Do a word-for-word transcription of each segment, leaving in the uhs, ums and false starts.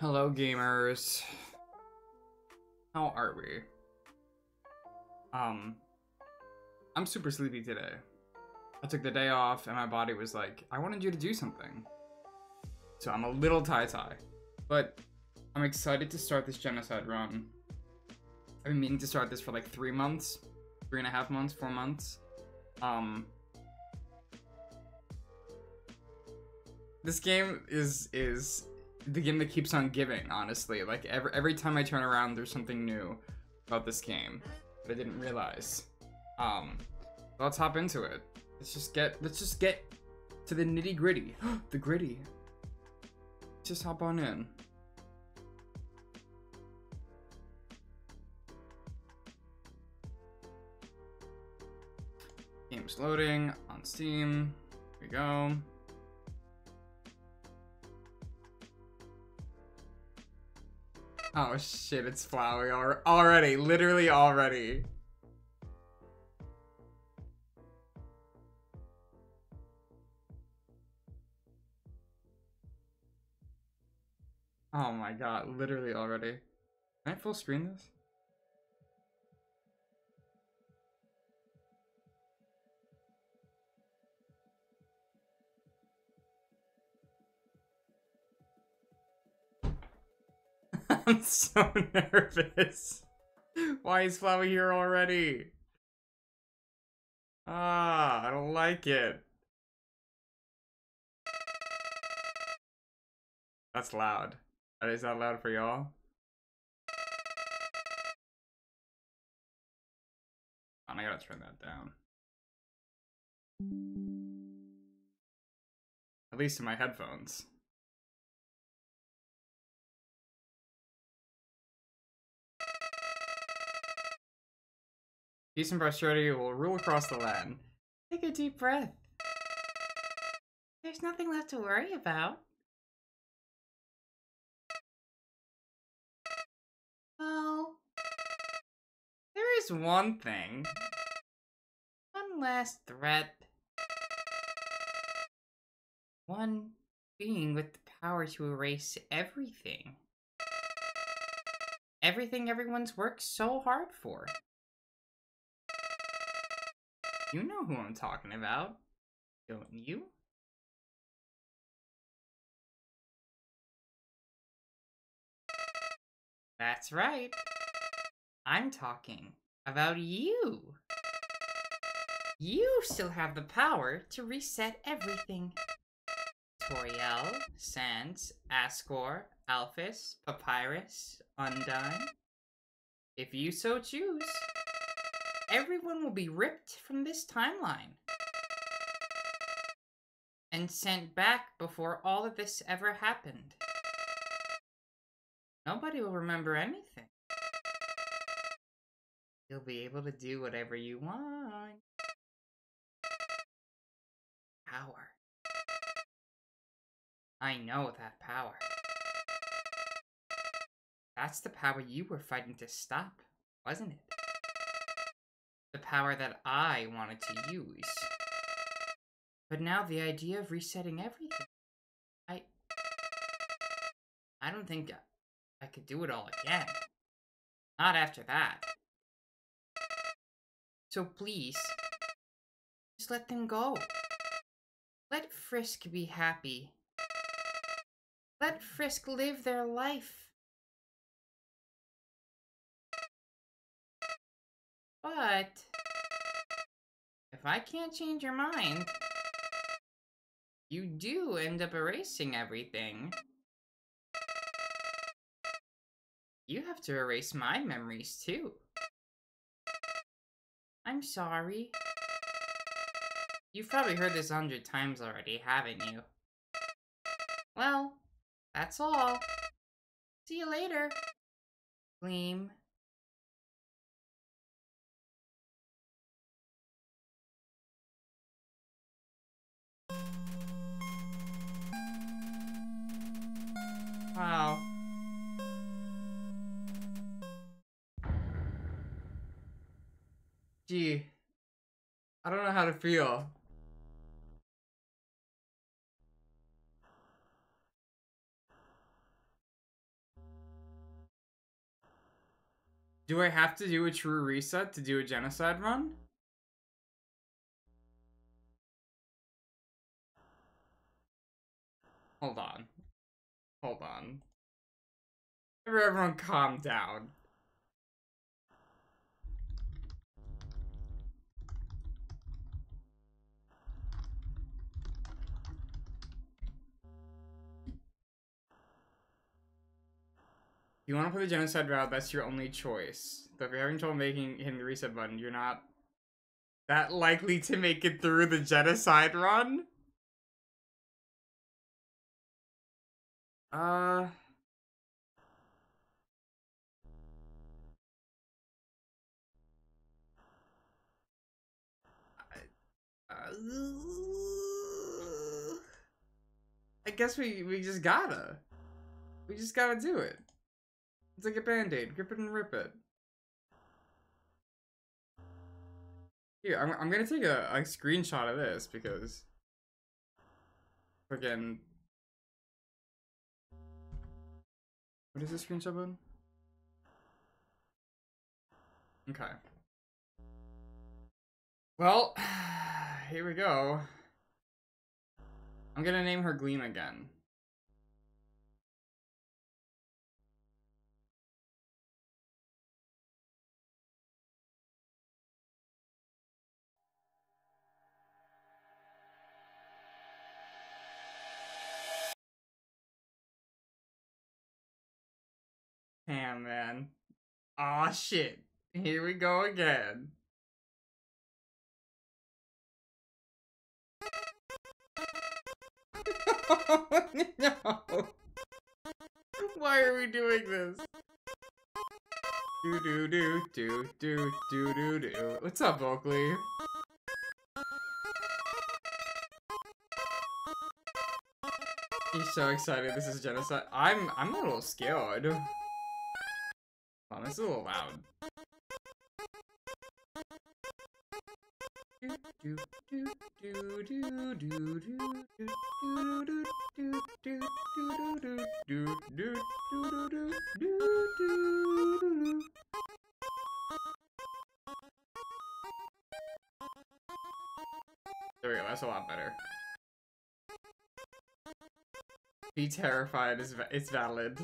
Hello, gamers. How are we? Um, I'm super sleepy today. I took the day off and my body was like, I wanted you to do something. So I'm a little tie-tie, but I'm excited to start this genocide run. I've been meaning to start this for like three months, three and a half months, four months. Um, this game is, is the game that keeps on giving, honestly. Like every, every time I turn around, there's something new about this game that I didn't realize. Um, so let's hop into it. Let's just get, let's just get to the nitty gritty, the gritty. Just hop on in. Game's loading on Steam. Here we go. Oh shit, it's flowery already, literally already. Oh my god, literally already. Can I full screen this? I'm so nervous. Why is Flowey here already? Ah, I don't like it. That's loud. Is that loud for y'all? Oh, I gotta turn that down. At least in my headphones. Peace and prosperity will rule across the land. Take a deep breath. There's nothing left to worry about. Well, there is one thing. One last threat. One being with the power to erase everything. Everything everyone's worked so hard for. You know who I'm talking about, don't you? That's right. I'm talking about you. You still have the power to reset everything. Toriel, Sans, Ascor, Alphys, Papyrus, Undyne. If you so choose, everyone will be ripped from this timeline and sent back before all of this ever happened. Nobody will remember anything. You'll be able to do whatever you want. Power. I know that power. That's the power you were fighting to stop, wasn't it? The power that I wanted to use. But now the idea of resetting everything. I... I don't think... I could do it all again. Not after that. So please, just let them go. Let Frisk be happy. Let Frisk live their life. But if I can't change your mind, you do end up erasing everything. You have to erase my memories, too. I'm sorry. You've probably heard this a hundred times already, haven't you? Well, that's all. See you later, Gleam. Wow. Gee, I don't know how to feel. Do I have to do a true reset to do a genocide run? Hold on. Hold on. Everyone calm down. You want to play the genocide route, that's your only choice. But if you're having trouble making hitting the reset button, you're not that likely to make it through the genocide run. Uh I guess we we just gotta we just gotta do it. It's like a band-aid. Grip it and rip it. Here, I'm, I'm gonna take a, a screenshot of this because freaking. What is this screenshot button? Okay. Well, here we go. I'm gonna name her Gleam again. Damn, man. Aw, shit. Here we go again. No. Why are we doing this? Do do do do do do do do. What's up, Oakley? He's so excited. This is genocide. I'm I'm a little scared. Oh, this is a little loud. There we go, that's a lot better. Be terrified is va- it's valid.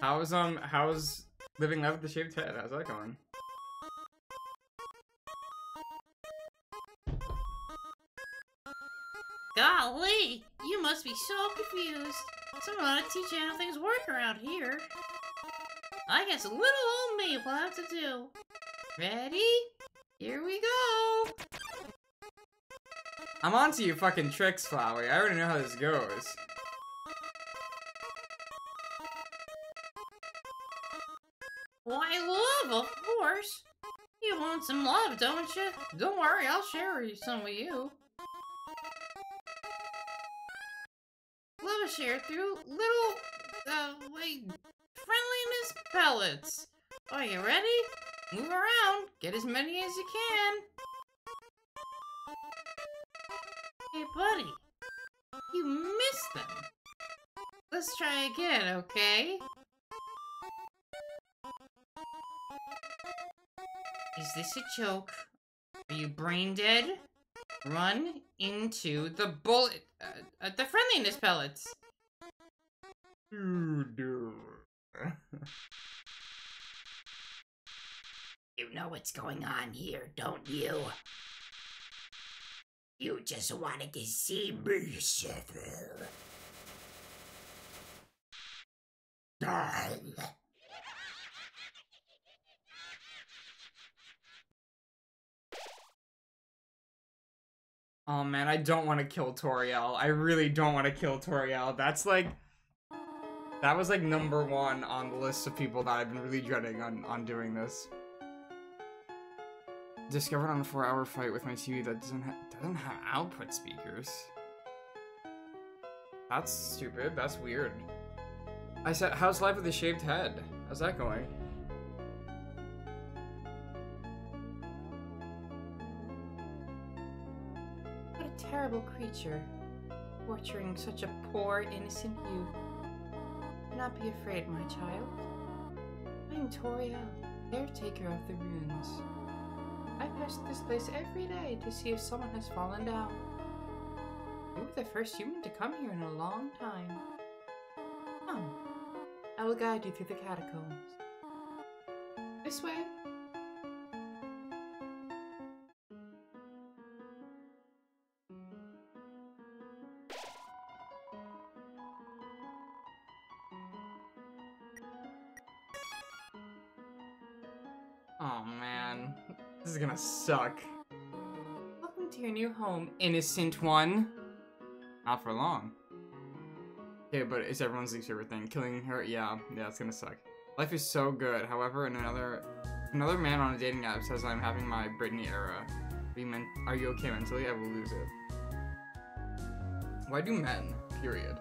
How's um how's Living Life with the Shaved Head, how's that going? Golly! You must be so confused. Someone ought to teach you how things work around here. I guess little old me will have to do. Ready? Here we go! I'm on to you fucking tricks, Flowey. I already know how this goes. You want some love, don't you? Don't worry, I'll share some with you. Love is shared through little, uh, like, friendliness pellets. Are you ready? Move around. Get as many as you can. Hey, buddy. You missed them. Let's try again, okay? Is this a joke? Are you brain dead? Run into the bullet, uh, uh, the friendliness pellets. You do. You know what's going on here, don't you? You just wanted to see me suffer. Die. Oh man, I don't want to kill Toriel. I really don't want to kill Toriel. That's like... That was like number one on the list of people that I've been really dreading on, on doing this. Discovered on a four hour fight with my T V that doesn't, ha doesn't have output speakers. That's stupid. That's weird. I said, how's life with a shaved head? How's that going? Terrible creature, torturing such a poor, innocent youth. Do not be afraid, my child. I am Toriel, caretaker of the ruins. I pass this place every day to see if someone has fallen down. You were the first human to come here in a long time. Come, I will guide you through the catacombs. This way. Oh man, this is gonna suck. Welcome to your new home, innocent one. Not for long. Okay, but it's everyone's least favorite thing. Killing her, yeah, yeah, it's gonna suck. Life is so good. However, in another another man on a dating app says I'm having my Britney era. Are you, men are you okay mentally? I will lose it. Why do men? Period.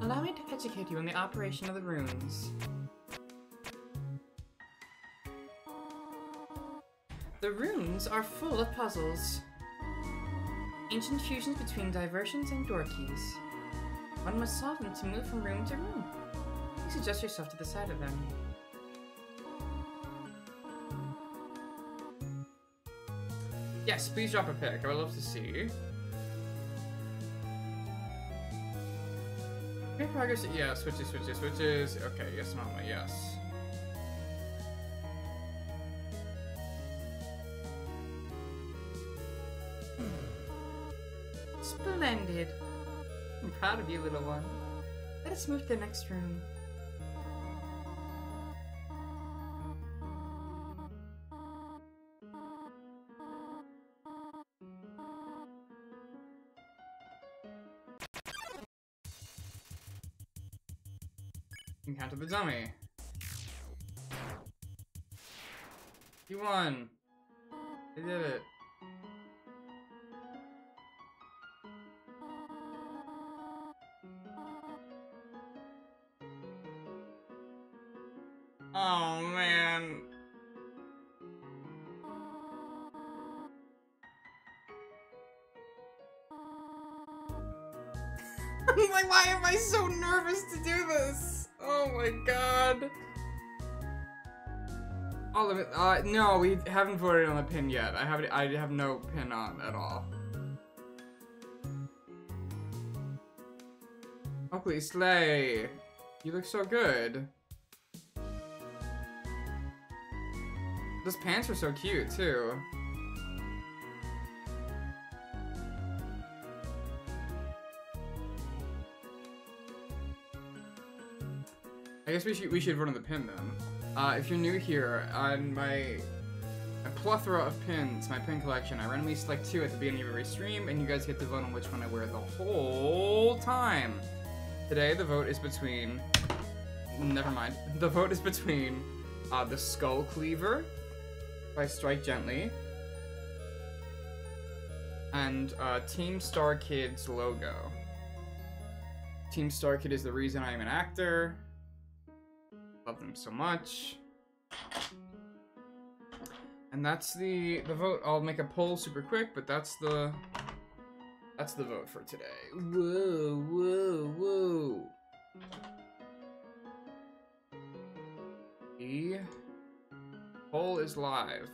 Allow me to educate you on the operation of the runes. The runes are full of puzzles. Ancient fusions between diversions and door keys. One must solve them to move from room to room. You suggest yourself to the side of them. Yes, please drop a pic. I would love to see you. Great progress. Yeah, switches, switches, switches. Okay, yes, mama, yes. Splendid. I'm proud of you, little one. Let us move to the next room. Encounter the dummy. You won. You did it. Oh, man. I'm like, why am I so nervous to do this? Oh my god. All of it. Uh, no, we haven't voted on the pin yet. I haven't. I have no pin on at all. Oh, please, Slay. You look so good. Those pants are so cute, too. I guess we should, we should vote on the pin, then. Uh, if you're new here, on my, my plethora of pins, my pin collection, I randomly select two at the beginning of every stream, and you guys get to vote on which one I wear the whole time. Today, the vote is between... Never mind. The vote is between uh, the Skull Cleaver... by Strike Gently, and uh, Team StarKid's logo. Team StarKid is the reason I am an actor. Love them so much. And that's the the vote. I'll make a poll super quick, but that's the that's the vote for today. Whoa, whoa, whoa. E. Poll is live.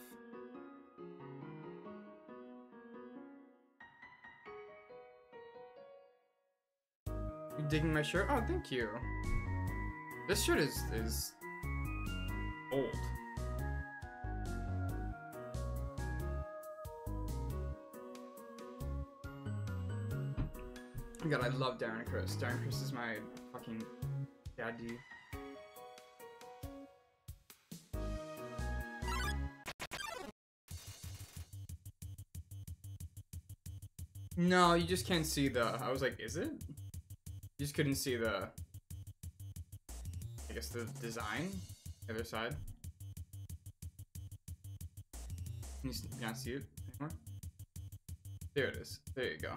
You digging my shirt? Oh, thank you. This shirt is is old. God, I love Darren Criss. Darren Criss is my fucking daddy. No, you just can't see the... I was like, is it? You just couldn't see the... I guess the design? The other side? Can you not see it anymore? There it is. There you go.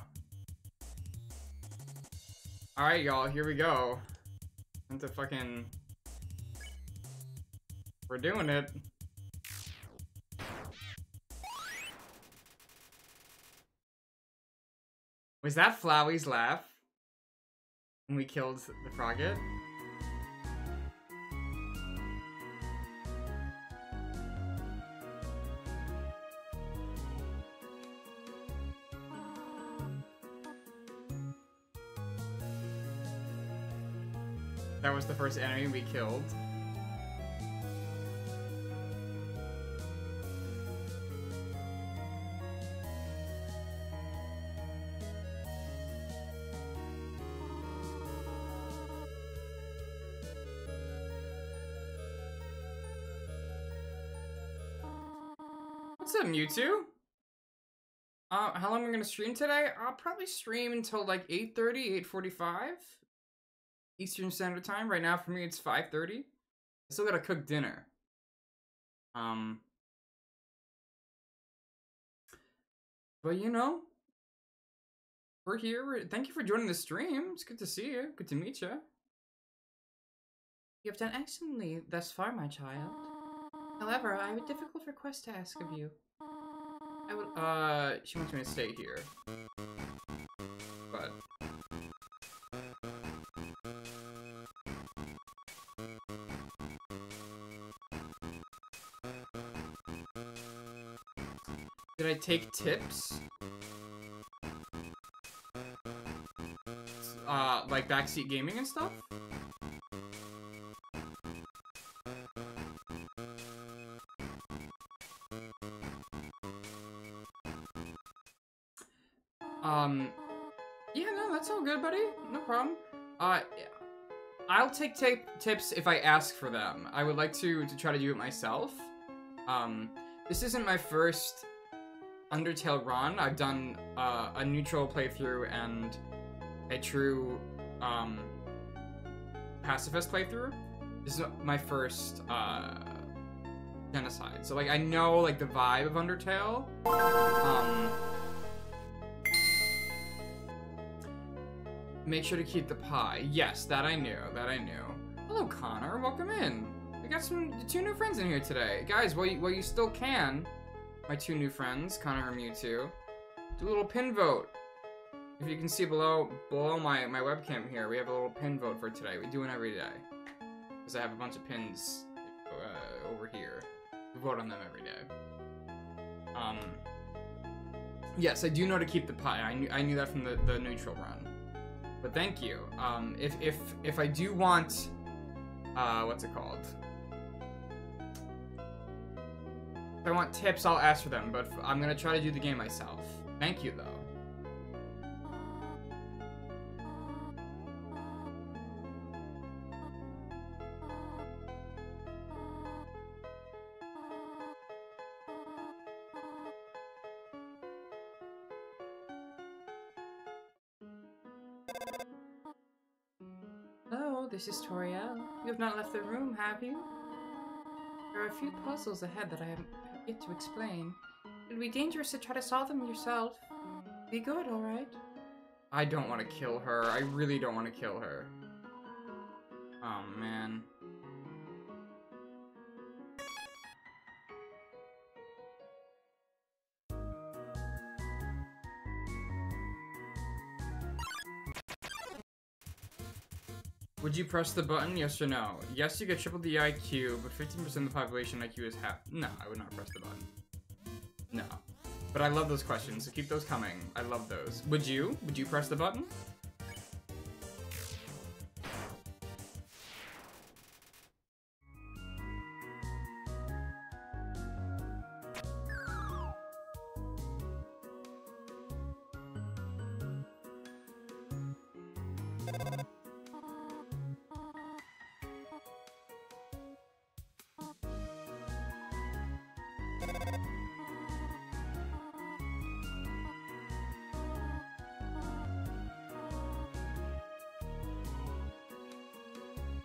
Alright, y'all. Here we go. Time to fucking... We're doing it. Was that Flowey's laugh when we killed the Frogget? That was the first enemy we killed. What's up, Mewtwo? Uh, how long am I gonna stream today? I'll probably stream until like eight thirty, eight forty-five Eastern Standard Time. Right now for me it's five thirty. I still gotta cook dinner. Um, but you know, we're here. We're, thank you for joining the stream. It's good to see you. Good to meet you. You have done excellently thus far, my child. However, I have a difficult request to ask of you. I would, uh, she wants me to stay here, but did I take tips? Uh, like backseat gaming and stuff? Um, yeah, no, that's all good, buddy. No problem. Uh, I'll take tips if I ask for them. I would like to, to try to do it myself. Um, this isn't my first Undertale run. I've done uh, a neutral playthrough and a true um, pacifist playthrough. This is my first uh, Genocide. So, like, I know, like, the vibe of Undertale. Um... Make sure to keep the pie. Yes, that I knew, that I knew. Hello, Connor, welcome in. We got some two new friends in here today. Guys, while you, while you still can, my two new friends, Connor and Mewtwo, do a little pin vote. If you can see below below my, my webcam here, we have a little pin vote for today. We do one every day. Because I have a bunch of pins uh, over here. We vote on them every day. Um, yes, I do know to keep the pie. I knew, I knew that from the, the neutral run. But thank you. Um, if if if I do want, uh, what's it called? If I want tips, I'll ask for them. But I'm gonna try to do the game myself. Thank you, though. This is Toriel. You have not left the room, have you? There are a few puzzles ahead that I have yet to explain. It would be dangerous to try to solve them yourself. Be good, alright? I don't want to kill her. I really don't want to kill her. Oh, man. Would you press the button? Yes or no? Yes, you get triple the I Q, but fifteen percent of the population I Q is half. No, I would not press the button. No. But I love those questions, so keep those coming. I love those. Would you? Would you press the button?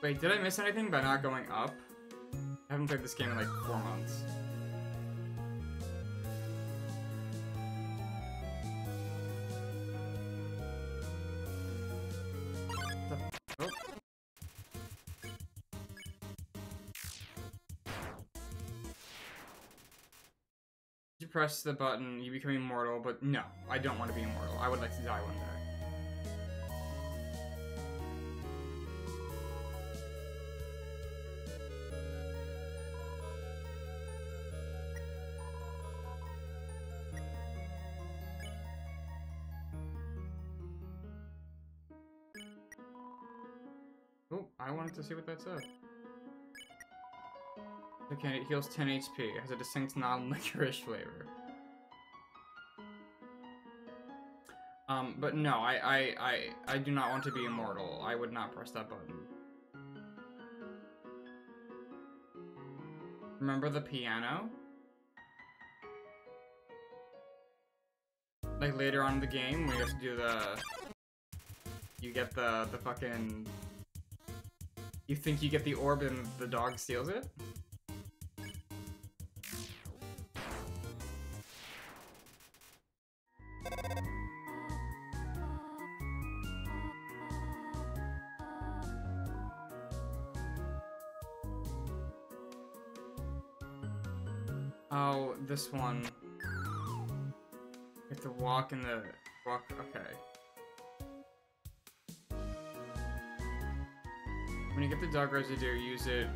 Wait, did I miss anything by not going up? I haven't played this game in like four months. Oh. You press the button, you become immortal, but no, I don't want to be immortal. I would like to die one day. Oh, I wanted to see what that said. Okay, it heals ten H P. It has a distinct non-licorice flavor. Um, but no, I, I, I, I do not want to be immortal. I would not press that button. Remember the piano? Like later on in the game, we just do the... You get the, the fucking... You think you get the orb and the dog steals it? Oh, this one. You have to walk in the... Walk... Okay. When you get the dog residue, use it...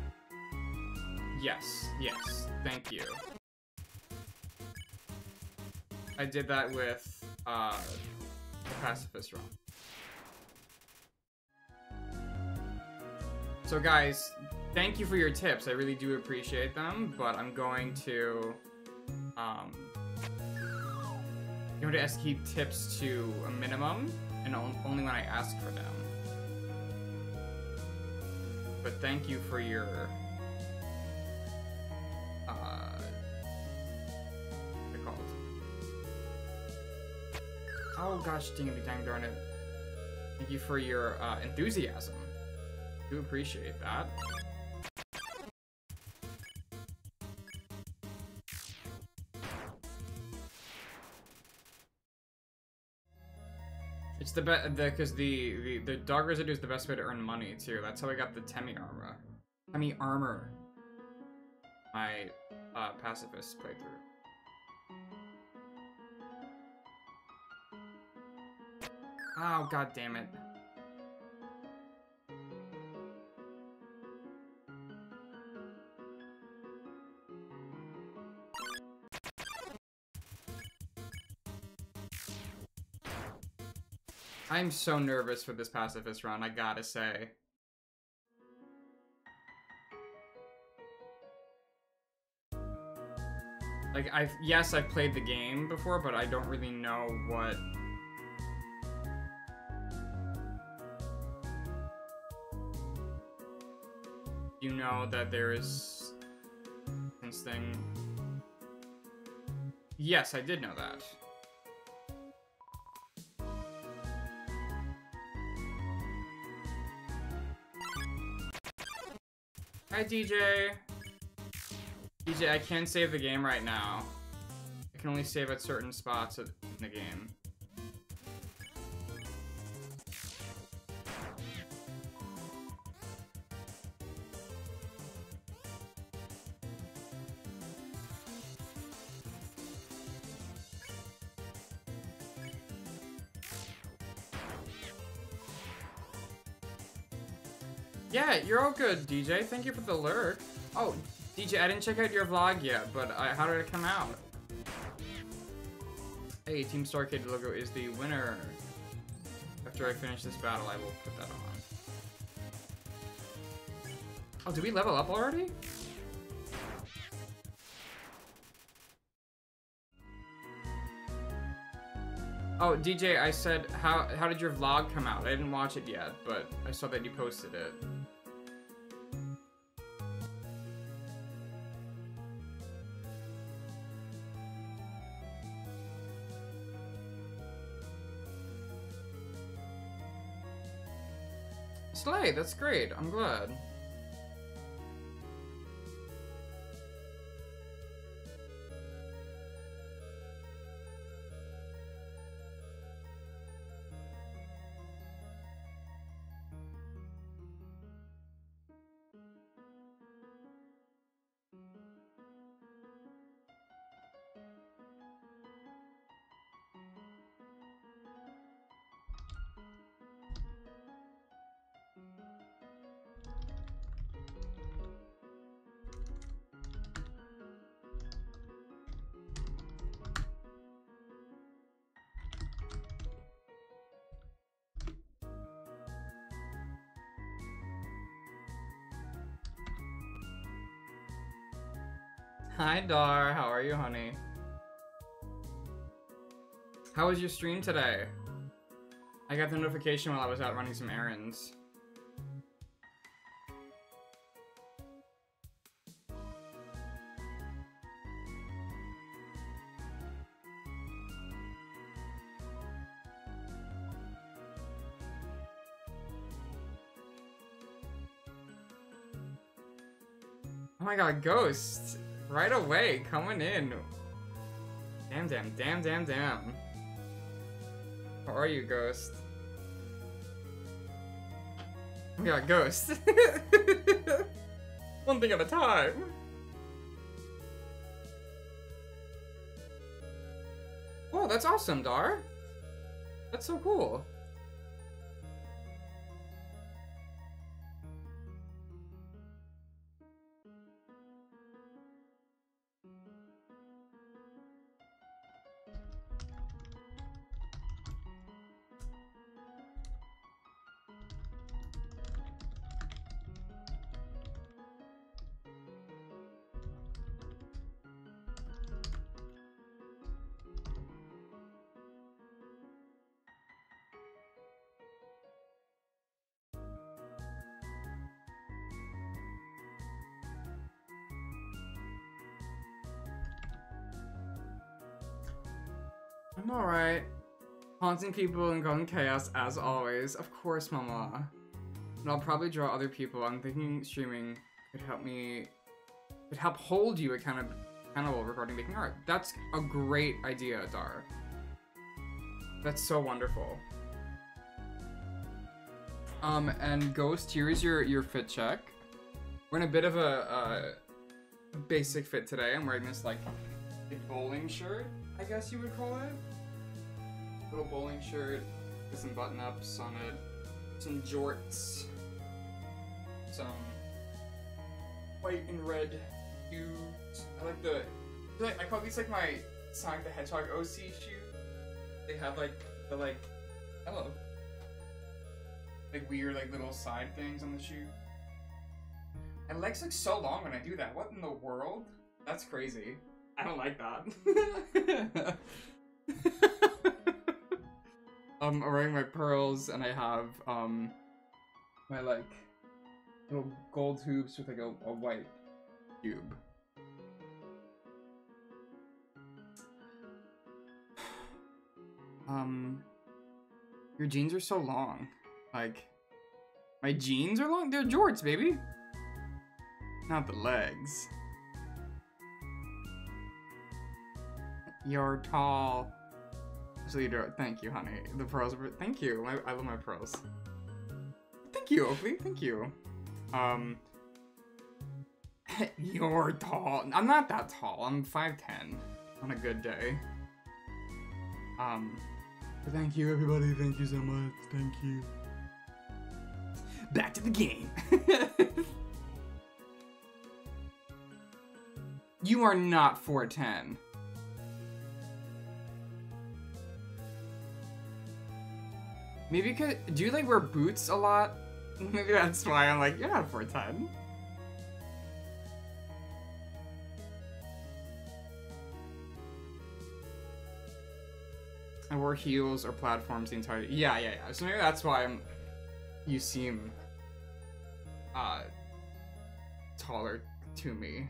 Yes. Yes. Thank you. I did that with, uh... the pacifist run. So guys, thank you for your tips. I really do appreciate them, but I'm going to, um, I'm going to ask keep tips to a minimum, and only when I ask for them. But thank you for your, uh, what's it called? Oh gosh, dang it, dang darn it! Thank you for your uh, enthusiasm. I do appreciate that. It's the best, because the, the, the dog residue is the best way to earn money, too. That's how I got the Temi Armor. Temi Armor. My uh, pacifist playthrough. Oh, god damn it. I'm so nervous for this pacifist run, I gotta say. Like, I've, yes, I've played the game before, but I don't really know what... You know that there is this thing. Yes, I did know that. Hi, D J. D J, I can't save the game right now. I can only save at certain spots in the game. Yeah, you're all good, D J. Thank you for the lurk. Oh, D J, I didn't check out your vlog yet, but I, how did it come out? Hey, Team StarKid logo is the winner. After I finish this battle, I will put that on. Oh, did we level up already? Oh, D J, I said, how how did your vlog come out? I didn't watch it yet, but I saw that you posted it. Slay, that's great. I'm glad. Hi, Dar. How are you, honey? How was your stream today? I got the notification while I was out running some errands. Oh my god, Ghost! Right away, coming in! Damn, damn, damn, damn, damn. How are you, Ghost? Oh my god, Ghost! One thing at a time! Oh, that's awesome, Dar! That's so cool! I'm alright. Haunting people and going chaos as always. Of course, Mama. And I'll probably draw other people. I'm thinking streaming could help me... could help hold you accountable regarding making art. That's a great idea, Dar. That's so wonderful. Um, and Ghost, here's your, your fit check. We're in a bit of a, a basic fit today. I'm wearing this, like, a bowling shirt, I guess you would call it. Little bowling shirt with some button-ups on it, some jorts, some white and red shoes. I like the, I call these like my Sonic the Hedgehog O C shoes. They have like the like, hello, like weird like little side things on the shoe. My legs look so long when I do that. What in the world? That's crazy. I don't like that. um, I'm wearing my pearls, and I have um, my like little gold hoops with like a, a white cube. um, your jeans are so long. Like, my jeans are long. They're jorts, baby. Not the legs. You're tall. So you do it. Thank you, honey. The pearls were- Thank you. I, I love my pearls. Thank you, Oakley. Thank you. Um... You're tall. I'm not that tall. I'm five ten on a good day. Um... Thank you, everybody. Thank you so much. Thank you. Back to the game. You are not four ten. Maybe because, do you like wear boots a lot? Maybe that's why I'm like, you're not four ten. I wore heels or platforms the entire, yeah, yeah, yeah. So maybe that's why I'm, you seem uh, taller to me.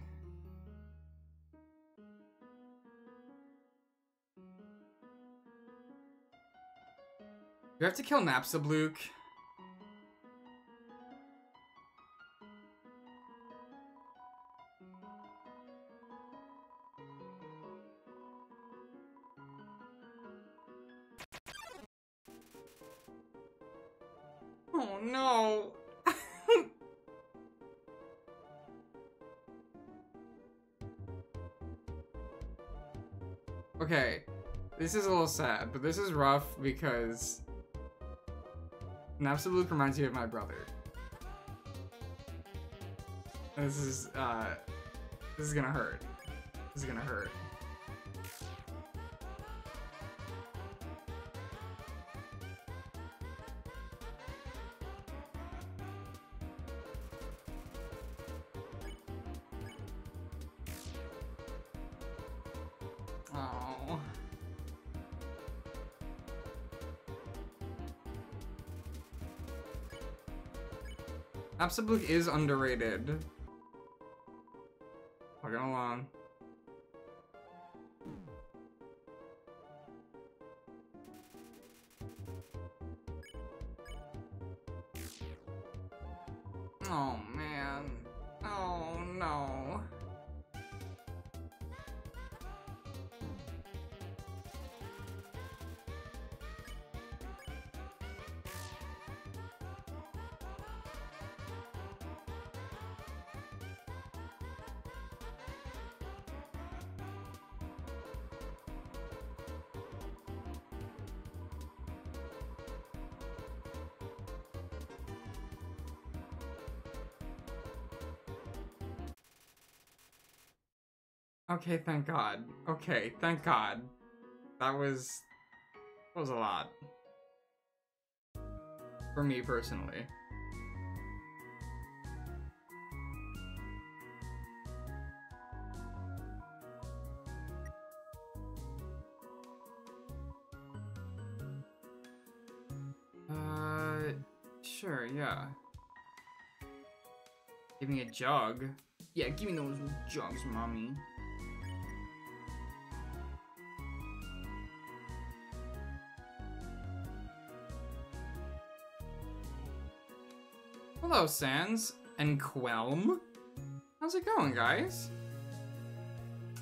Do I have to kill Napsabluke? Oh no! Okay, this is a little sad, but this is rough because Napsabluke reminds me of my brother. This is, uh, this is gonna hurt. This is gonna hurt. Oh. Absolute is underrated. Fucking along. Oh man. Oh no. Okay, thank God. Okay, thank God. That was... That was a lot. For me, personally. Uh... Sure, yeah. Give me a jug. Yeah, give me those jugs, mommy. Hello, Sans and Quelm. How's it going, guys?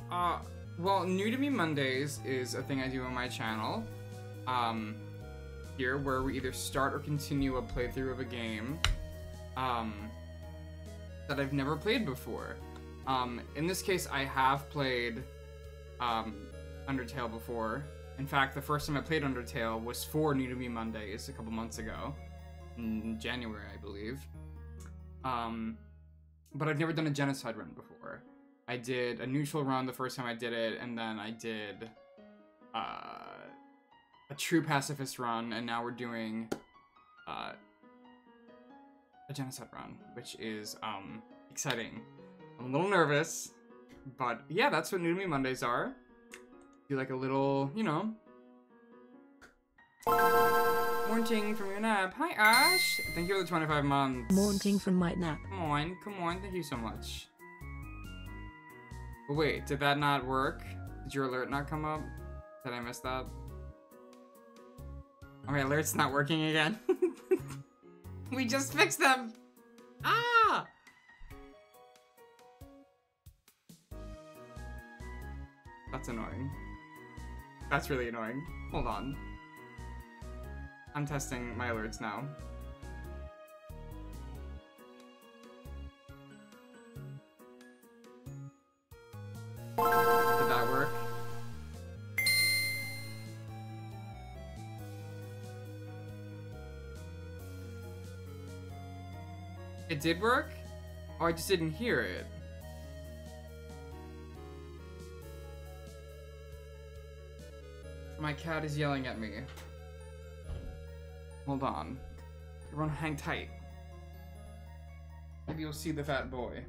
Uh, well, New to Me Mondays is a thing I do on my channel. Um, here, where we either start or continue a playthrough of a game, um, that I've never played before. Um, in this case, I have played, um, Undertale before. In fact, the first time I played Undertale was for New to Me Mondays a couple months ago. In January, I believe. Um, but I've never done a genocide run before. I did a neutral run the first time I did it, and then I did uh, a true pacifist run, and now we're doing uh, a genocide run, which is um, exciting. I'm a little nervous, but yeah, that's what New to Me Mondays are. Do like a little, you know. Morning from your nap. Hi, Ash. Thank you for the twenty-five months. Morning from my nap. Come on, come on. Thank you so much. But wait, did that not work? Did your alert not come up? Did I miss that? Oh, my alert's not working again. We just fixed them. Ah! That's annoying. That's really annoying. Hold on. I'm testing my alerts now. Did that work? It did work? Oh, I just didn't hear it. My cat is yelling at me. Hold on. Everyone hang tight. Maybe you'll see the fat boy.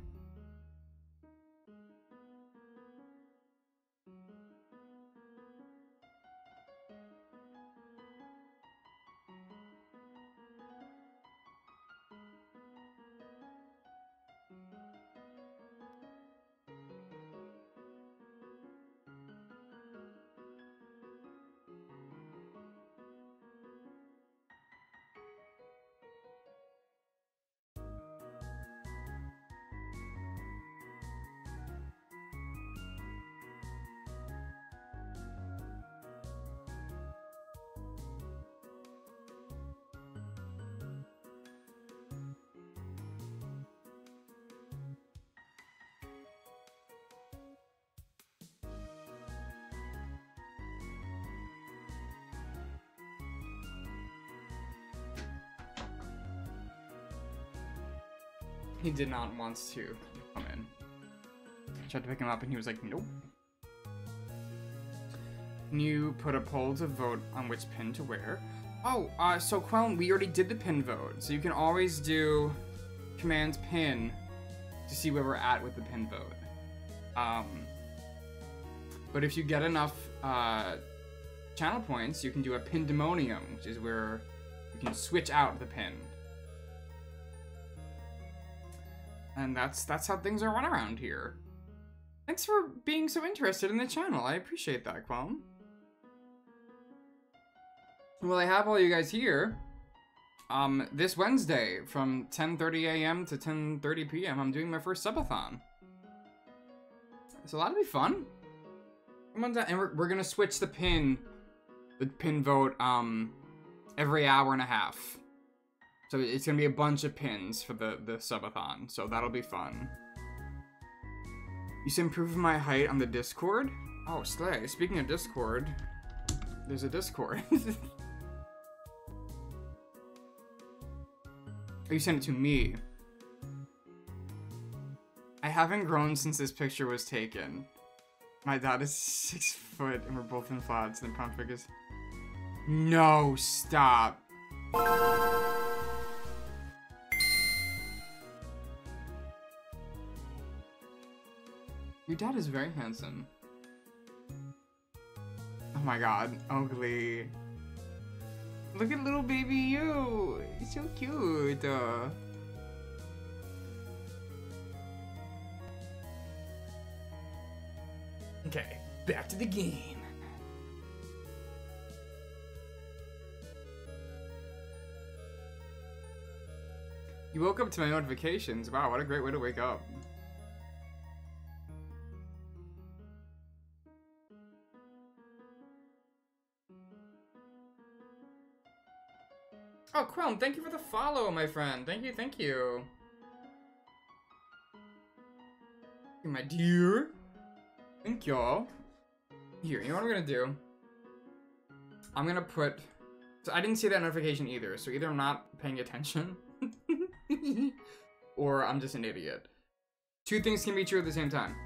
He did not want to come in. I tried to pick him up and he was like, nope. Can you put a poll to vote on which pin to wear? Oh, uh, so Quelm, we already did the pin vote. So you can always do command pin to see where we're at with the pin vote. Um, But if you get enough uh, channel points, you can do a Pandemonium, which is where you can switch out the pin. And that's that's how things are run around here. Thanks for being so interested in the channel. I appreciate that, Qualm. Well, I have all you guys here. Um, this Wednesday from ten thirty a m to ten thirty p m I'm doing my first subathon. So that'll be fun. Come on down. And we're, we're gonna switch the pin, the pin vote, um, every hour and a half. So it's gonna be a bunch of pins for the, the subathon. So that'll be fun. You see, improving my height on the Discord? Oh, slay. Speaking of Discord, there's a Discord. Oh, you sent it to me. I haven't grown since this picture was taken. My dad is six foot and we're both in flats and the prompt figures. No, stop. Your dad is very handsome. Oh my god, ugly. Look at little baby you! He's so cute! Uh, okay, back to the game. You woke up to my notifications. Wow, what a great way to wake up. Oh, Quilm, thank you for the follow, my friend. Thank you, thank you. My dear. Thank y'all. Here, you know what I'm gonna do? I'm gonna put... So I didn't see that notification either, so either I'm not paying attention, or I'm just an idiot. Two things can be true at the same time.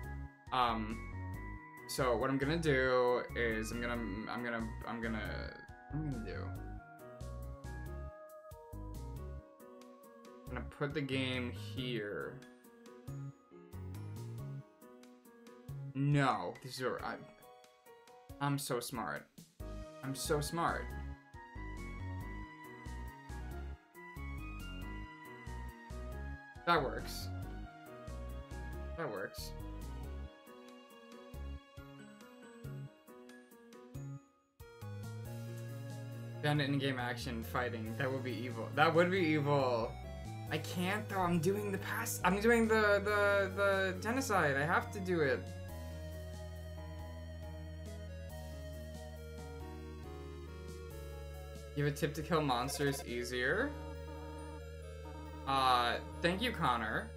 Um, so what I'm gonna do is I'm gonna... I'm gonna... I'm gonna... I'm gonna do... I'm gonna put the game here. No, this is where I, I'm so smart. I'm so smart. That works. That works. Bandit in game action fighting. That would be evil. That would be evil. I can't though, I'm doing the pass- I'm doing the, the, the genocide, I have to do it. You have a tip to kill monsters easier? Uh, thank you, Connor.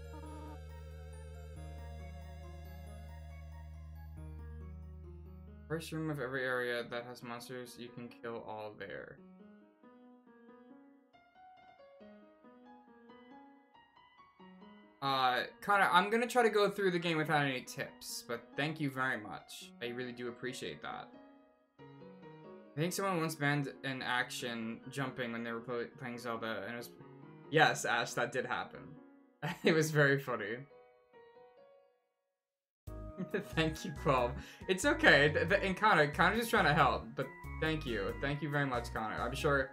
First room of every area that has monsters, you can kill all there. Uh, Connor, I'm gonna try to go through the game without any tips, but thank you very much. I really do appreciate that. I think someone once banned an action jumping when they were play playing Zelda, and it was... Yes, Ash, that did happen. It was very funny. Thank you, Qualm. It's okay, and Connor, Connor's just trying to help, but thank you. Thank you very much, Connor. I'm sure...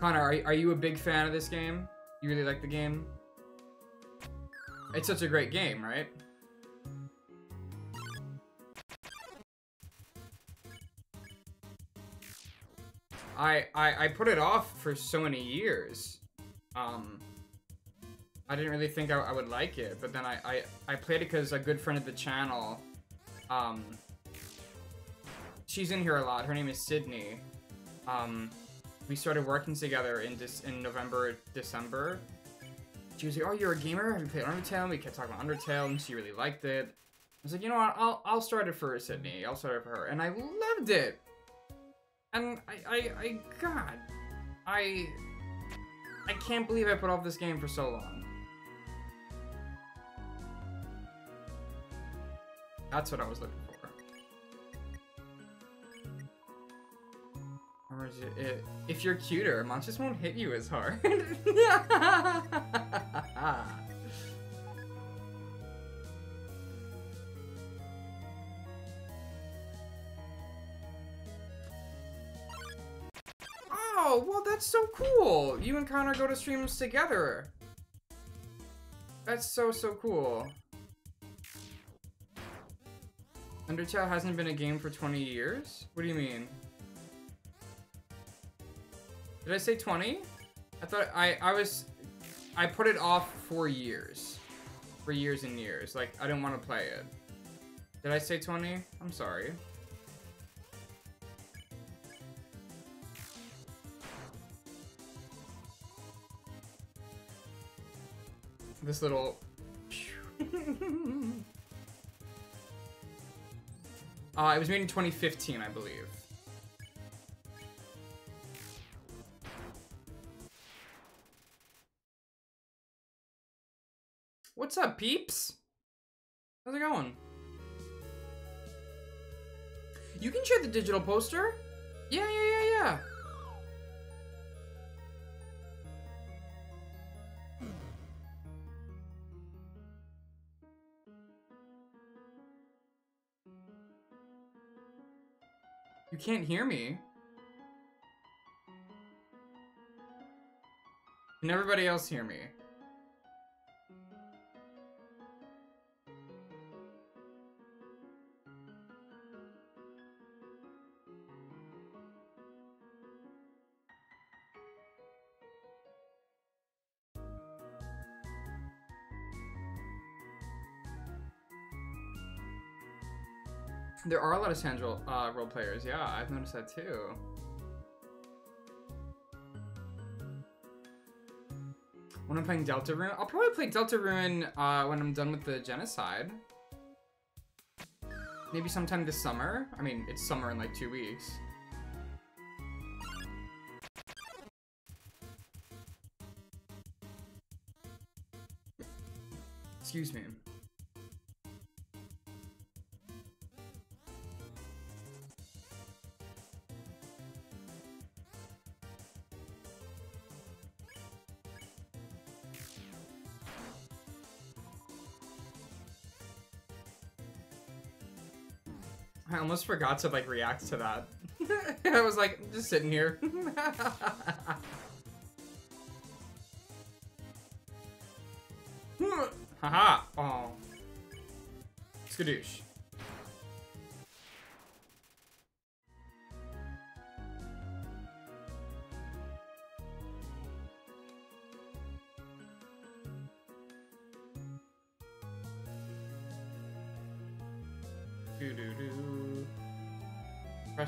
Connor, are, are you a big fan of this game? You really like the game? It's such a great game, right? I, I I put it off for so many years. Um, I didn't really think I, I would like it, but then I, I, I played it because a good friend of the channel, um, she's in here a lot. Her name is Sydney. Um, we started working together in dis in November, December. She was like, oh, you're a gamer? Have you played Undertale? And we kept talking about Undertale, and she really liked it. I was like, you know what? I'll, I'll start it for her, Sydney. I'll start it for her. And I loved it! And I, I, I, God. I, I can't believe I put off this game for so long. That's what I was looking for. Or is it, it, if you're cuter, monsters won't hit you as hard. Oh, well, that's so cool. You and Connor go to streams together. That's so, so cool. Undertale hasn't been a game for twenty years? What do you mean? Did I say twenty? I thought I, I was... I put it off for years. For years and years. Like, I didn't want to play it. Did I say twenty? I'm sorry. This little... Uh, it was made in twenty fifteen, I believe. What's up, peeps? How's it going? You can share the digital poster? Yeah, yeah, yeah, yeah. You can't hear me. Can everybody else hear me? There are a lot of Sans role, uh, role players, yeah, I've noticed that too. When I'm playing Deltarune, I'll probably play Deltarune uh, when I'm done with the Genocide. Maybe sometime this summer. I mean, it's summer in like two weeks. Excuse me. I almost forgot to like react to that. I was like, I'm just sitting here. Haha. Oh. Skadoosh.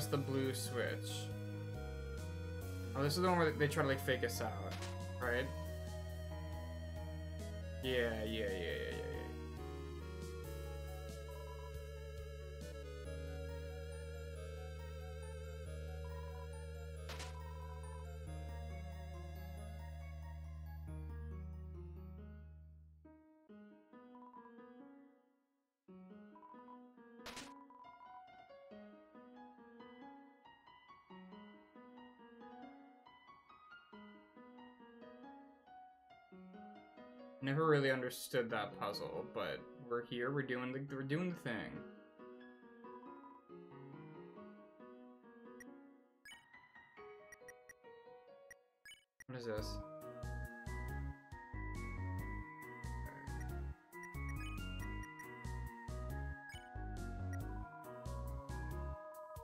The blue switch. Oh, this is the one where they try to like fake us out, right? Yeah, yeah, yeah, yeah, yeah, yeah. Never really understood that puzzle, but we're here. We're doing the we're doing the thing. What is this?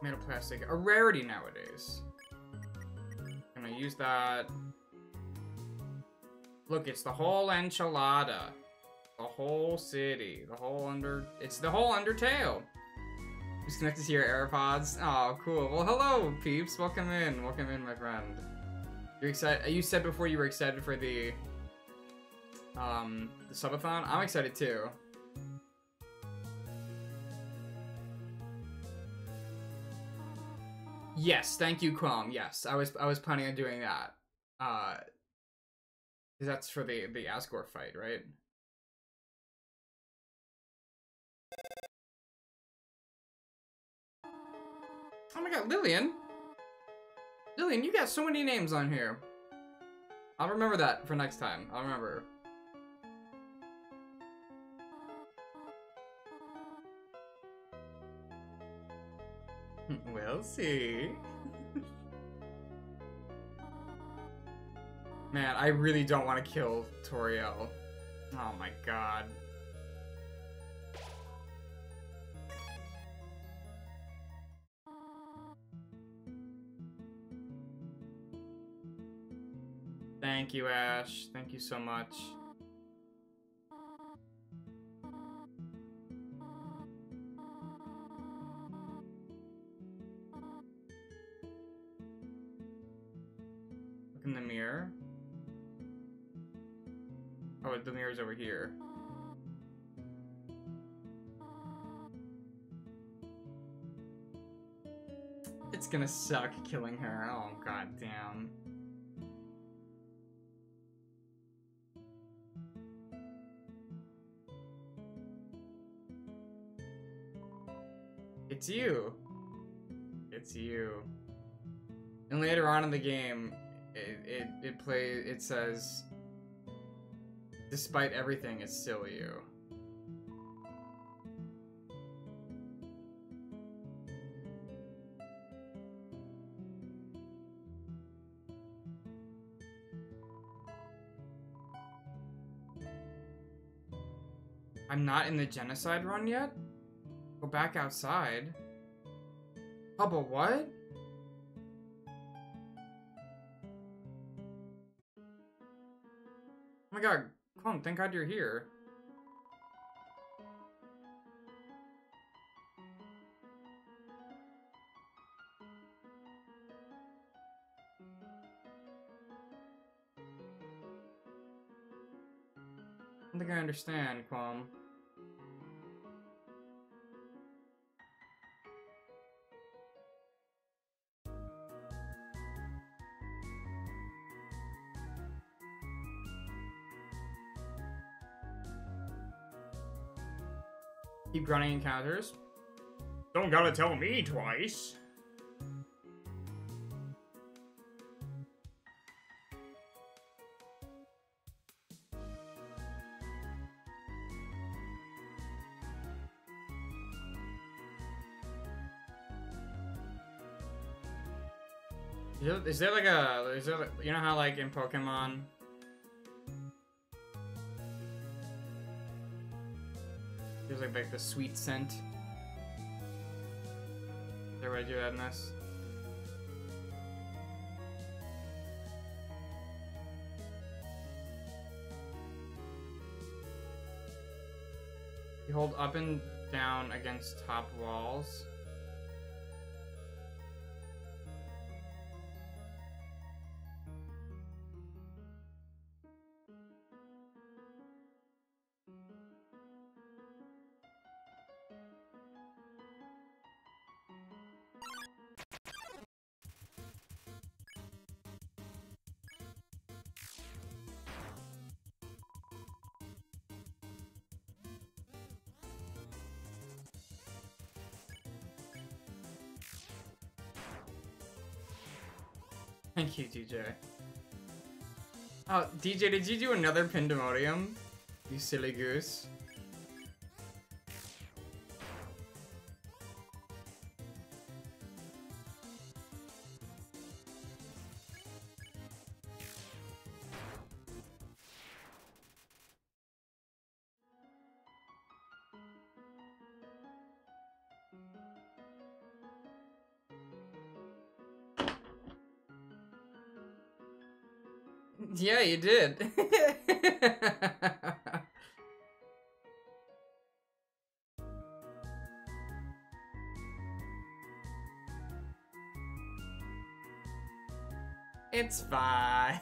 Made of plastic, a rarity nowadays. Gonna use that. Look, it's the whole enchilada. The whole city. The whole under... It's the whole Undertale. Just connected to your AirPods. Oh, cool. Well, hello, peeps. Welcome in. Welcome in, my friend. You're excited... You said before you were excited for the... Um, the subathon? I'm excited, too. Yes, thank you, Quam. Yes, I was, I was planning on doing that. Uh... Because that's for the, the Asgore fight, right? Oh my god, Lillian! Lillian, you got so many names on here. I'll remember that for next time. I'll remember. We'll see. Man, I really don't want to kill Toriel. Oh my god. Thank you, Ash. Thank you so much. Look in the mirror. Oh, the mirror's over here. It's gonna suck killing her. Oh, goddamn. It's you. It's you. And later on in the game, it it, it plays. It says, despite everything, it's still you. I'm not in the genocide run yet? Go back outside. Oh, but what? Oh my god, Clone, thank god you're here. I don't think I understand, Clone. Keep grinding encounters. Don't gotta tell me twice. Is there, is there like a, is there like, you know how like in Pokemon, there's like, like the sweet scent. Does everybody do that in this? You hold up and down against top walls. Thank you, D J. Oh, D J, did you do another Pandemonium? You silly goose. Yeah, you did. It's fine.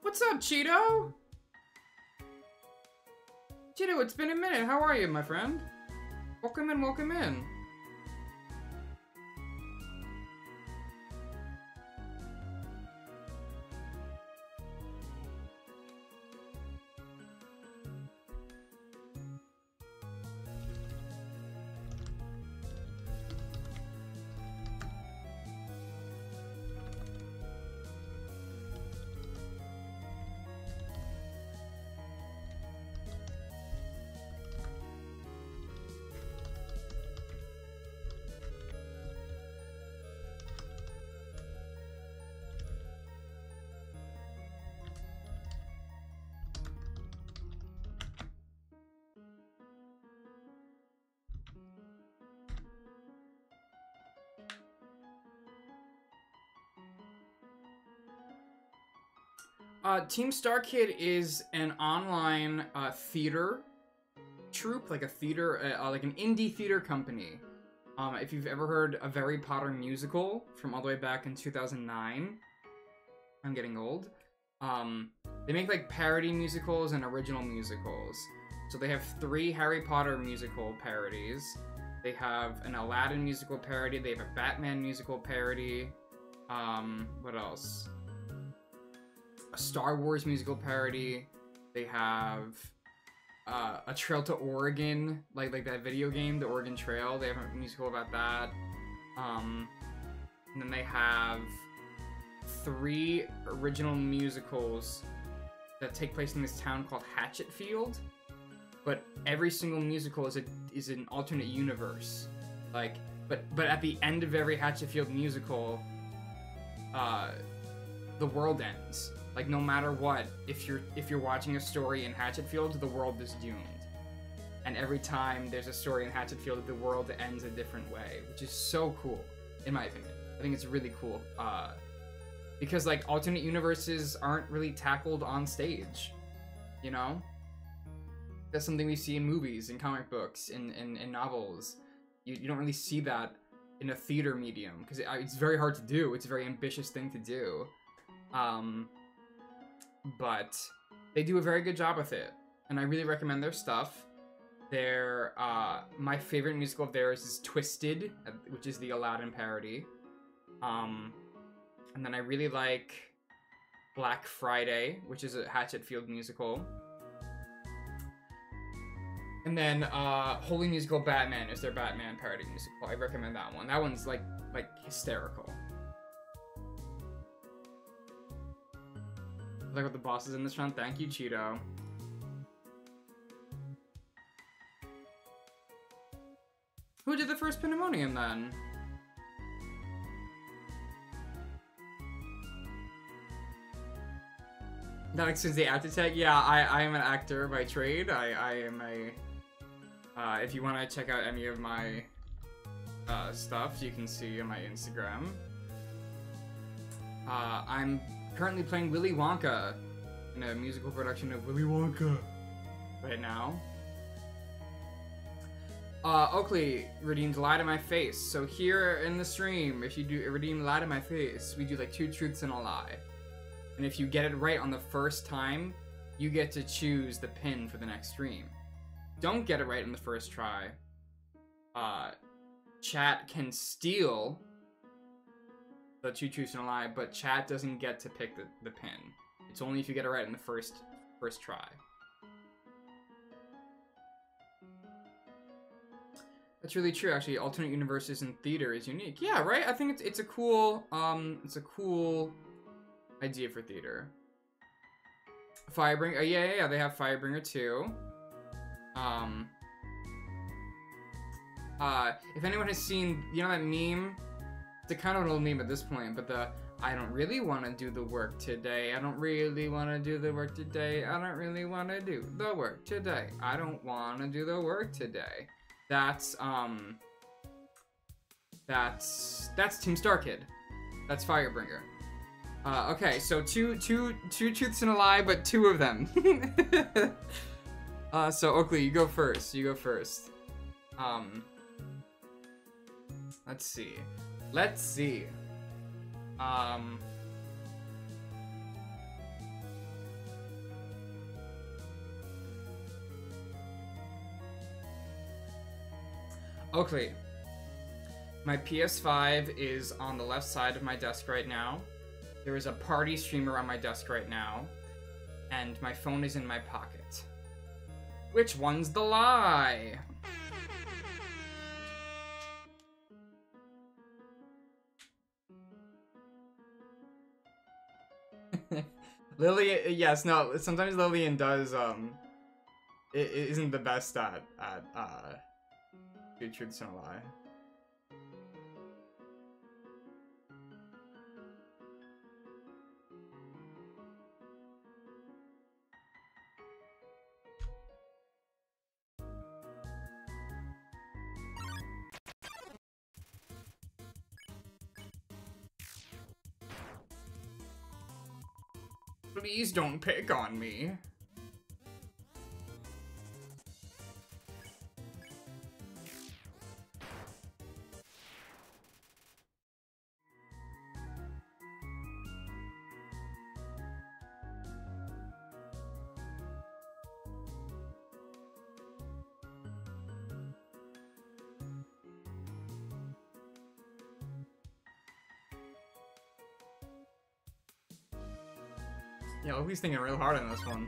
What's up, Cheeto? Cheeto, it's been a minute. How are you, my friend? Welcome in, welcome in. Uh, Team StarKid is an online uh, theater troupe, like a theater, uh, like an indie theater company. Um, if you've ever heard a Very Potter Musical from all the way back in two thousand nine, I'm getting old. Um, they make like parody musicals and original musicals. So they have three Harry Potter musical parodies. They have an Aladdin musical parody. They have a Batman musical parody. Um, what else? A Star Wars musical parody. They have uh, a Trail to Oregon, like like that video game, The Oregon Trail. They have a musical about that. Um, and then they have three original musicals that take place in this town called Hatchetfield. But every single musical is a is an alternate universe, like. But but at the end of every Hatchetfield musical, uh, the world ends. Like no matter what, if you're if you're watching a story in Hatchetfield, the world is doomed. And every time there's a story in Hatchetfield, the world ends a different way, which is so cool, in my opinion. I think it's really cool, uh, because like alternate universes aren't really tackled on stage, you know. That's something we see in movies, in comic books, in, in, in novels. You, you don't really see that in a theater medium, because it, it's very hard to do. It's a very ambitious thing to do. Um, but they do a very good job with it, and I really recommend their stuff. Their, uh, my favorite musical of theirs is Twisted, which is the Aladdin parody. Um, and then I really like Black Friday, which is a Hatchetfield musical. And then, uh, Holy Musical Batman is their Batman parody musical. I recommend that one. That one's, like, like, hysterical. Look at the bosses in this round. Thank you, Cheeto. Who did the first Pandemonium, then? That extends the actor tag? Yeah, I, I am an actor by trade. I, I am a... Uh, if you want to check out any of my uh, stuff, you can see on my Instagram. Uh, I'm currently playing Willy Wonka in a musical production of Willy Wonka right now. Uh, Oakley redeemed Lie to My Face. So here in the stream, if you do redeem Lie to My Face, we do like two truths and a lie. And if you get it right on the first time, you get to choose the pin for the next stream. Don't get it right on the first try, uh, chat can steal the two truths and a lie, but chat doesn't get to pick the, the pin. It's only if you get it right on the first first try. That's really true, actually. Alternate universes in theater is unique. Yeah, right? I think it's it's a cool um it's a cool idea for theater. Firebringer, oh, yeah, yeah, yeah, they have Firebringer too. Um, uh, if anyone has seen, you know that meme? It's a kind of an old meme at this point, but the, I don't really want to do the work today. I don't really want to do the work today. I don't really want to do the work today. I don't want to do the work today. That's, um, that's, that's Team StarKid. That's Firebringer. Uh, okay, so two, two, two truths and a lie, but two of them. uh, so Oakley, you go first. You go first. Um, let's see. Let's see. Um, Oakley, my P S five is on the left side of my desk right now. There is a party streamer on my desk right now, and my phone is in my pocket. Which one's the lie? Lillian, yes, no, sometimes Lillian does, um, it, it isn't the best at, at, uh, two truths and a lie. Please don't pick on me. Yeah, Luffy's thinking real hard on this one.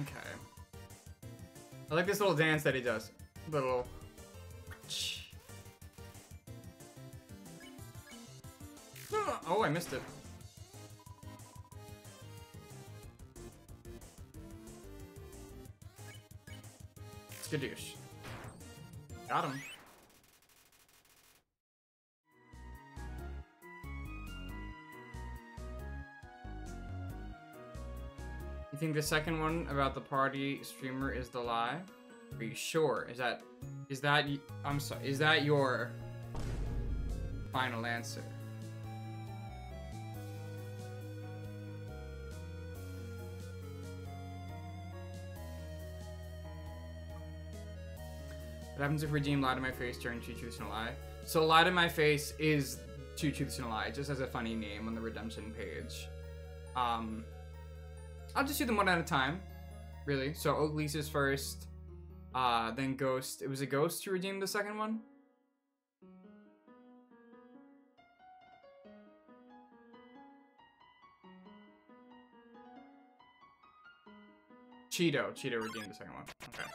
Okay. I like this little dance that he does. The little... Oh, I missed it. Skadoosh. Got him. You think the second one about the party streamer is the lie? Are you sure? Is that... Is that... I'm sorry. Is that your... final answer? What happens if we deem lie to my face during two truths and a lie? So lie to my face is two truths and a lie, just as a funny name on the redemption page. Um, I'll just do them one at a time, really. So Oak Lisa's first, uh, then Ghost. It was a Ghost to redeem the second one. Cheeto, Cheeto redeemed the second one. Okay.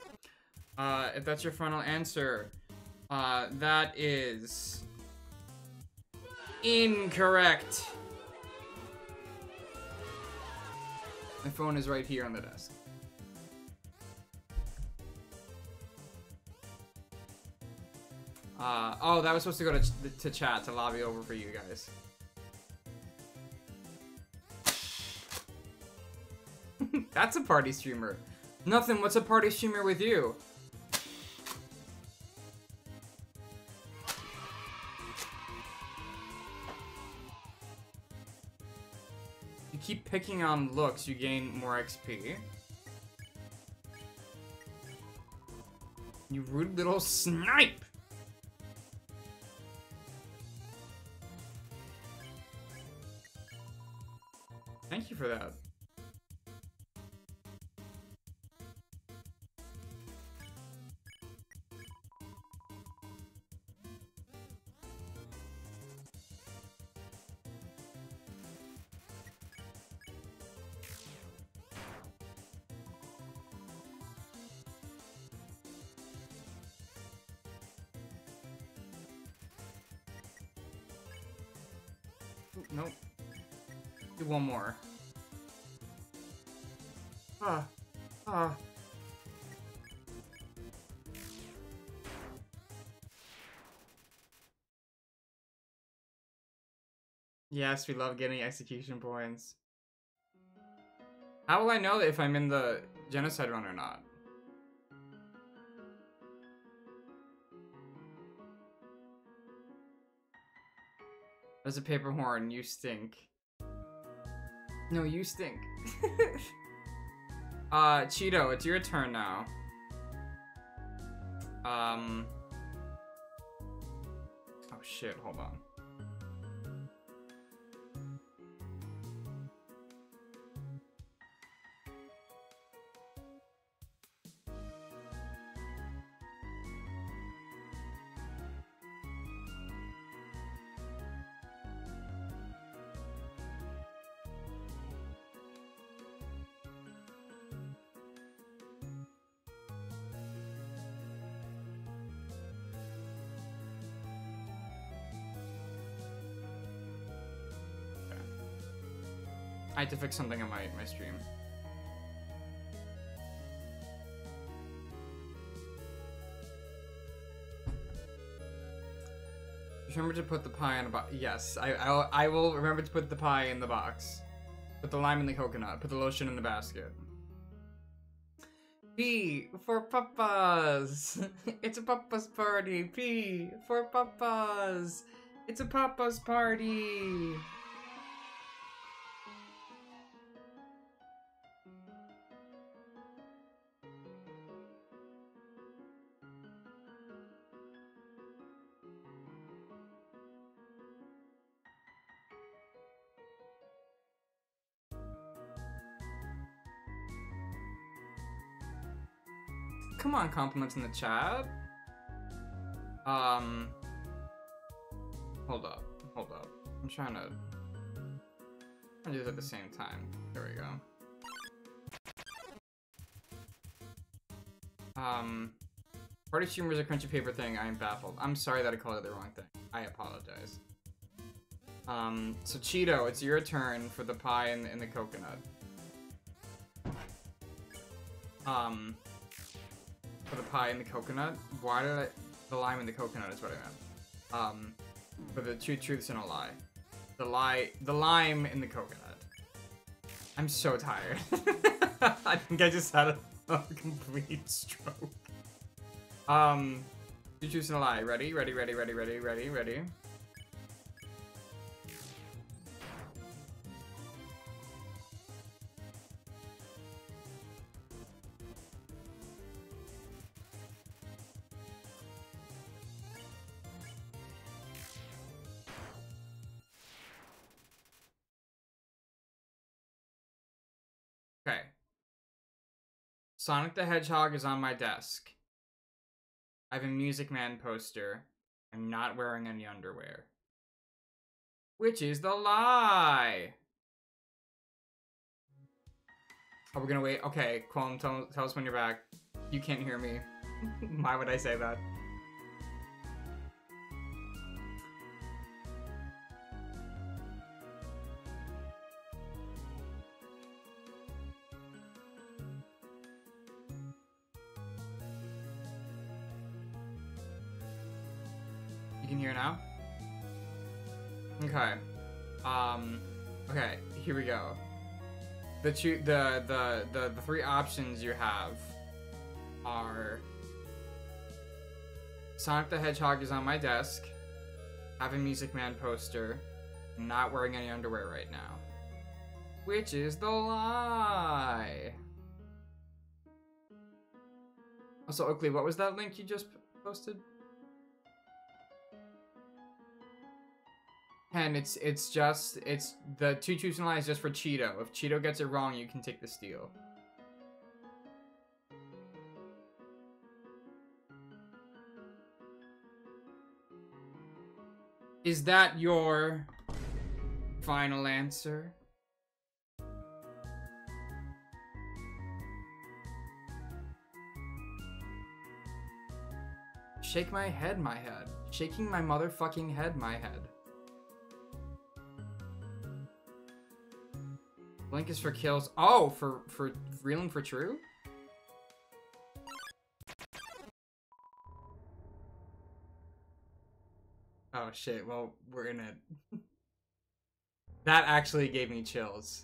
Uh, if that's your final answer, uh, that is incorrect. My phone is right here on the desk. Uh, oh, that was supposed to go to, ch to chat, to lobby over for you guys. That's a party streamer. Nothing, what's a party streamer with you? Keep picking on looks, you gain more X P. You rude little snipe! Thank you for that. Nope. Do one more. Ah. Ah. Yes, we love getting execution points. How will I know if I'm in the genocide run or not? There's a paper horn, you stink. No, you stink. uh, Cheeto, it's your turn now. Um. Oh shit, hold on. I had to fix something on my, my stream. Just remember to put the pie in a box. Yes, I, I, I will remember to put the pie in the box. Put the lime in the coconut. Put the lotion in the basket. P for papas. It's a papa's party. P for papas. It's a papa's party. Come on, compliments in the chat. Um, hold up, hold up. I'm trying to, I'll do this at the same time. There we go. Um, party streamer is a crunchy paper thing. I am baffled. I'm sorry that I called it the wrong thing. I apologize. Um, so Cheeto, it's your turn for the pie and, and the coconut. Um. For the pie and the coconut. Why did I... The lime and the coconut is what I meant. Um, for the two truths and a lie. The lie... The lime and the coconut. I'm so tired. I think I just had a, a complete stroke. Um, two truths and a lie. Ready, ready, ready, ready, ready, ready, ready. Sonic the Hedgehog is on my desk. I have a Music Man poster. I'm not wearing any underwear. Which is the lie? Are we gonna wait? Okay, Qualm, tell, tell us when you're back. You can't hear me. Why would I say that? Here now? Okay. Um, okay, here we go. The, two, the, the, the, the three options you have are Sonic the Hedgehog is on my desk, have a Music Man poster, not wearing any underwear right now. Which is the lie? Also, Oakley, what was that link you just posted? And it's it's just it's the two truths and a lie is just for Cheeto. If Cheeto gets it wrong, you can take the steal. Is that your final answer? Shake my head, my head. Shaking my motherfucking head, my head. Blink is for kills. Oh, for, for reeling for true? Oh shit, well, we're in it. That actually gave me chills.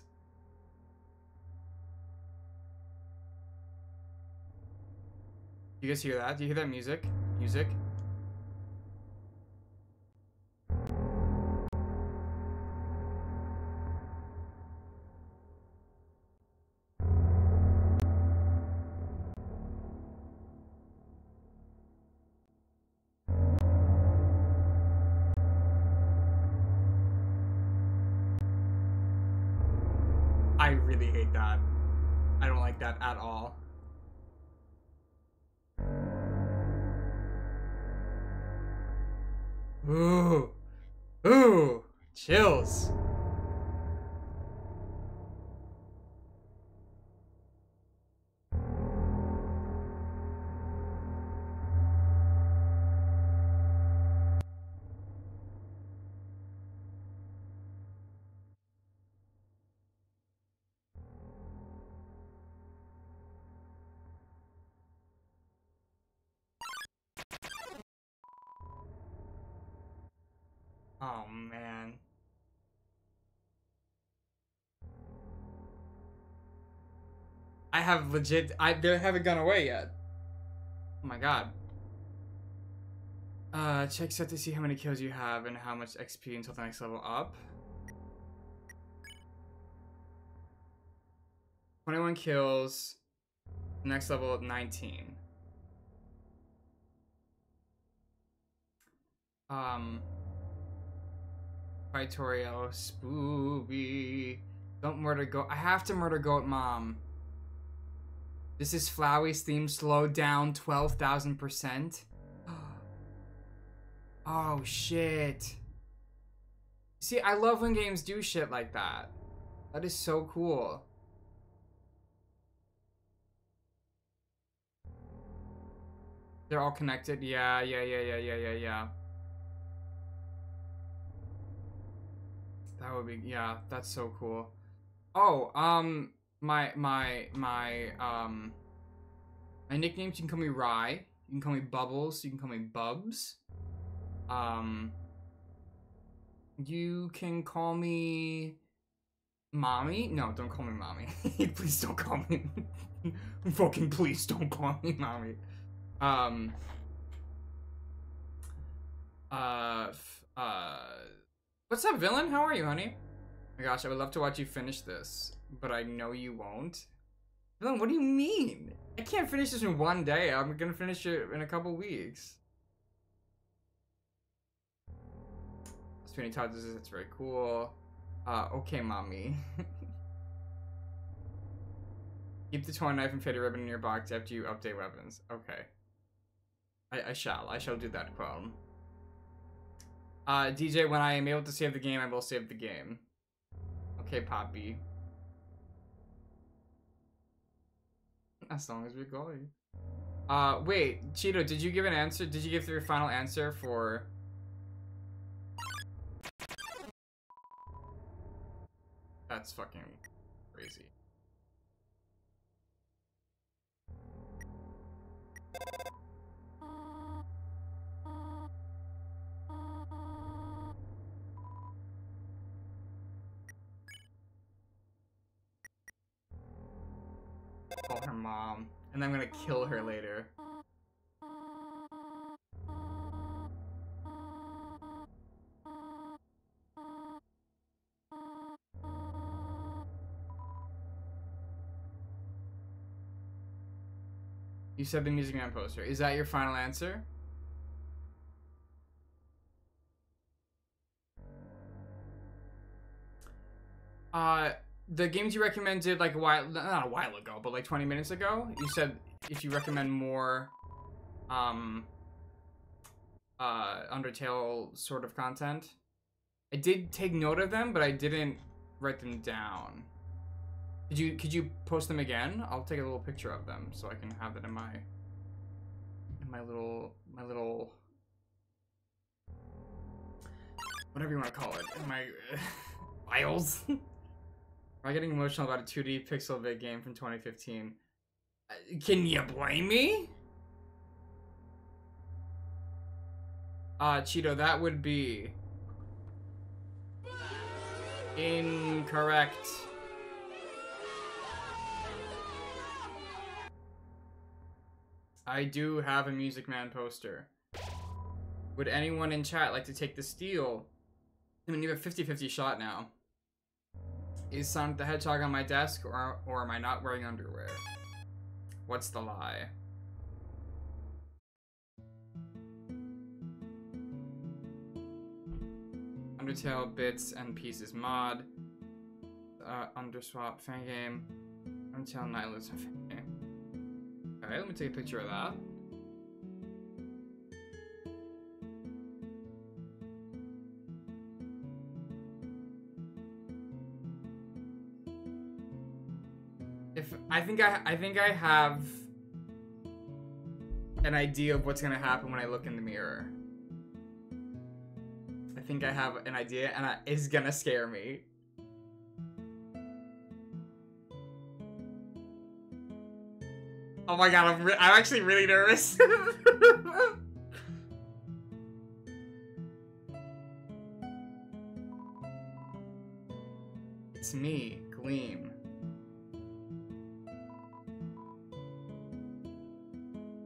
You guys hear that? Do you hear that music? Music? Chills. Oh, man. I have legit... I they haven't gone away yet. Oh, my God. Uh, check set to see how many kills you have and how much X P until the next level up. twenty-one kills. Next level up, nineteen. Um... By Toriel. Spooby. Don't murder goat. I have to murder goat mom. This is Flowey's theme. Slow down twelve thousand percent. Oh, shit. See, I love when games do shit like that. That is so cool. They're all connected. Yeah, yeah, yeah, yeah, yeah, yeah, yeah. That would be, yeah, that's so cool. Oh, um, my, my, my, um, my nicknames, you can call me Rye, you can call me Bubbles, you can call me Bubs. Um, you can call me Mommy. No, don't call me Mommy. Please don't call me. Fucking please don't call me Mommy. Um, uh, f uh, what's up, villain? How are you, honey? Oh my gosh, I would love to watch you finish this, but I know you won't. Villain, what do you mean? I can't finish this in one day. I'm gonna finish it in a couple weeks. Spinning toddlers, it's very cool. Uh, okay, mommy. Keep the torn knife and faded ribbon in your box after you update weapons. Okay. I, I shall. I shall do that, Chrome. Uh, D J, when I am able to save the game, I will save the game. Okay, Poppy. As long as we go. Uh, wait, Cheeto, did you give an answer? Did you give your final answer for... That's fucking crazy. Call her mom, and I'm gonna kill her later. You said the Music Man poster. Is that your final answer? Uh, the games you recommended like a while, not a while ago, but like twenty minutes ago, you said if you recommend more, um, uh, Undertale sort of content. I did take note of them, but I didn't write them down. Could you, could you post them again? I'll take a little picture of them so I can have that in my, in my little, my little, whatever you want to call it, in my uh, files. Am I getting emotional about a two D pixel vid game from twenty fifteen? Uh, can you blame me? Uh, Cheeto, that would be incorrect. I do have a Music Man poster. Would anyone in chat like to take the steal? I mean, you have a fifty fifty shot now. Is Sonic the Hedgehog on my desk, or, or am I not wearing underwear? What's the lie? Undertale, bits, and pieces mod. Uh, Underswap fan game. Undertale Nihilus fan game. Alright, let me take a picture of that. If I think I I think I have an idea of what's gonna happen when I look in the mirror. I think I have an idea, and I, it's gonna scare me. Oh my god, I'm, re I'm actually really nervous. It's me, Gleam.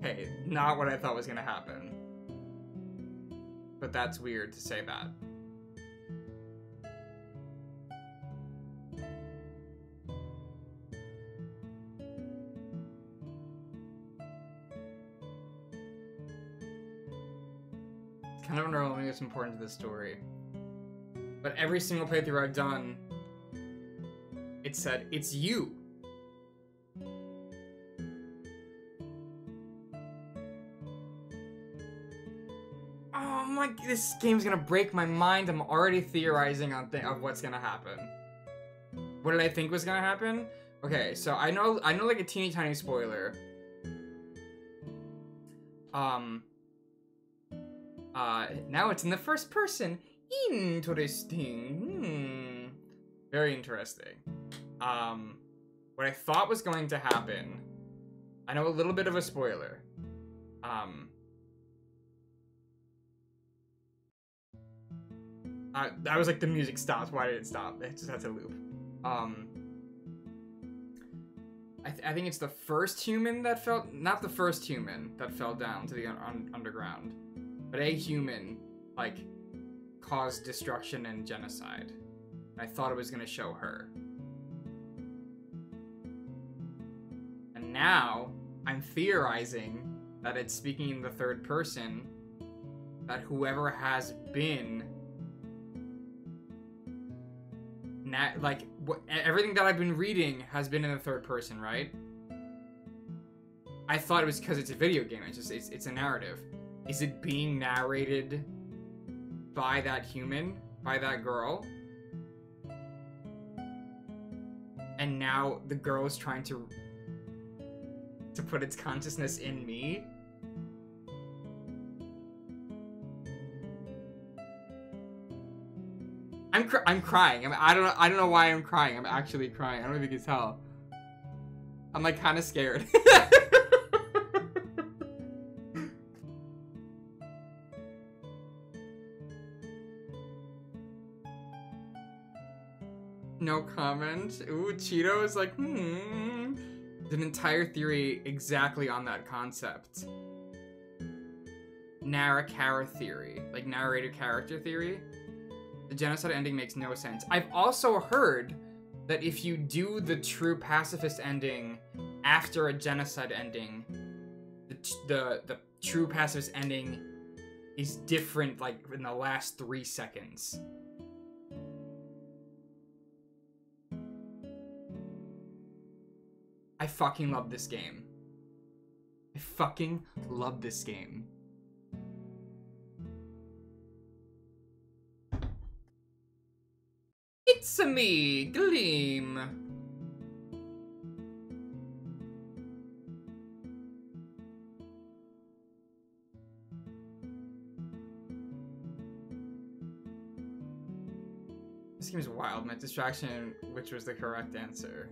Hey, not what I thought was gonna happen. But that's weird to say that. It's kind of underwhelming, it's important to the story. But every single playthrough I've done, it said, it's you! Oh my, this game's gonna break my mind. I'm already theorizing on th of what's gonna happen. What did I think was gonna happen? Okay, so I know, I know like a teeny tiny spoiler. Um, uh, now it's in the first person. Interesting. Hmm. Very interesting. Um, what I thought was going to happen, I know a little bit of a spoiler. Um, I, I was like, the music stops. Why did it stop? It just had to loop. Um, I, th I think it's the first human that fell, not the first human that fell down to the un un underground, but a human, like, caused destruction and genocide. I thought it was gonna show her. And now I'm theorizing that it's speaking in the third person, that whoever has been, Nat, like, what, everything that I've been reading has been in the third person, right? I thought it was because it's a video game. It's just, it's, it's a narrative. Is it being narrated by that human, by that girl? And now the girl is trying to, to put its consciousness in me? I'm cr I'm crying. I mean, I don't I don't know why I'm crying. I'm actually crying. I don't know if you can tell. I'm like kind of scared. No comment. Ooh, Cheeto is like, hmm. An entire theory exactly on that concept. Narra-cara theory, like narrator character theory. The genocide ending makes no sense. I've also heard that if you do the true pacifist ending after a genocide ending, the the, the true pacifist ending is different, like in the last three seconds. I fucking love this game. I fucking love this game. It's-a me, Gleam. This game is wild. My distraction, which was the correct answer.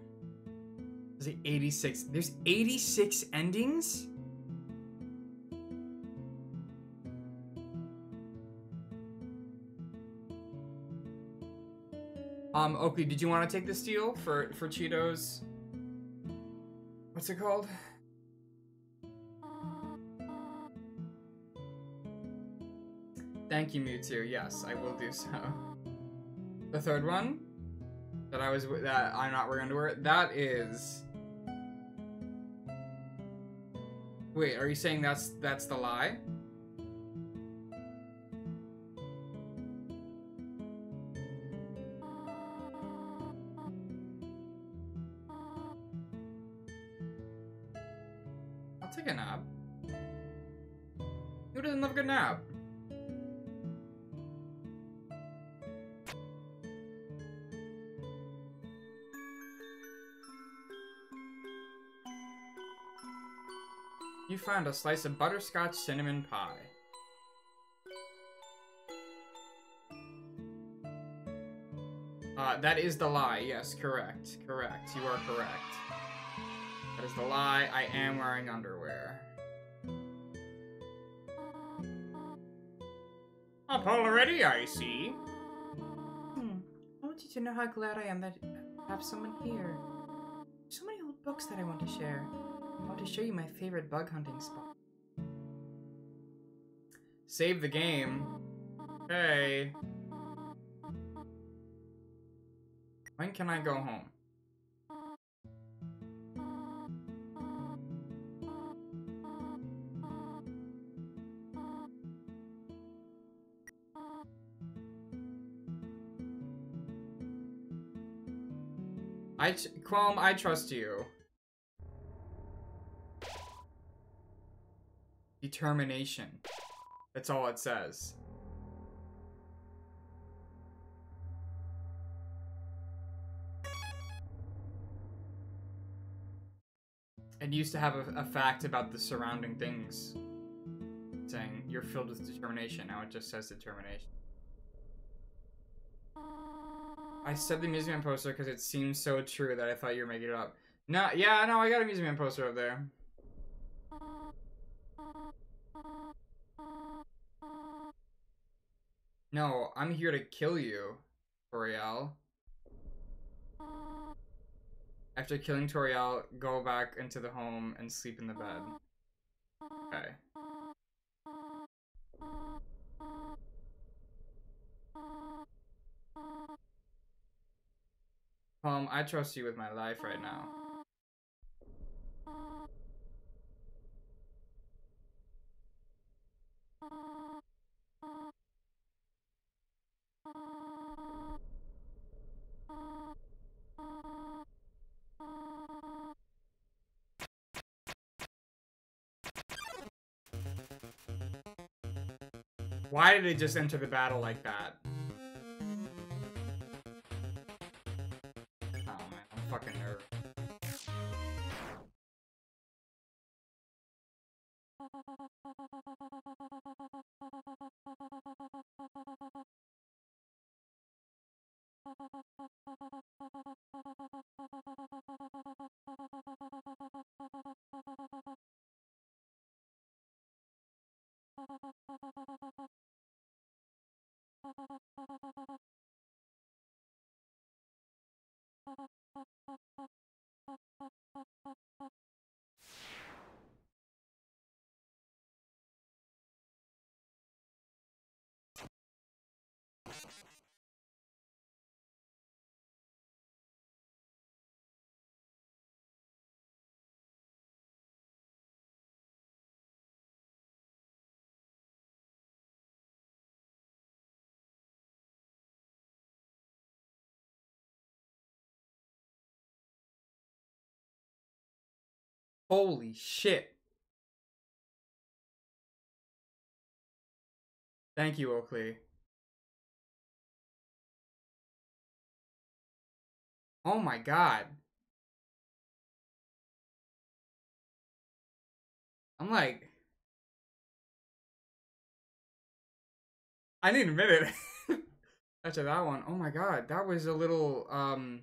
Is it eighty-six? There's eighty-six endings? Um, Oakley, did you want to take this deal for, for Cheetos? What's it called? Thank you, Mewtwo. Yes, I will do so. The third one? That I was, that I'm not wearing underwear? That is... Wait, are you saying that's that's the lie? I'll take a nap. Who doesn't love a good nap? You found a slice of butterscotch cinnamon pie. Uh, that is the lie. Yes, correct. Correct. You are correct. That is the lie. I am wearing underwear. Up already, I see. Hmm. I want you to know how glad I am that have someone here. So many old books that I want to share. I want to show you my favorite bug hunting spot. Save the game. Hey. When can I go home? I t Qualm, I trust you. Determination. That's all it says. It used to have a, a fact about the surrounding things, saying you're filled with determination. Now it just says determination. I said the museum poster because it seems so true that I thought you were making it up. No, yeah, no, I got a museum poster up there. No, I'm here to kill you, Toriel. After killing Toriel, go back into the home and sleep in the bed. Okay. Um, I trust you with my life right now. Why did it just enter the battle like that? Holy shit. Thank you, Oakley. Oh my god. I'm like... I need a minute. After that one, oh my god, that was a little, um...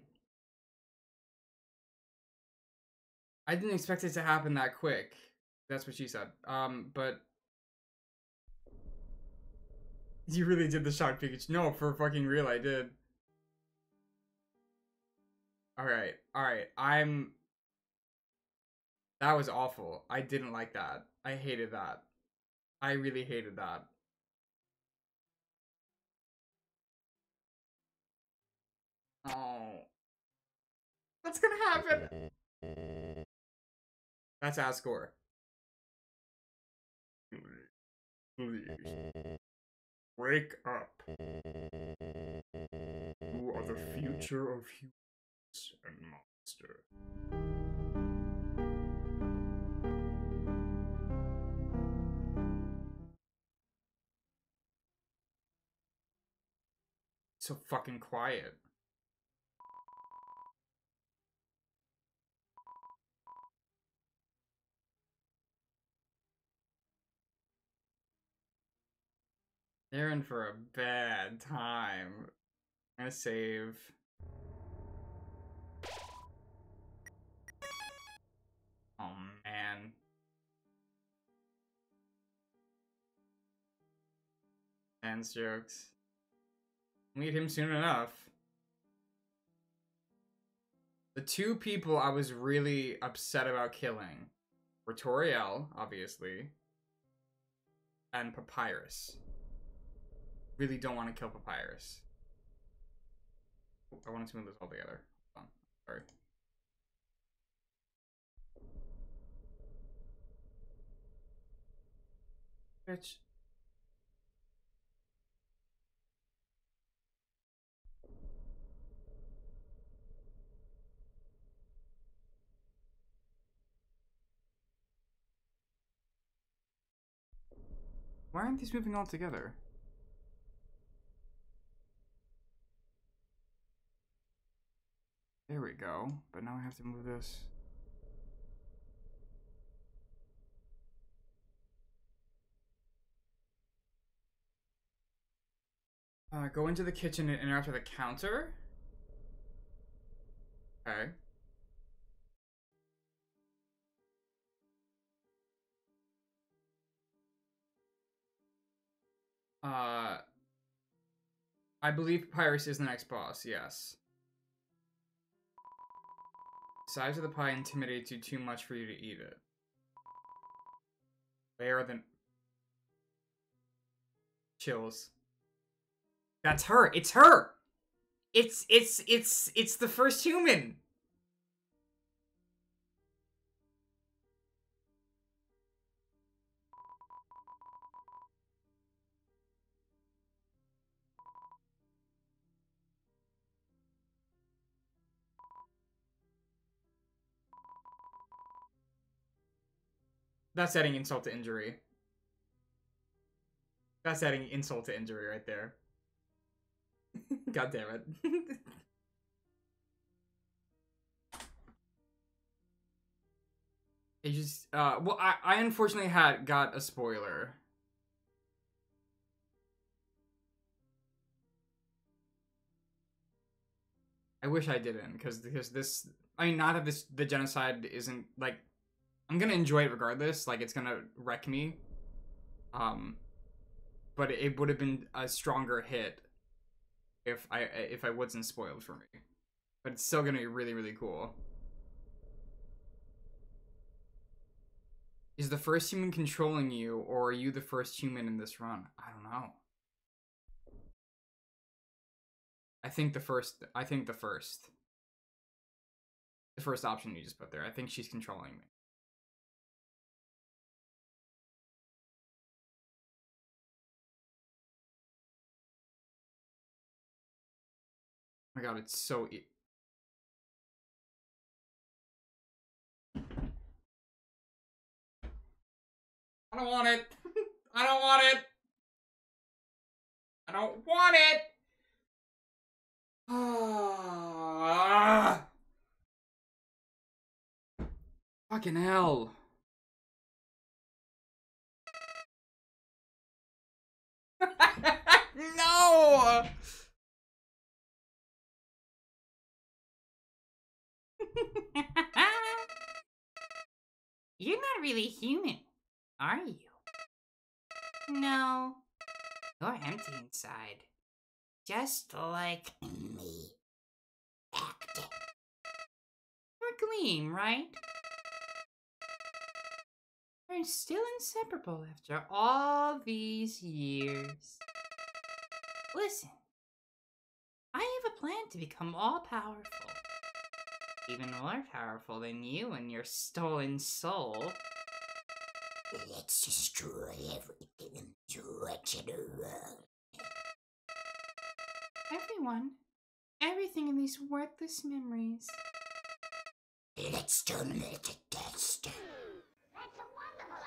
I didn't expect it to happen that quick. That's what she said. Um, but you really did the shock Pikachu. No, for fucking real, I did. All right, all right. I'm. That was awful. I didn't like that. I hated that. I really hated that. Oh, what's gonna happen? That's our score. Please. Wake up. You are the future of humans and monster. So fucking quiet. They're in for a bad time. I'm gonna save. Oh man. Sans jokes. Meet him soon enough. The two people I was really upset about killing were Toriel, obviously, and Papyrus. Really don't want to kill Papyrus. I wanted to move this all together. Hold on. Sorry. Bitch. Why aren't these moving all together? There we go. But now I have to move this. Uh, go into the kitchen and interact with the counter. Okay. Uh, I believe Papyrus is the next boss, yes. Size of the pie intimidates you too much for you to eat it. Where are the... Chills. That's her! It's her! It's, it's, it's, it's the first human! That's adding insult to injury. That's adding insult to injury right there. God damn it. It just, uh, well, I, I unfortunately had got a spoiler. I wish I didn't, because because this, I mean, not that this, the genocide isn't, like, I'm gonna enjoy it regardless, like, it's gonna wreck me. Um, but it would have been a stronger hit if I if I wasn't spoiled for me. But it's still gonna be really, really cool. Is the first human controlling you, or are you the first human in this run? I don't know. I think the first, I think the first. The first option you just put there. I think she's controlling me. Oh my god, it's so e- I don't want it! I don't want it! I don't want it! Ah! Fucking hell! No! You're not really human, are you? No, you're empty inside, just like me. You're Gleam, right? We're still inseparable after all these years. Listen, I have a plan to become all-powerful. Even more powerful than you and your stolen soul. Let's destroy everything and stretch it around. Everyone. Everything in these worthless memories. Let's turn them into dust. That's a wonderful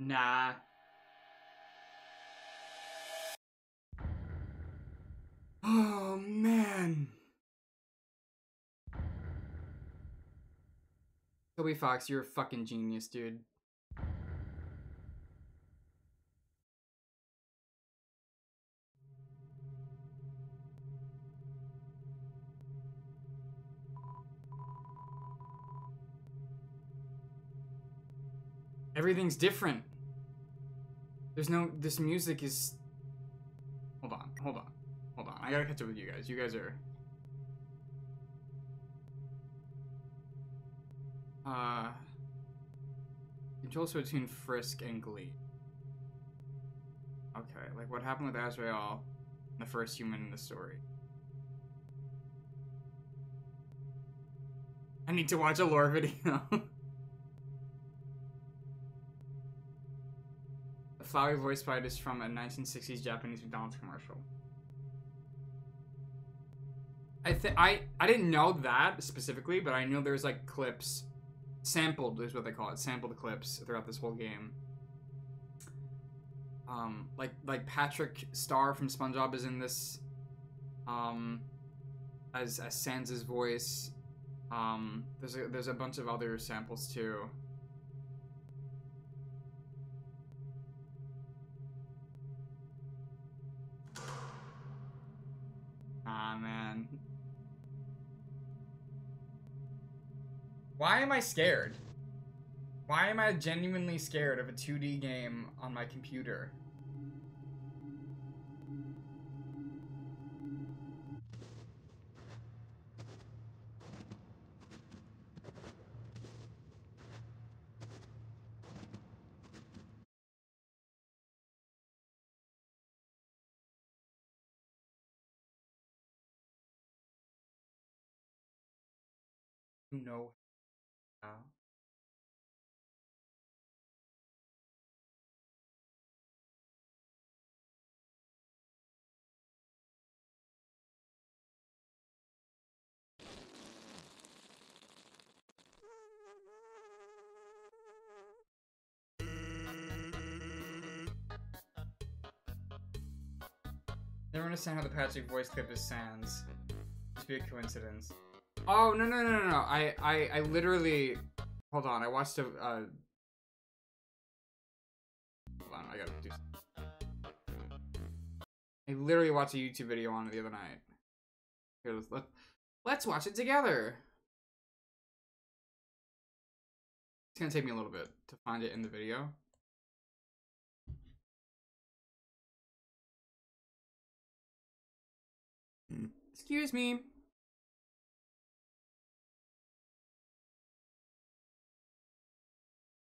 idea. Nah. Oh, man. Toby Fox, you're a fucking genius, dude. Everything's different. There's no... This music is I gotta catch up with you guys. You guys are... Uh... Control switch between Frisk and Glee. Okay, like what happened with Azrael, the first human in the story. I need to watch a lore video. The flowery voice bite is from a nineteen sixties Japanese McDonald's commercial. I think I I didn't know that specifically, but I knew there was like clips. Sampled is what they call it. Sampled clips throughout this whole game. Um, like like Patrick Starr from SpongeBob is in this, um, as as Sans's voice. Um, there's a, there's a bunch of other samples too. Ah man. Why am I scared? Why am I genuinely scared of a two D game on my computer? You know. Never understand how the Patrick voice clip is Sans. Just be a coincidence. Oh, no, no, no, no, no. I, I, I literally... Hold on, I watched a... Uh... Hold on, I gotta do something. I literally watched a YouTube video on it the other night. Here, let's, let, let's watch it together! It's gonna take me a little bit to find it in the video. Excuse me.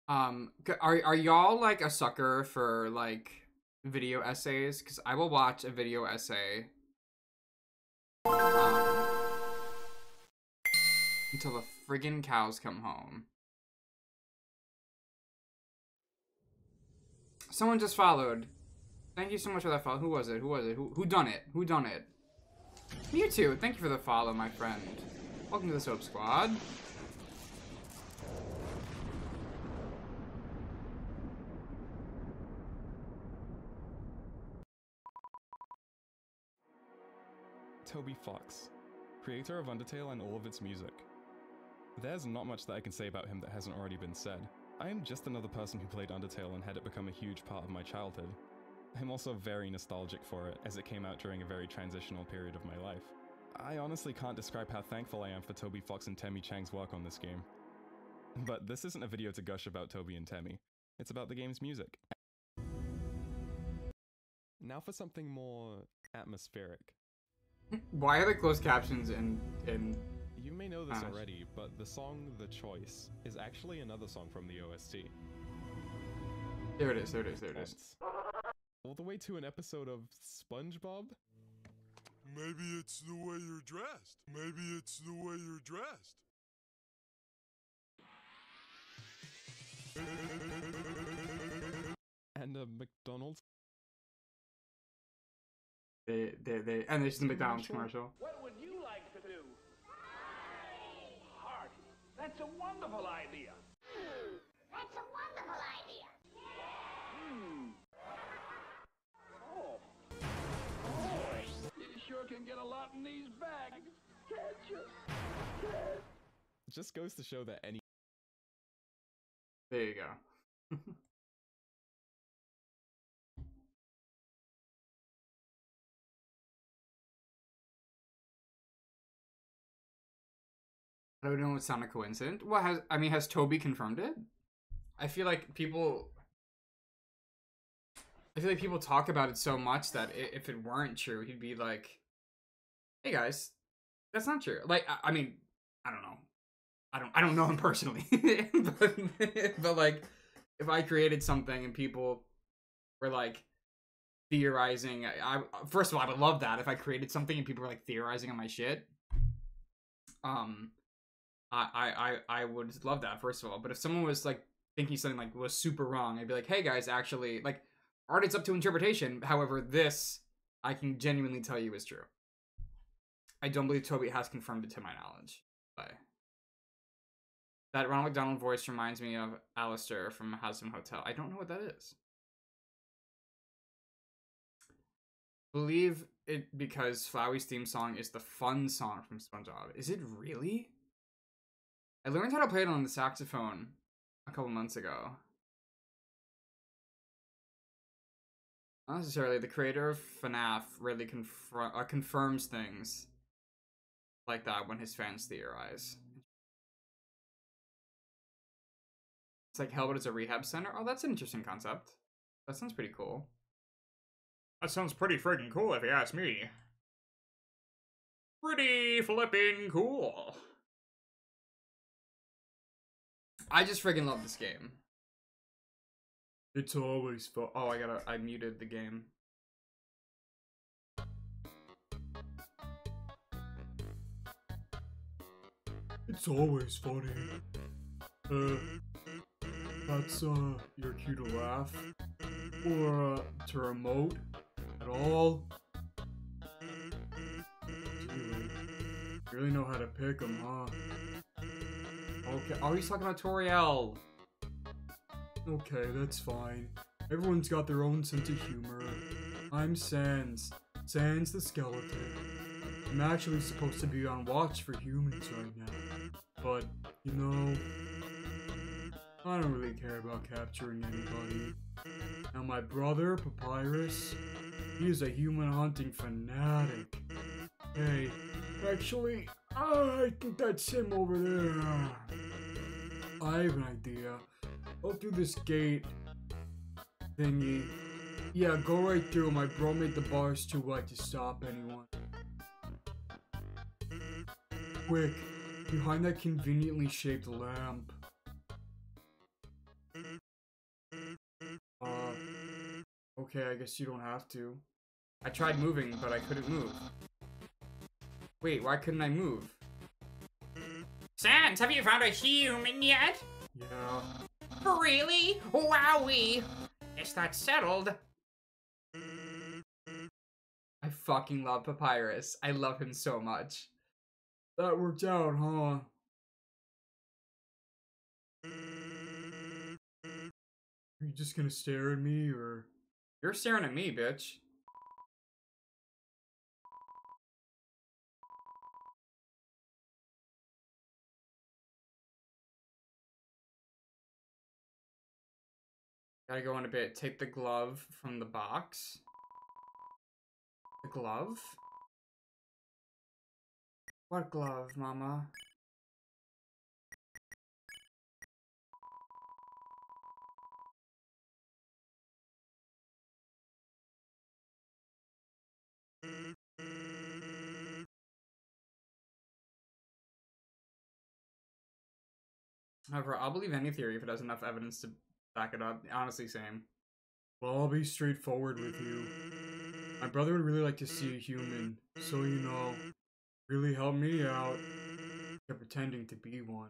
Um, are, are y'all, like, a sucker for, like, video essays? Because I will watch a video essay um, until the friggin' cows come home. Someone just followed. Thank you so much for that follow. Who was it? Who was it? Who, who done it? Who done it? You too. Thank you for the follow, my friend. Welcome to the Soap Squad. Toby Fox, creator of Undertale and all of its music. There's not much that I can say about him that hasn't already been said. I am just another person who played Undertale and had it become a huge part of my childhood. I'm also very nostalgic for it, as it came out during a very transitional period of my life. I honestly can't describe how thankful I am for Toby Fox and Temi Chang's work on this game. But this isn't a video to gush about Toby and Temi, it's about the game's music. Now for something more atmospheric. Why are there closed captions in, in... You may know this Spanish already, but the song The Choice is actually another song from the O S T. There it is, there it is, there it is. All the way to an episode of SpongeBob? Maybe it's the way you're dressed. Maybe it's the way you're dressed. And a McDonald's? They, they, they, and it's the McDonald's commercial. What would you like to do? Party. That's a wonderful idea. Mm, that's a wonderful idea. Mm. Oh. Oh. You sure can get a lot in these bags, can't you? Can't. It just goes to show that any. There you go. I don't know, it sounded coincident. What has, I mean, has Toby confirmed it? I feel like people, I feel like people talk about it so much that it, if it weren't true, he'd be like, hey guys, that's not true. Like, I, I mean, I don't know. I don't I don't know him personally. but, but like, if I created something and people were like theorizing, I, I first of all, I would love that if I created something and people were like theorizing on my shit. Um I I I, I would love that, first of all. But if someone was like thinking something like was super wrong, I'd be like, hey guys, actually, like, art, it's up to interpretation. However, this I can genuinely tell you is true. I don't believe Toby has confirmed it to my knowledge. But that Ronald McDonald voice reminds me of Alistair from Hazbin Hotel. I don't know what that is. Believe it because Flowey's theme song is the fun song from SpongeBob. Is it really? I learned how to play it on the saxophone a couple months ago. Not necessarily. The creator of FNAF really confir uh, confirms things like that when his fans theorize. It's like hell, but it's a rehab center? Oh, that's an interesting concept. That sounds pretty cool. That sounds pretty friggin' cool, if you ask me. Pretty flippin' cool. I just friggin' love this game. It's always fun. Oh, I gotta, I muted the game. It's always funny. Uh, that's, uh, your cue to laugh. Or, uh, to remote. At all. Dude, you really know how to pick them, huh? Okay. Oh, he's talking about Toriel. Okay, that's fine. Everyone's got their own sense of humor. I'm Sans. Sans the skeleton. I'm actually supposed to be on watch for humans right now. But, you know, I don't really care about capturing anybody. Now my brother, Papyrus, he is a human hunting fanatic. Hey, actually, I think that's him over there. I have an idea. Go through this gate thingy. Yeah, go right through. My bro made the bars too wide to stop anyone. Quick, behind that conveniently shaped lamp. Uh, okay, I guess you don't have to. I tried moving, but I couldn't move. Wait, why couldn't I move? Sans, have you found a human yet? Yeah. Really? Wowie! Is that settled? I fucking love Papyrus. I love him so much. That worked out, huh? Are you just gonna stare at me, or? You're staring at me, bitch. Gotta go in a bit. Take the glove from the box. The glove? What glove, mama? However, I'll believe any theory if it has enough evidence to back it up. Honestly, same. Well, I'll be straightforward with you. My brother would really like to see a human, so you know, really help me out. Kept pretending to be one.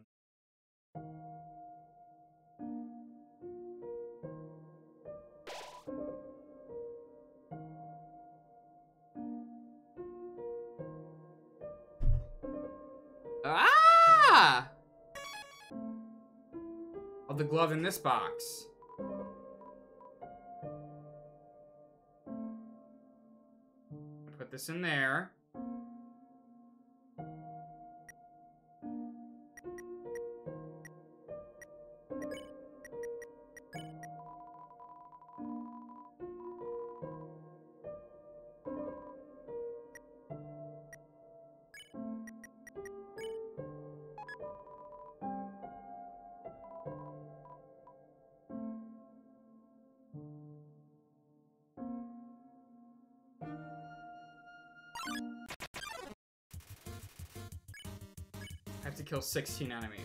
Ah! The glove in this box. Put this in there. You have to kill sixteen enemies.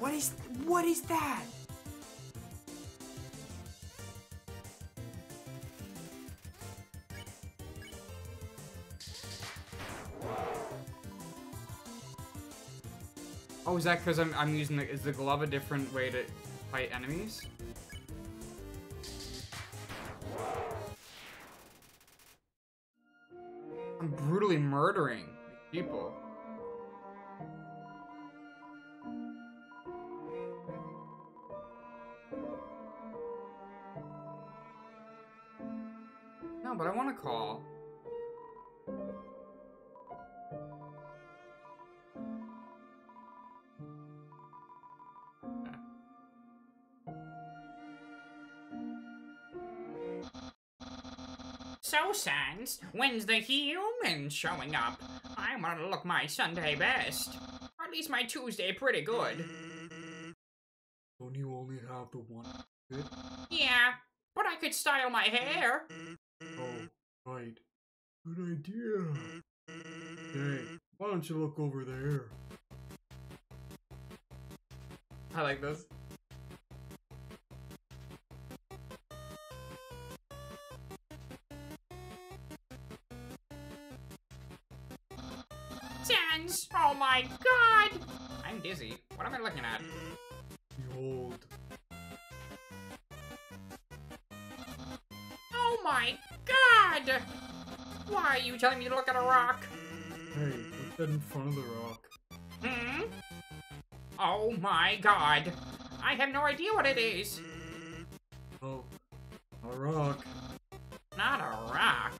What is, what is that? Oh, is that because I'm, I'm using the, is the glove a different way to fight enemies? I'm brutally murdering people. No, but I want to call. So, Sans, when's the human showing up? I want to look my Sunday best. Or at least my Tuesday pretty good. Don't you only have the one kid? Yeah, but I could style my hair. Oh, right. Good idea. Hey, why don't you look over there? I like this. Oh my god! I'm dizzy. What am I looking at? Behold. Oh my god! Why are you telling me to look at a rock? Hey, look that in front of the rock. Hmm? Oh my god! I have no idea what it is! Oh, a rock. Not a rock.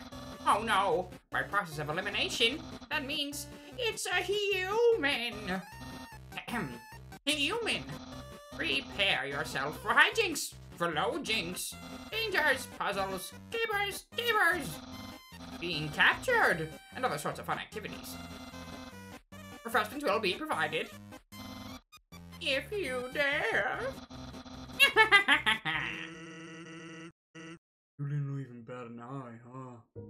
Oh no! By process of elimination, that means it's a human! Ahem. Human! Prepare yourself for hijinks! For low jinks! Dangers! Puzzles! Keepers! Keepers! Being captured! And other sorts of fun activities. Refreshments will be provided. If you dare! You didn't even bat an eye, huh?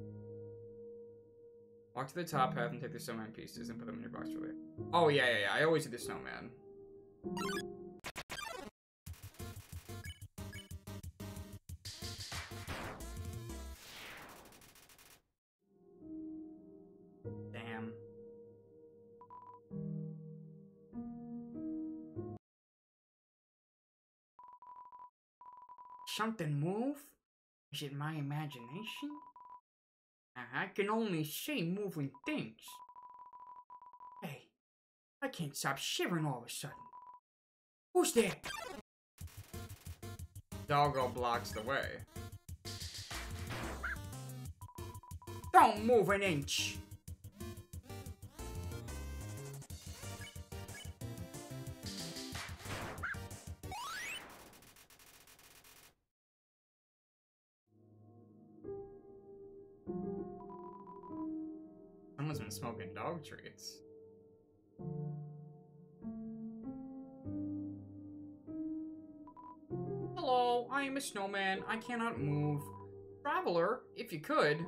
Walk to the top path and take the snowman pieces and put them in your box for later. Oh, yeah, yeah, yeah. I always do the snowman. Damn. Something move? Is it my imagination? I can only see moving things. Hey, I can't stop shivering all of a sudden. Who's there? Doggo blocks the way. Don't move an inch. Smoking dog treats. Hello, I am a snowman. I cannot move. Traveler, if you could.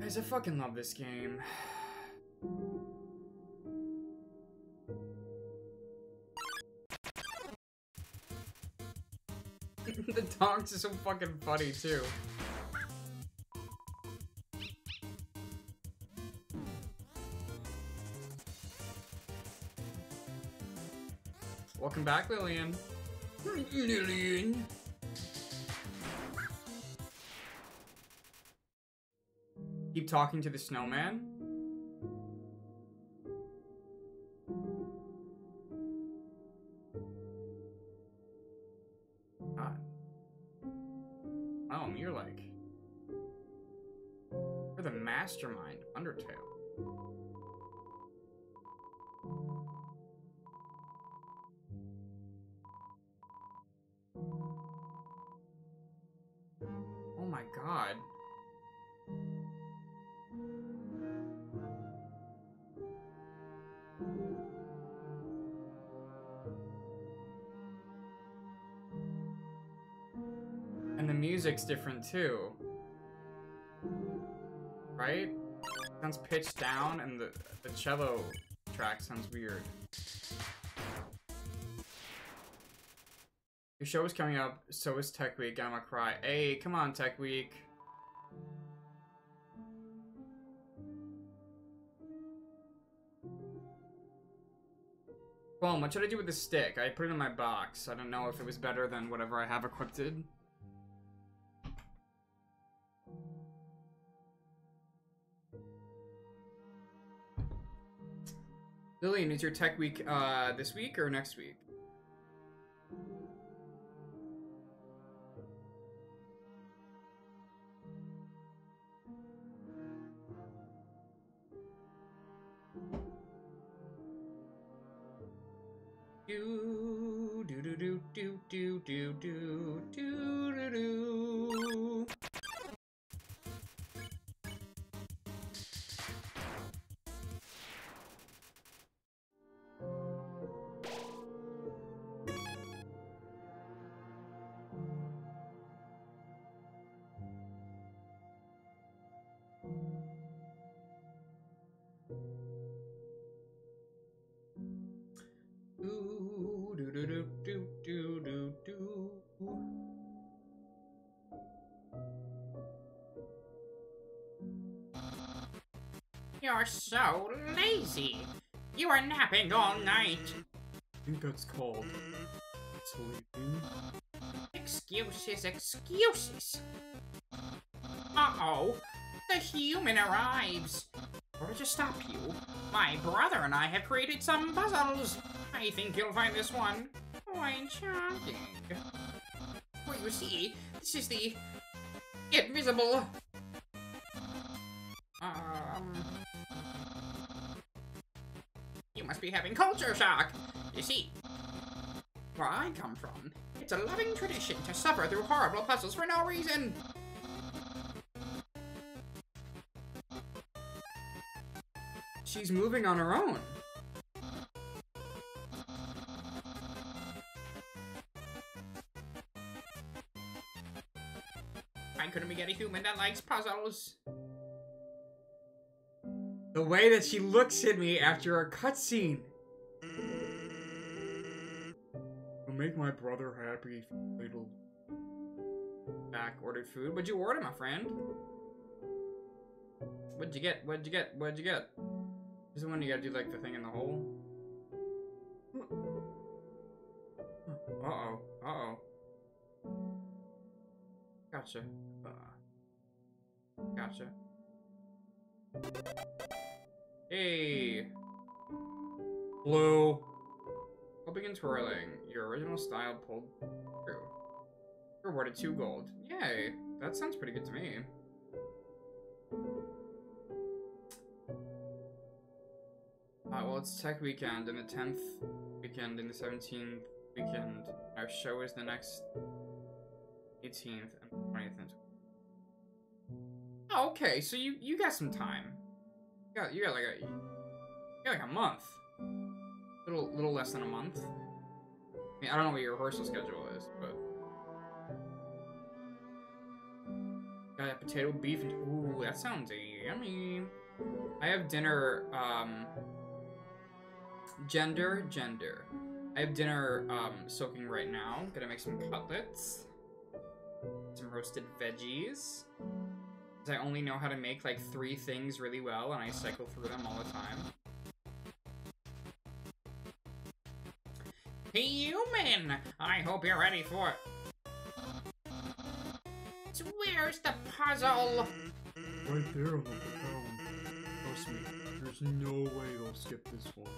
Guys, I fucking love this game. The dogs are so fucking funny, too. Welcome back, Lillian. Lillian! Keep talking to the snowman. Mastermind, Undertale. god. And the music's different too. Right? Sounds pitched down and the, the cello track sounds weird. Your show is coming up, so is Tech Week. I'm gonna cry. Hey, come on, Tech Week. Boom, what should I do with the stick? I put it in my box. I don't know if it was better than whatever I have equipped. Lillian, is your Tech Week uh, this week or next week? Do do do do do do do do do do. You're so lazy. You were napping all night. I think that's called sleeping. Excuses, excuses. Uh-oh, the human arrives. Or to stop you, my brother and I have created some puzzles. I think you'll find this one quite shocking. Well, you see, this is the invisible. Um. You must be having culture shock! You see, where I come from, it's a loving tradition to suffer through horrible puzzles for no reason! She's moving on her own! Why couldn't we get a human that likes puzzles? The way that she looks at me after a cutscene. I'll make my brother happy. Little back ordered food. What'd you order, my friend? What'd you get? What'd you get? What'd you get? Is the one you gotta do like the thing in the hole? Uh oh. Uh oh. Gotcha. Uh, gotcha. Hey! Blue! Helping and twirling. Your original style pulled through. Rewarded two gold. Yay! That sounds pretty good to me. Uh, well, it's Tech Weekend and the tenth weekend and the seventeenth weekend. Our show is the next eighteenth and twentieth. Oh, okay, so you, you got some time. You got, you got like a, you got like a month. Little, little less than a month. I mean, I don't know what your rehearsal schedule is, but. Got that potato, beef, and, ooh, that sounds yummy. I have dinner, um, gender, gender. I have dinner, um, soaking right now. Gonna make some cutlets. Some roasted veggies. I only know how to make like three things really well, and I cycle through them all the time. Human! I hope you're ready for it. Where's the puzzle? Right there on the ground. Trust me, there's no way I'll skip this one.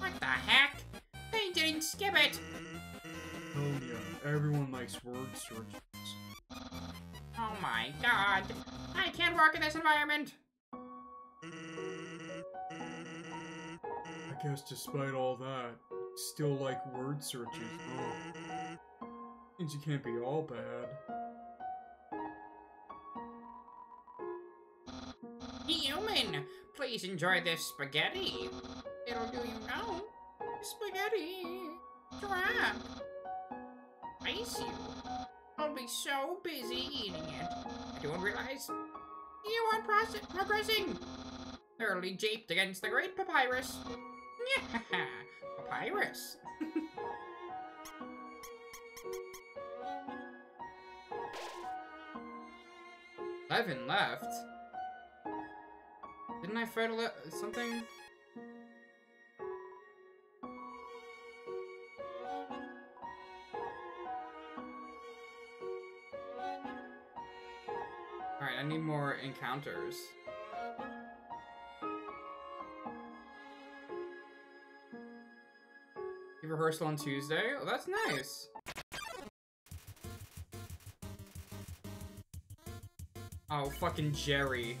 What the heck? They didn't skip it! Oh yeah, everyone likes word searches. Oh my god! I can't work in this environment! I guess despite all that, still like word searches, huh? And you can't be all bad. Human, please enjoy this spaghetti. It'll do you now. Spaghetti. Trap. Ice you. I'll be so busy eating it. I don't realize you are progressing. Thoroughly japed against the great Papyrus. Yeah, Papyrus. Eleven left. Didn't I fight a something? All right, I need more encounters. Rehearsal on Tuesday? Oh, that's nice. Oh, fucking Jerry.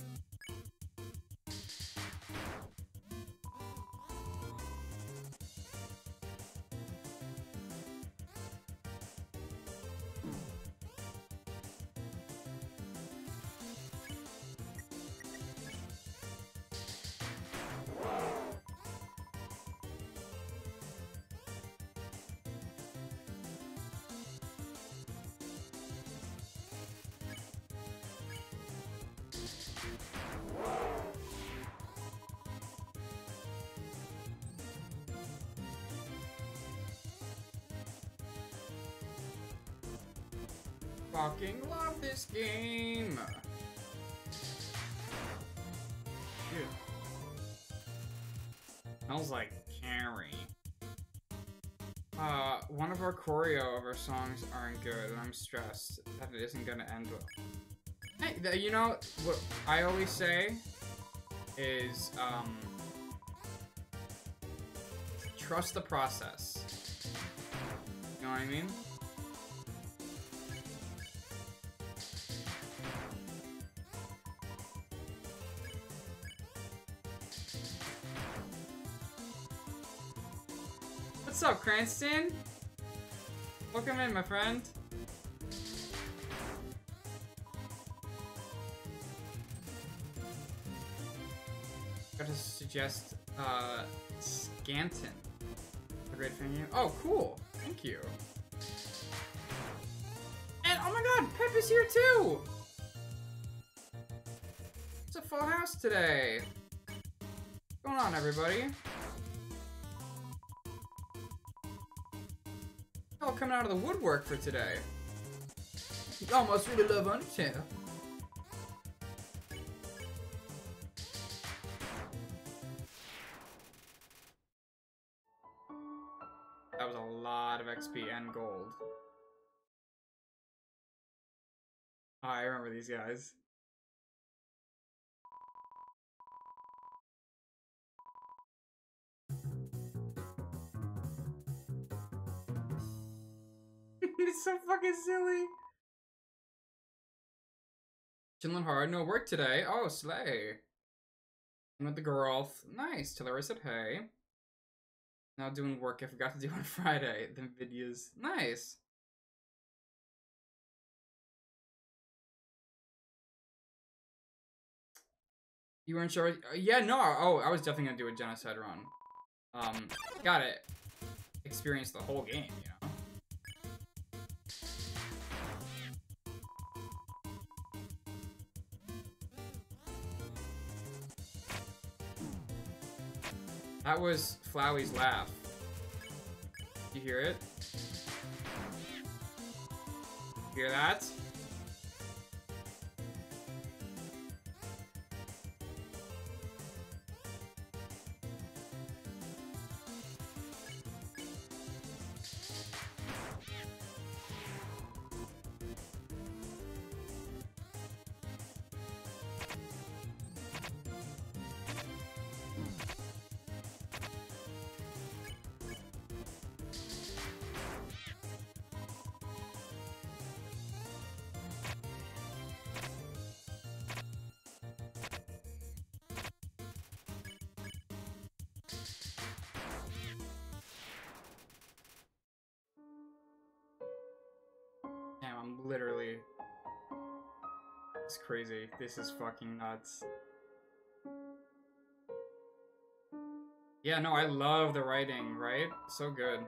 Fucking love this game. Dude. Smells like Carrie. Uh, one of our choreo of our songs aren't good, and I'm stressed that it isn't gonna end well. Hey, you know what I always say is um, trust the process. You know what I mean? What's up, Cranston? Welcome in, my friend. Gotta suggest uh, Scanton. A great venue. Oh, cool. Thank you. And oh my God, Pip is here too. It's a full house today. What's going on, everybody? Coming out of the woodwork for today. You almost really love Undertale. That was a lot of X P and gold. Oh, I remember these guys. It's so fucking silly. Chillin' hard, no work today. Oh, slay. I'm with the girl. Nice. Till I said hey. Now doing work I forgot to do on Friday. Then videos. Nice. You weren't sure? Yeah, no. Oh, I was definitely gonna do a genocide run. Um, got it. Experience the whole game, you know. That was Flowey's laugh. You hear it? Hear that? It's crazy. This is fucking nuts. Yeah, no, I love the writing, right? So good.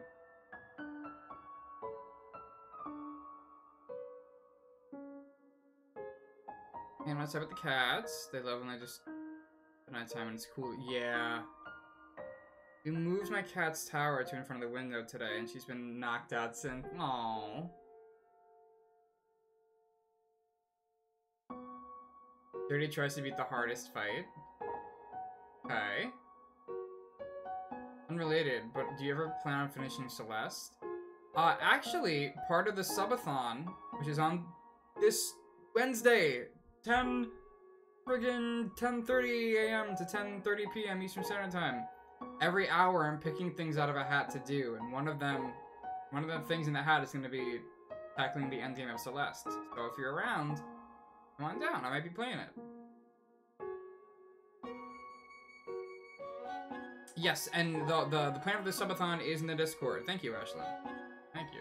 And what's up with the cats? They love when they just at nighttime and it's cool. Yeah. We moved my cat's tower to in front of the window today, and she's been knocked out since. Aww. Dirty tries to beat the hardest fight. Okay. Unrelated, but do you ever plan on finishing Celeste? Uh, actually, part of the subathon, which is on this Wednesday, ten friggin' ten thirty a m to ten thirty p m Eastern Standard Time. Every hour I'm picking things out of a hat to do, and one of them, one of the things in the hat is going to be tackling the endgame of Celeste. So if you're around, come on down, I might be playing it. Yes, and the, the, the plan for the subathon is in the Discord. Thank you, Ashley. Thank you.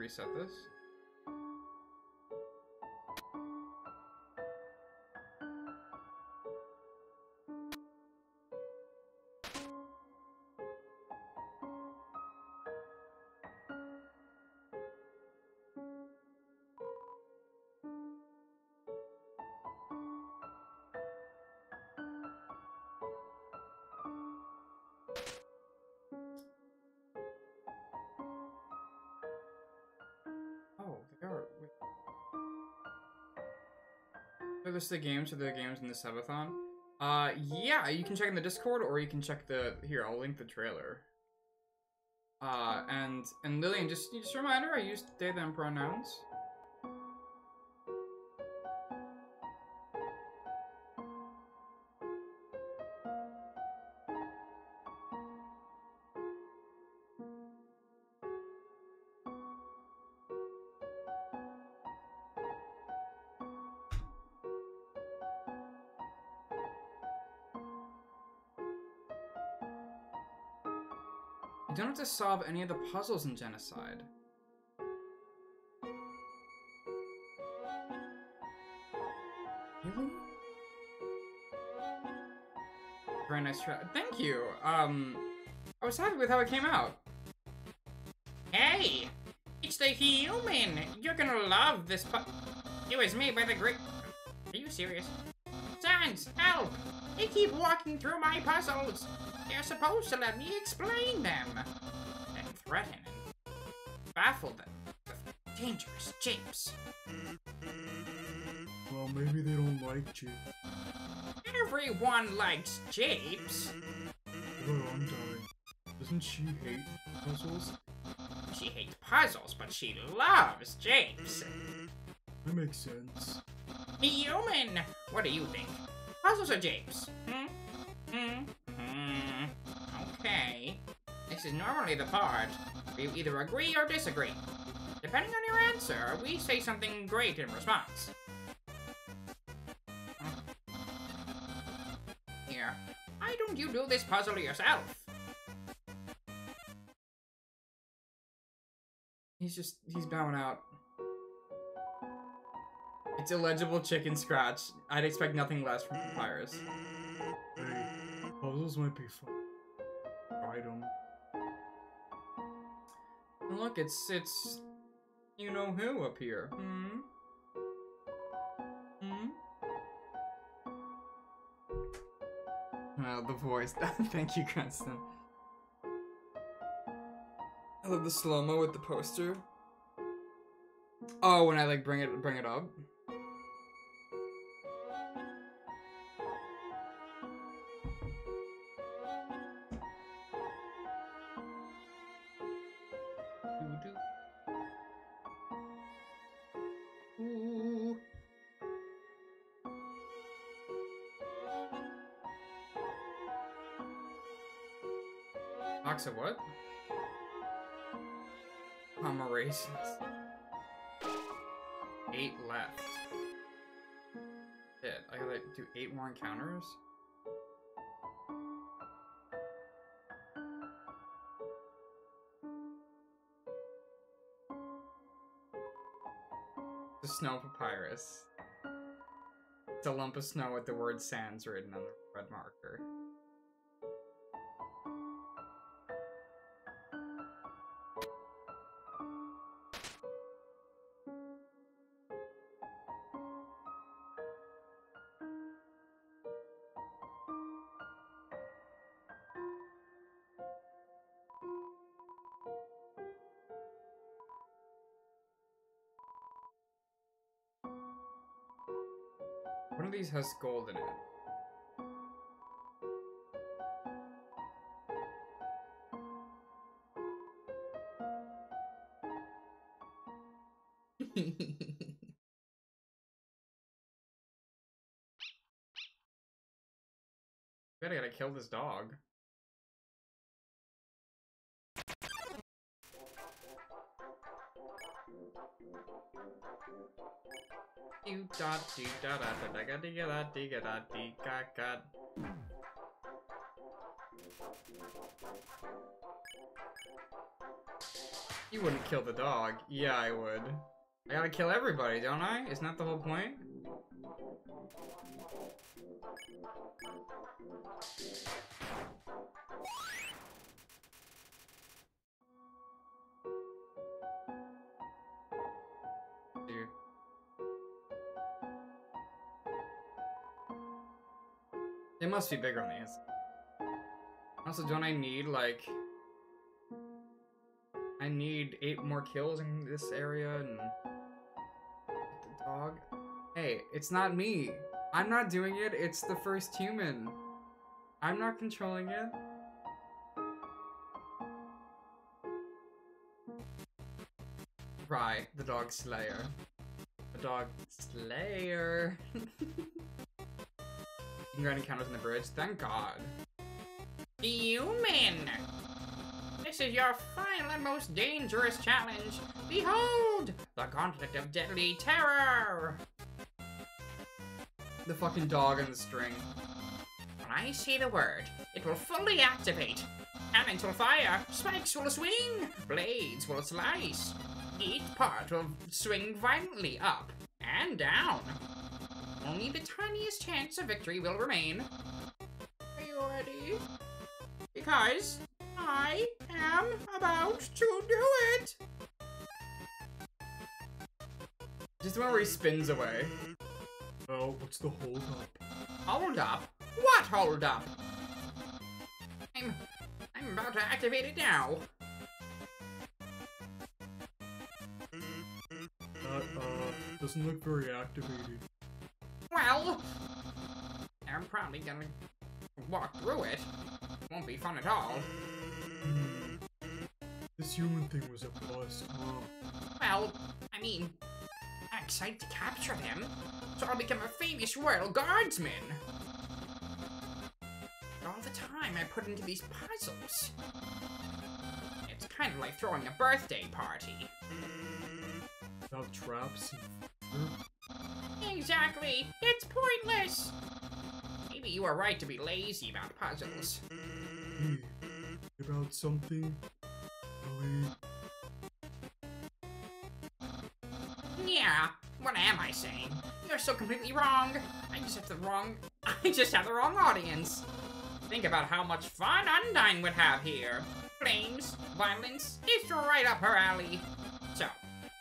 Reset this. The games or the games in the subathon? Uh, yeah, you can check in the Discord or you can check the, here, I'll link the trailer. Uh, and, and Lillian, just, just a reminder, I use they, them pronouns. You don't have to solve any of the puzzles in Genocide. Really? Very nice try. Thank you! Um, I was happy with how it came out. Hey! It's the human! You're gonna love this pu- It was made by the great- Are you serious? Sans, help! They keep walking through my puzzles! They're supposed to let me explain them, and threaten and baffle them with dangerous japes. Well, maybe they don't like japes. Everyone likes japes. What about Undyne? Doesn't she hate puzzles? She hates puzzles, but she loves japes. That makes sense. Human, what do you think? Puzzles or japes? Hmm? Hmm? Okay, this is normally the part where you either agree or disagree. Depending on your answer, we say something great in response. Here, why don't you do this puzzle yourself? He's just, he's bowing out. It's illegible chicken scratch. I'd expect nothing less from Papyrus. Hey, puzzles might be fun. Item. And look, it's it's you know who up here. Hmm. Hmm. Well, the voice. Thank you, Constant. I love the slow mo with the poster. Oh, when I like bring it bring it up. Box of what? Pomeranians. Eight left. Shit, I gotta do eight more encounters? The snow papyrus. It's a lump of snow with the word Sans written on the red marker. One of these has gold in it. I gotta kill this dog. Do da do da da da da da da da da da da da. You wouldn't kill the dog. Yeah, I would. I gotta kill everybody, don't I? Isn't that the whole point? They must be bigger on these. Also, don't I need, like... I need eight more kills in this area and... The dog? Hey, it's not me! I'm not doing it, it's the first human! I'm not controlling it! Right, the dog slayer. The dog slayer! You can grab encounters on the bridge. Thank God. Human! This is your final and most dangerous challenge. Behold! The Gauntlet of Deadly Terror! The fucking dog on the string. When I say the word, it will fully activate. Cannons will fire, spikes will swing, blades will slice. Each part will swing violently up and down. Only the tiniest chance of victory will remain. Are you ready? Because I am about to do it! Just the one where he spins away. Oh, what's the hold up? Hold up? What hold up? I'm... I'm about to activate it now. That, uh, doesn't look very activated. Well, I'm probably gonna walk through it. Won't be fun at all. This human thing was a bust, huh? Well, I mean, I'm excited to capture him, so I'll become a famous royal guardsman. All the time I put into these puzzles. It's kind of like throwing a birthday party. Without traps. Exactly! It's pointless! Maybe you are right to be lazy about puzzles. Hey, about something? Really? Yeah, what am I saying? You're so completely wrong! I just have the wrong... I just have the wrong audience! Think about how much fun Undyne would have here! Flames, violence, it's right up her alley! So,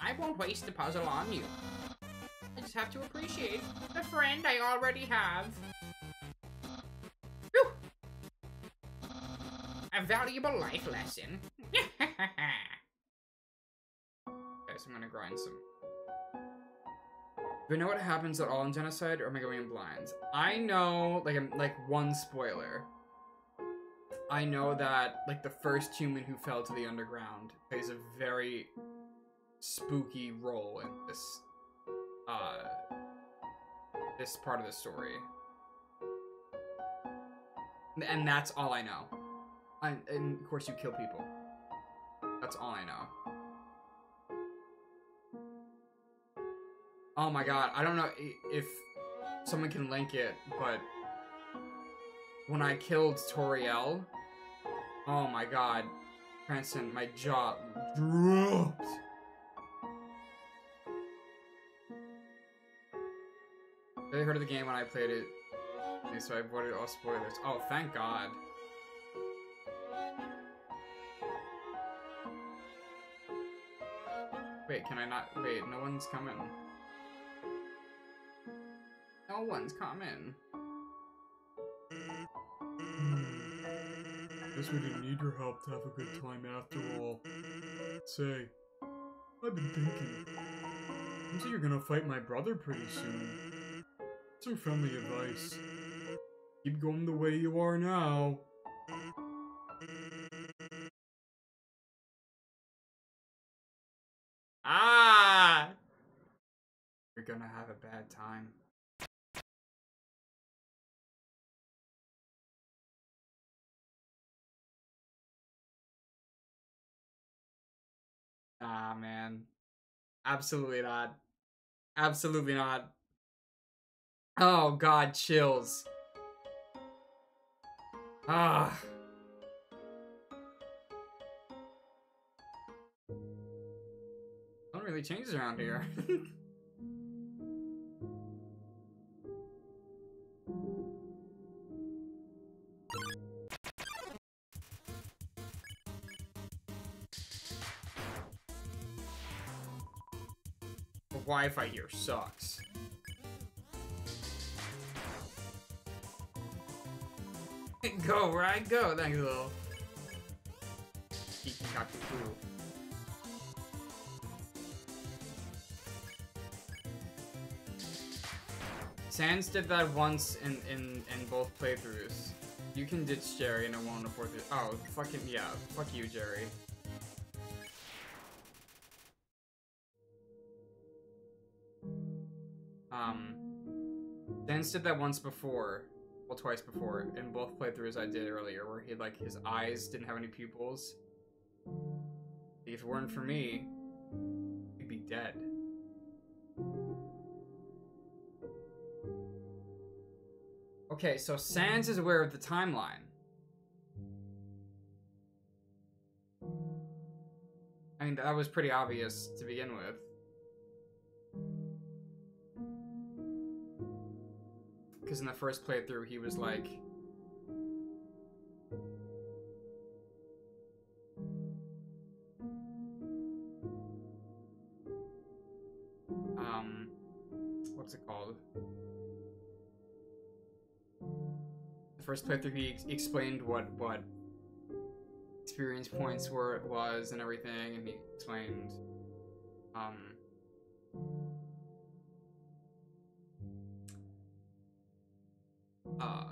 I won't waste the puzzle on you. I just have to appreciate the friend I already have. Whew. A valuable life lesson. Okay, so I'm gonna grind some. Do we know what happens at all in Genocide, or am I going in blinds? I know, like, like one spoiler. I know that, like, the first human who fell to the underground plays a very spooky role in this. Uh, this part of the story. And that's all I know. And, and of course you kill people. That's all I know. Oh my god, I don't know if someone can link it, but when I killed Toriel, oh my god, Cranston, my jaw dropped. I heard of the game when I played it, so I avoided all spoilers. Oh, thank god. Wait, can I not? Wait, no one's coming. No one's coming. Guess we didn't need your help to have a good time after all. Say, I've been thinking. You say you're gonna fight my brother pretty soon. Some friendly advice. Keep going the way you are now. Ah! You're gonna have a bad time. Ah, man. Absolutely not. Absolutely not. Oh, god, chills. Ah. Don't really change around here. Wi-Fi here sucks. Go, right? Go. Thanks, Lil. Sans did that once in, in, in both playthroughs. You can ditch Jerry and it won't report it. Oh, fucking yeah. Fuck you, Jerry. Um, Sans did that once before, well, twice before, in both playthroughs I did earlier, where he, like, his eyes didn't have any pupils. If it weren't for me, he'd be dead. Okay, so Sans is aware of the timeline. I mean, that was pretty obvious to begin with. Because in the first playthrough, he was like, um, what's it called? The first playthrough, he ex explained what, what experience points were, it was, and everything, and he explained, um, Uh,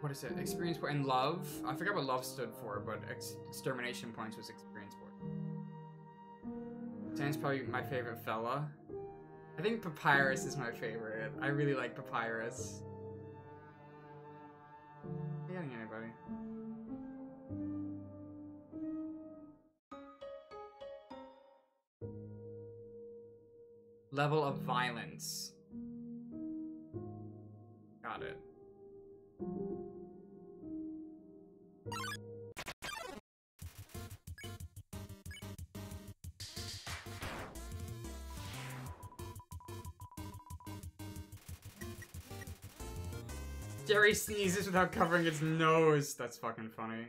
what is it? Experience point and love? I forgot what love stood for, but ex extermination points was experience point. Sans probably my favorite fella. I think Papyrus is my favorite. I really like Papyrus. Are you getting anybody? Level of violence. Got it. Jerry sneezes without covering its nose. That's fucking funny.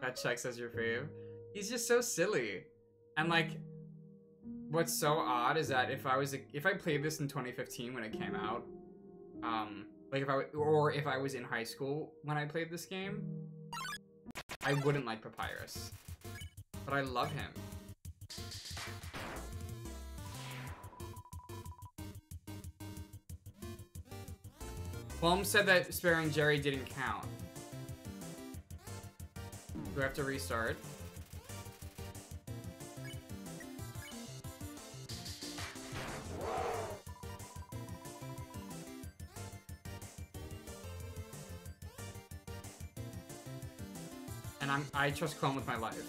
That checks as your fave. He's just so silly. And like, what's so odd is that if I was a, if I played this in twenty fifteen when it came out, um, like if I or if I was in high school when I played this game, I wouldn't like Papyrus, but I love him. Plum said that sparing Jerry didn't count. Do I have to restart? And I'm, I trust Clone with my life.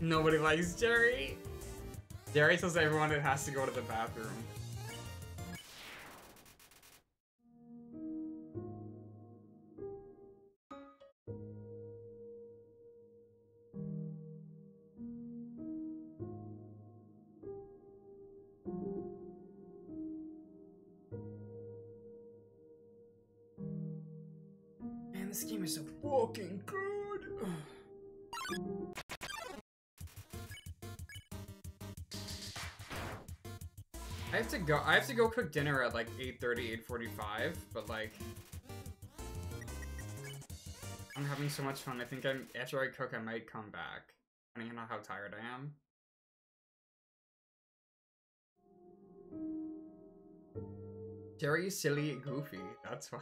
Nobody likes Jerry. Jerry tells everyone it has to go to the bathroom. Man, this game is so fucking good. Ugh. I have to go. I have to go cook dinner at like eight thirty, eight forty-five. But like, I'm having so much fun. I think I'm after I cook, I might come back. I don't even know how tired I am. Jerry, silly, goofy. That's why.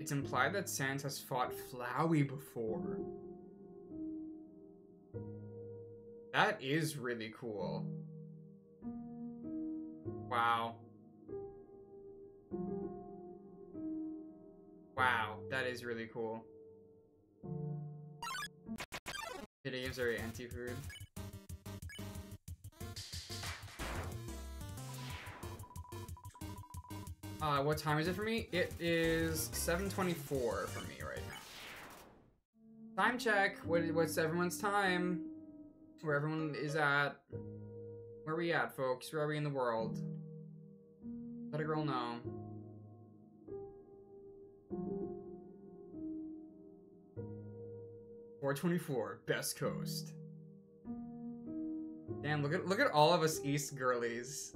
It's implied that Sans has fought Flowey before. That is really cool. Wow. Wow, that is really cool. Today's very anti-food. Uh, what time is it for me? It is seven twenty-four for me right now. Time check. What, what's everyone's time? Where everyone is at. Where are we at, folks? Where are we in the world? Let a girl know. four twenty-four, best coast. Damn, look at look at all of us East girlies.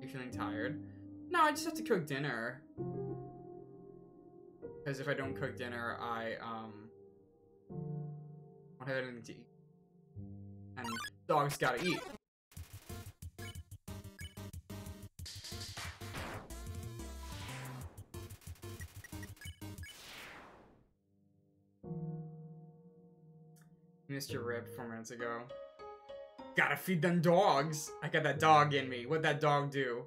You feeling tired? No, I just have to cook dinner. Because if I don't cook dinner, I, um, won't have anything to eat. And dogs gotta eat. Missed your rib four minutes ago. Gotta feed them dogs! I got that dog in me. What'd that dog do?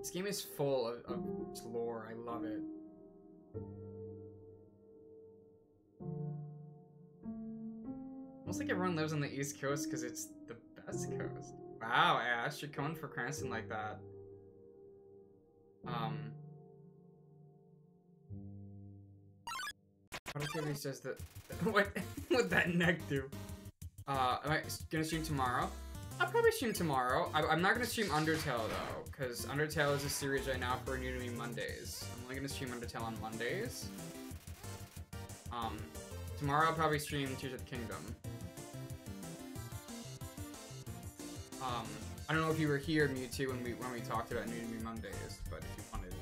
This game is full of, of lore. I love it. Almost like everyone lives on the East Coast because it's the best coast. Wow, Ash, you're coming for Cranston like that. Um. What if he says that? What would that neck do? Uh, am I gonna stream tomorrow? I'll probably stream tomorrow. I, I'm not gonna stream Undertale though, because Undertale is a series right now for new to me Mondays. I'm only gonna stream Undertale on Mondays. Um, tomorrow I'll probably stream Tears of the Kingdom. Um, I don't know if you were here, Mewtwo, when we when we talked about new to me Mondays, but if you wanted.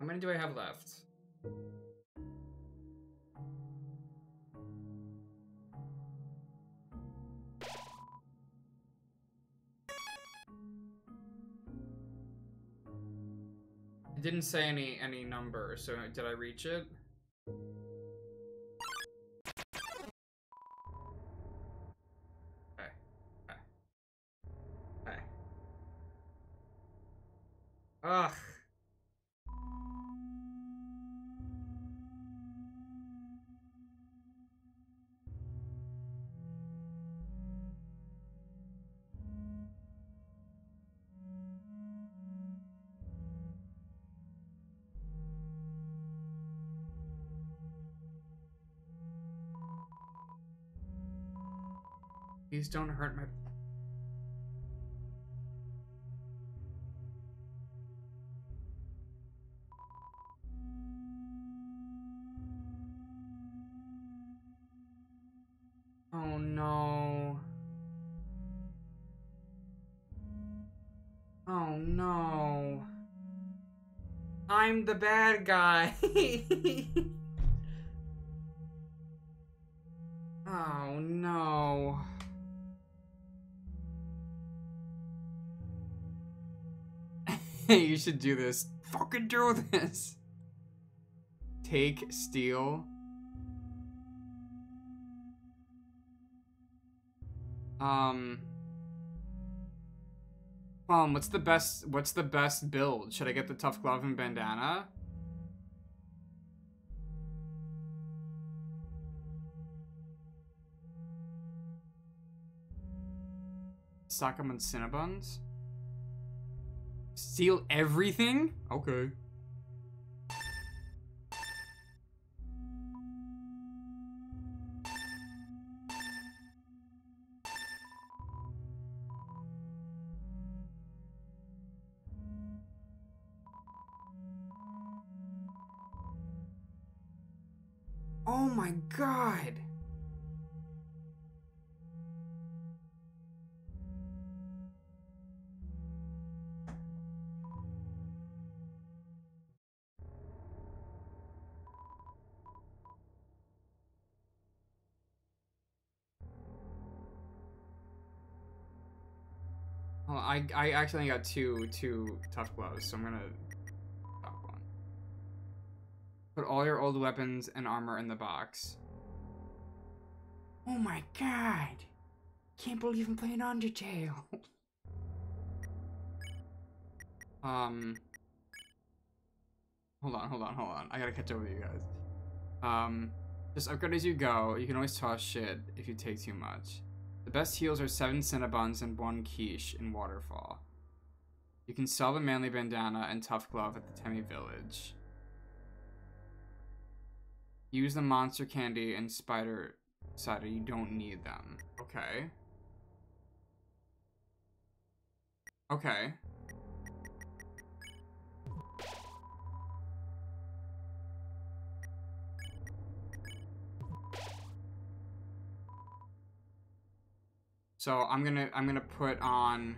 How many do I have left? It didn't say any any number, so did I reach it? Please don't hurt my... no. Oh no. I'm the bad guy. Oh no. You should do this. Fucking do this. Take steel. Um. Um, what's the best, what's the best build? Should I get the tough glove and bandana? Stock them on Cinnabuns? Steal everything? Okay. Oh my God. Well, I, I actually got two, two tough gloves, so I'm gonna... Put all your old weapons and armor in the box. Oh my God! Can't believe I'm playing Undertale. um. Hold on, hold on, hold on. I gotta catch up with you guys. Um, just upgrade as you go. You can always toss shit if you take too much. The best heals are seven Cinnabuns and one quiche in Waterfall. You can sell the manly bandana and tough glove at the Temi Village. Use the monster candy and spider cider. You don't need them. Okay. Okay. So I'm gonna I'm gonna put on.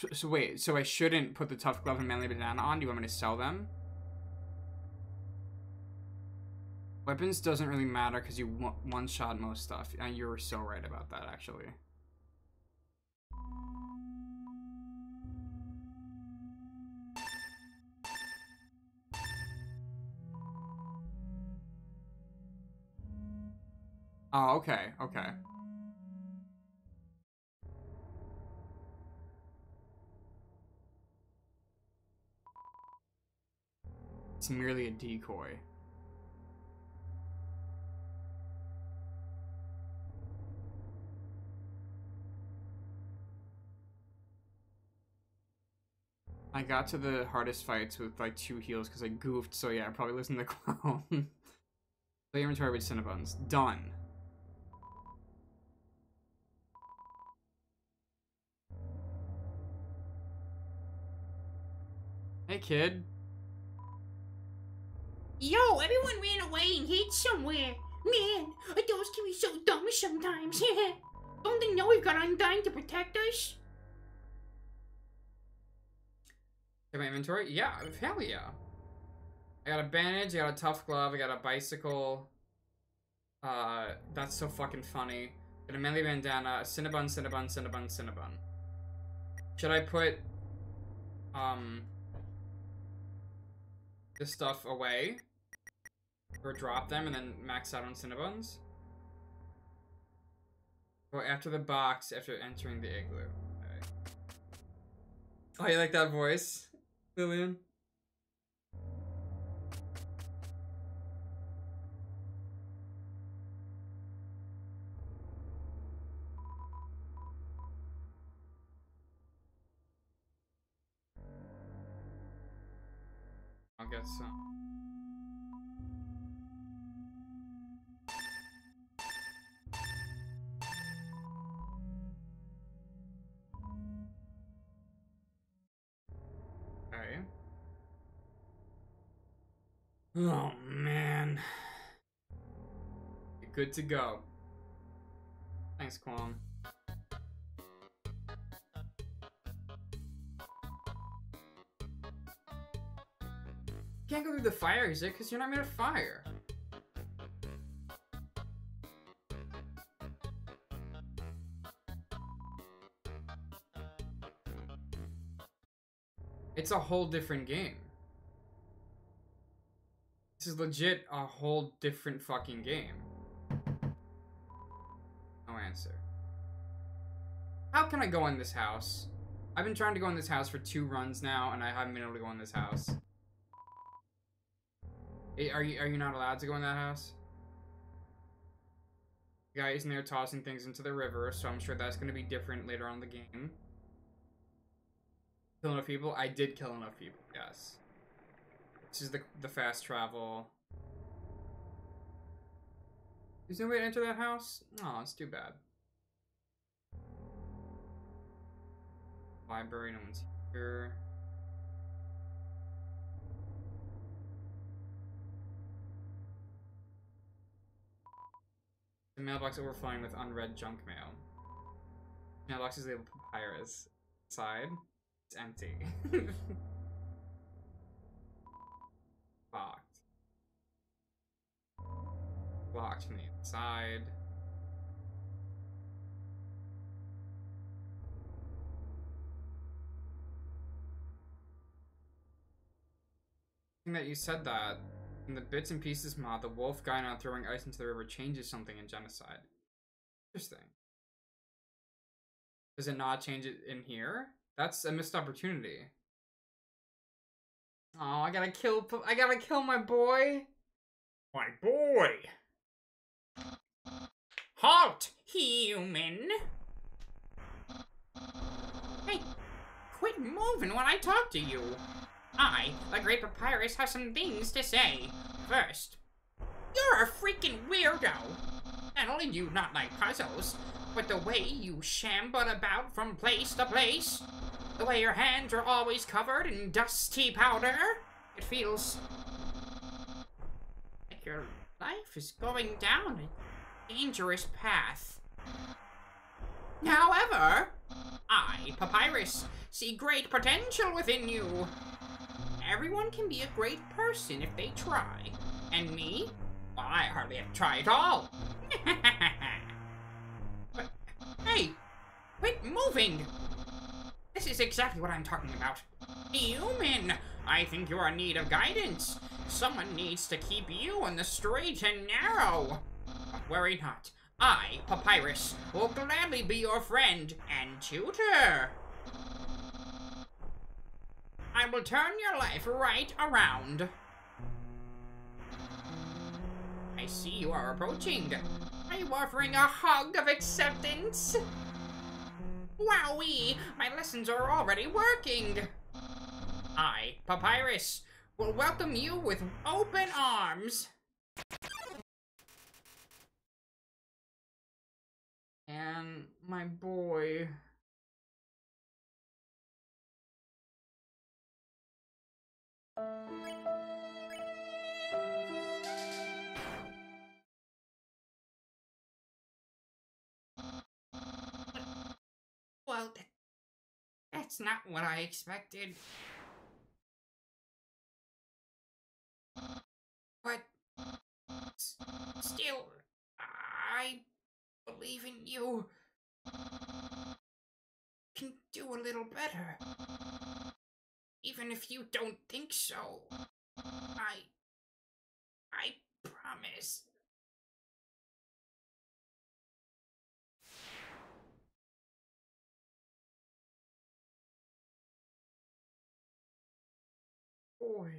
So, so wait, so I shouldn't put the tough glove and manly banana on? Do you want me to sell them? Weapons doesn't really matter because you one-shot most stuff. And you're so right about that, actually. Oh, okay, okay. It's merely a decoy. I got to the hardest fights with like two heals because I goofed, so yeah, I probably listened to the clown. Play inventory with Cinnabuns. Done. Hey, kid. Yo, everyone ran away and hid somewhere. Man, adults can be so dumb sometimes. Don't they know we've got Undyne to protect us? Got my inventory? Yeah, hell yeah. I got a bandage, I got a tough glove, I got a bicycle. Uh, that's so fucking funny. Got a manly bandana, a Cinnabon, Cinnabon, Cinnabon, Cinnabon. Should I put... Um... this stuff away? Or drop them and then max out on Cinnabuns. Go after the box after entering the igloo. Okay. Oh, you like that voice, Lillian? I'll get some. Okay. Oh, man. You're good to go. Thanks, Quan. Can't go through the fire, is it? Because you're not made of fire. It's a whole different game. This is legit a whole different fucking game. No answer. How can I go in this house? I've been trying to go in this house for two runs now, and I haven't been able to go in this house. Are you, are you not allowed to go in that house? The guy isn't there tossing things into the river, so I'm sure that's going to be different later on in the game. Kill enough people? I did kill enough people, yes. This is the, the fast travel. Is there no way to enter that house? No, it's too bad. Library, no one's here. The mailbox overflowing with unread junk mail. Mailbox is labeled Papyrus. Side, it's empty. Locked. Locked from the inside. I think that you said that. In the Bits and Pieces mod, the wolf guy not throwing ice into the river changes something in Genocide. Interesting. Does it not change it in here? That's a missed opportunity. Oh, I gotta kill, I gotta kill my boy. My boy. Halt, human. Hey, quit moving when I talk to you. I, the Great Papyrus, have some things to say. First, you're a freaking weirdo. Not only do you not like puzzles, but the way you shamble about from place to place, the way your hands are always covered in dusty powder, it feels like your life is going down a dangerous path. However, I, Papyrus, see great potential within you. Everyone can be a great person if they try. And me? Well, I hardly have tried at all. But, hey, quit moving! This is exactly what I'm talking about. Human, I think you are in need of guidance. Someone needs to keep you on the straight and narrow. But worry not. I, Papyrus, will gladly be your friend and tutor. I will turn your life right around. I see you are approaching. Are you offering a hug of acceptance? Wowee, my lessons are already working. I, Papyrus, will welcome you with open arms. And my boy... Well, that's not what I expected. But still, I believe in you. Can do a little better. Even if you don't think so, I, I promise. Boy.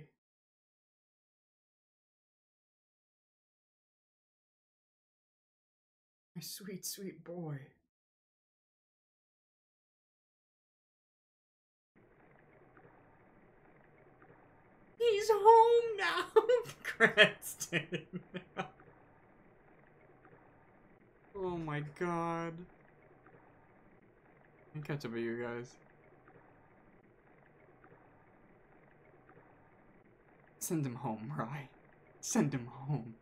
My sweet, sweet boy. He's home now, Creston. Oh my god. I'll catch up with you guys. Send him home, Rye. Send him home.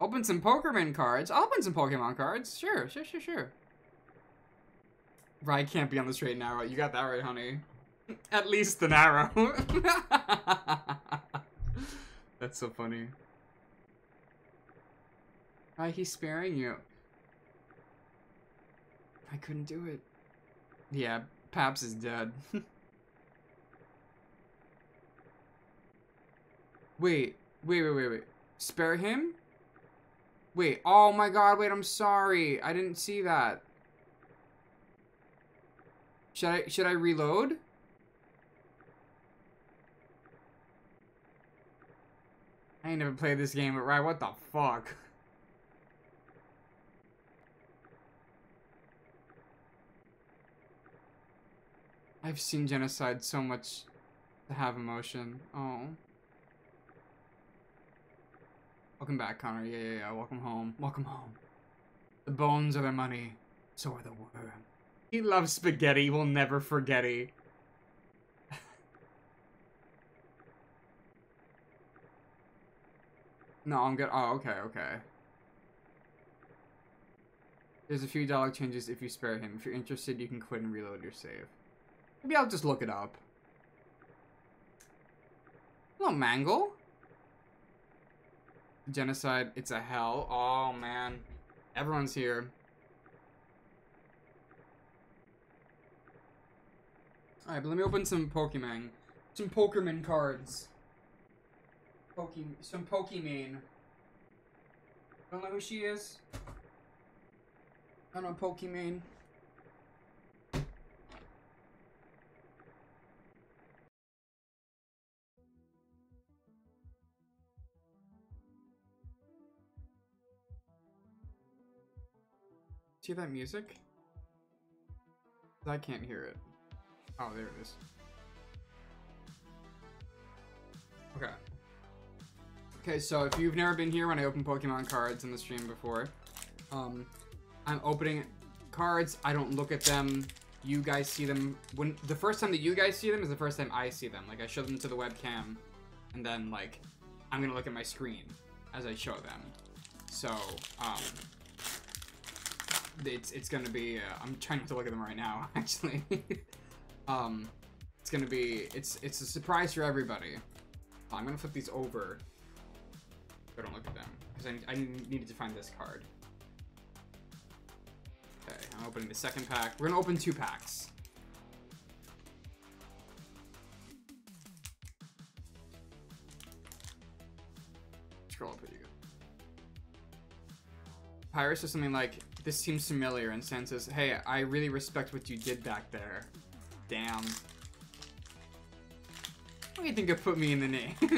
Open some Pokemon cards. I'll open some Pokemon cards. Sure, sure, sure, sure. Rye can't be on the straight and narrow. You got that right, honey. At least the narrow. That's so funny. Rye, he's sparing you. I couldn't do it. Yeah, Paps is dead. Wait, wait, wait, wait, wait. Spare him? Wait, oh my god, wait, I'm sorry. I didn't see that. Should I, should I reload? I ain't never played this game, but right, what the fuck? I've seen Genocide so much to have emotion. Oh. Welcome back, Connor. Yeah, yeah, yeah. Welcome home. Welcome home. The bones are their money. So are the worm. He loves spaghetti. We'll never forget it. No, I'm good. Oh, okay, okay. There's a few dialogue changes if you spare him. If you're interested, you can quit and reload your save. Maybe I'll just look it up. Hello, Mangle. Genocide, it's a hell. Oh, man. Everyone's here. Alright, but let me open some Pokemon. Some Pokemon cards. Poke some Pokemon. Don't know who she is. I don't know Pokemon. See that music? I can't hear it. Oh, there it is. Okay. Okay, so if you've never been here when I open Pokemon cards in the stream before, um, I'm opening cards. I don't look at them. You guys see them. When the first time that you guys see them is the first time I see them. Like, I show them to the webcam, and then, like, I'm gonna look at my screen as I show them. So, um... It's, it's gonna be, uh, I'm trying not to look at them right now, actually. um, it's gonna be, it's, it's a surprise for everybody. Oh, I'm gonna flip these over. But don't look at them, because I, I needed to find this card. Okay, I'm opening the second pack. We're gonna open two packs. Scroll up, here you go. Papyrus is something like, this seems familiar, and Sans says, hey, I really respect what you did back there. Damn. What do you think it put me in the knee? You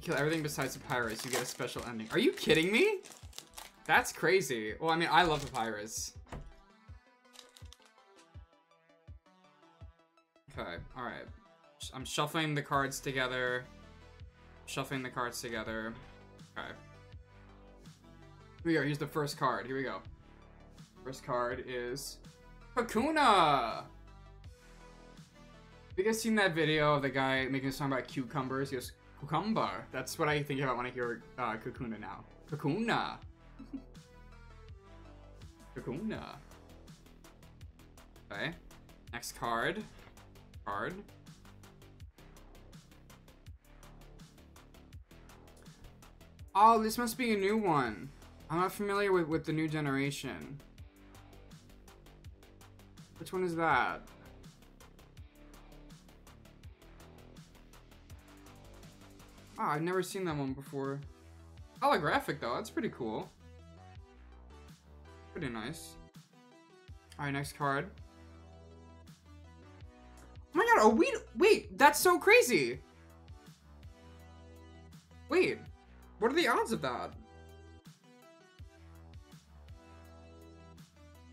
kill everything besides Papyrus, you get a special ending. Are you kidding me? That's crazy. Well, I mean, I love Papyrus. Okay, alright. I'm shuffling the cards together. Shuffling the cards together. Okay. Here we go. Here's the first card. Here we go. First card is Hakuna! Have you guys seen that video of the guy making a song about cucumbers? He goes, cucumber. That's what I think about when I hear uh, Kakuna now. Kakuna! Kakuna. Okay. Next card. Card. Oh, this must be a new one. I'm not familiar with, with the new generation. Which one is that? Oh, I've never seen that one before. Holographic though, that's pretty cool. Pretty nice. All right, next card. Oh my god, a weed, wait, that's so crazy. Wait. What are the odds of that?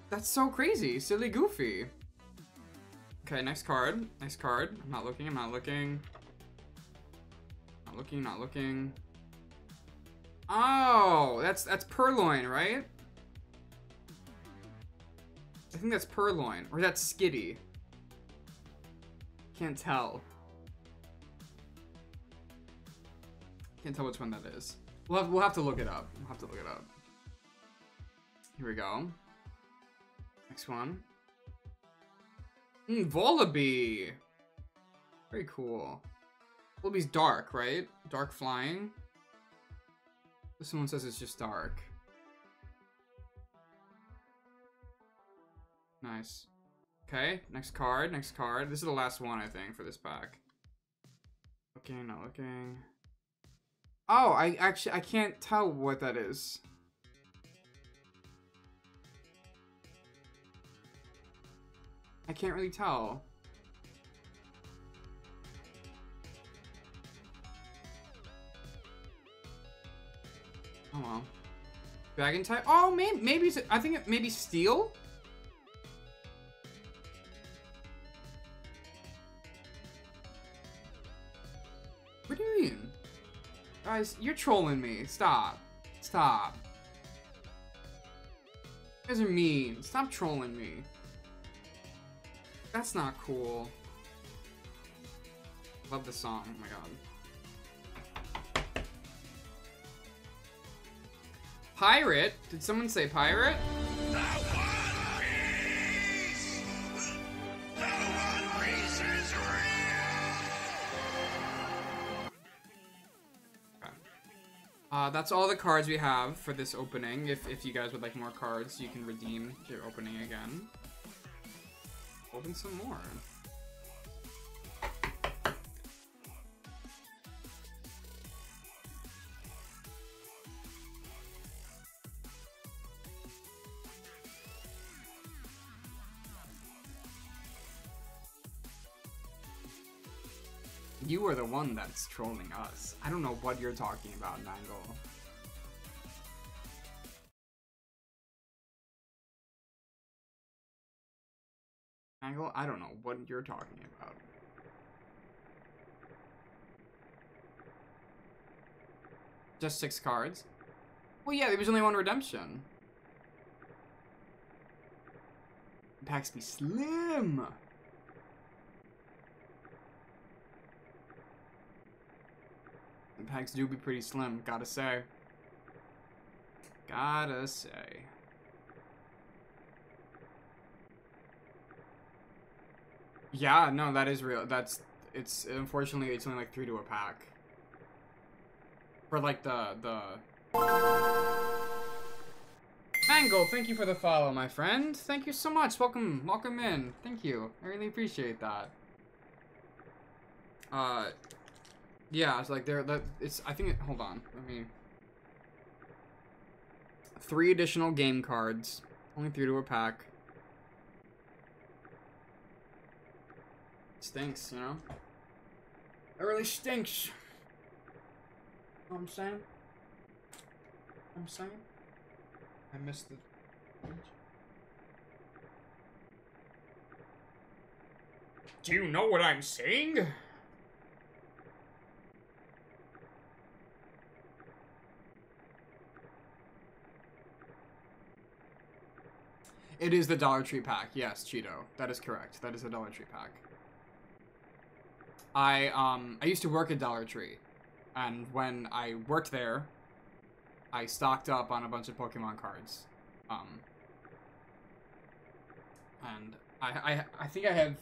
That's so crazy. Silly Goofy. Okay, next card. Next card. I'm not looking. I'm not looking. Not looking. Not looking. Oh, that's that's Purloin, right? I think that's Purloin. Or that's Skitty. Can't tell. Can't tell which one that is. We'll have, we'll have to look it up. We'll have to look it up. Here we go. Next one. Mm, Volibee! Very cool. Volibee's dark, right? Dark flying? This one says it's just dark. Nice. Okay, next card, next card. This is the last one, I think, for this pack. Looking, not looking. Oh, I actually, I can't tell what that is. I can't really tell. Oh well. Bag and tie. Oh, maybe, maybe it's, I think it, maybe steel? What do you mean? Guys, you're trolling me. Stop. Stop. You guys are mean. Stop trolling me. That's not cool. Love the song. Oh my god. Pirate? Did someone say pirate? The One Piece! The One Piece is real! Okay. Uh, that's all the cards we have for this opening. If, if you guys would like more cards, you can redeem your opening again. Open some more. You are the one that's trolling us. I don't know what you're talking about, Nangle. Angle, I don't know what you're talking about. Just six cards? Well, yeah, there was only one redemption. Packs be slim. The packs do be pretty slim, gotta say. Gotta say. Yeah, no, that is real. That's, it's, unfortunately, it's only like three to a pack. For like the, the... Mangle, thank you for the follow, my friend. Thank you so much. Welcome, welcome in. Thank you. I really appreciate that. Uh, yeah, it's like there, that, it's, I think it, hold on, let me... Three additional game cards. Only three to a pack. Stinks, you know? It really stinks. You know what I'm saying? You know what I'm saying? I missed the... Do you know what I'm saying? It is the Dollar Tree pack. Yes, Cheeto. That is correct. That is the Dollar Tree pack. I, um, I used to work at Dollar Tree, and when I worked there, I stocked up on a bunch of Pokemon cards, um, and I, I, I think I have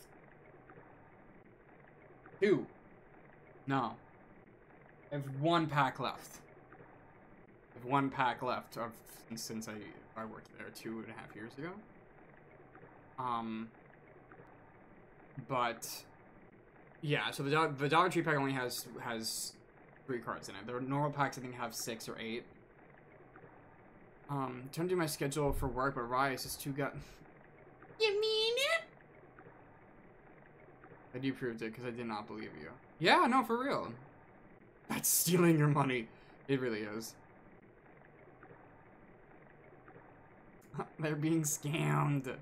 two, no, I have one pack left, I have one pack left of, since I, I worked there two and a half years ago, um, but... Yeah, so the, the Dollar Tree pack only has has three cards in it. The normal packs, I think, have six or eight. Um, I'm trying to do my schedule for work, but Rice is too gut. You mean it? I do proved it, because I did not believe you. Yeah, no, for real. That's stealing your money. It really is. They're being scammed.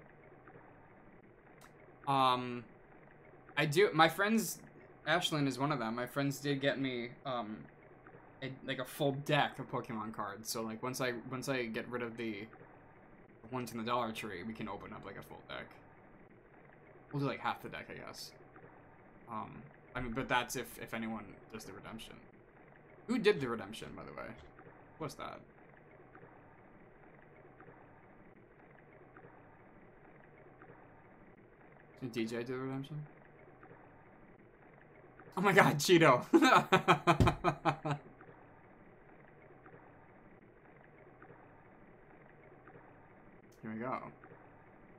Um... I do, my friends, Ashlyn is one of them, my friends did get me, um, a, like a full deck of Pokemon cards, so like, once I, once I get rid of the ones in the Dollar Tree, we can open up like a full deck. We'll do like half the deck, I guess. Um, I mean, but that's if, if anyone does the redemption. Who did the redemption, by the way? What's that? Did D J do the redemption? Oh my god, Cheeto! Here we go.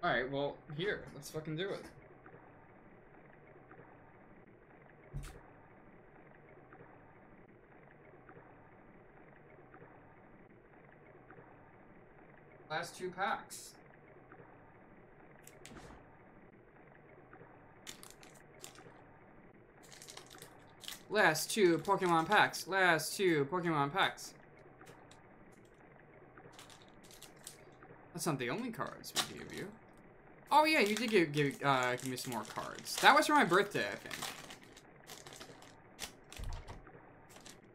Alright, well, here. Let's fucking do it. Last two packs. Last two Pokemon packs. Last two Pokemon packs. That's not the only cards we gave you. Oh yeah, you did give, give, uh, give me some more cards. That was for my birthday, I think.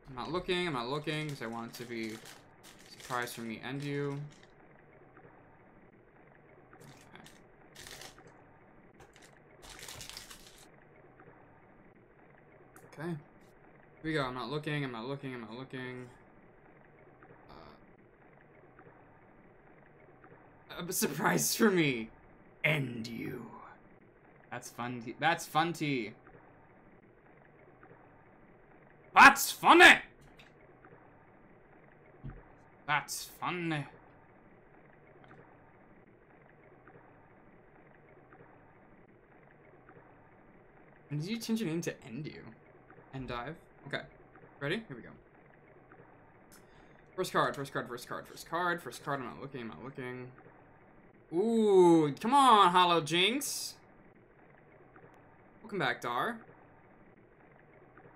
I'm not looking, I'm not looking, because I want it to be a surprise for me and you. Okay. Here we go. I'm not looking. I'm not looking. I'm not looking. Uh, a surprise for me. And you. That's fun. Tea. That's fun tea. That's funny. That's funny. And did you change your name to End You? And dive. Okay. Ready? Here we go. First card, first card, first card, first card, first card. I'm not looking, I'm not looking. Ooh, come on, Hollow Jinx. Welcome back, Dar.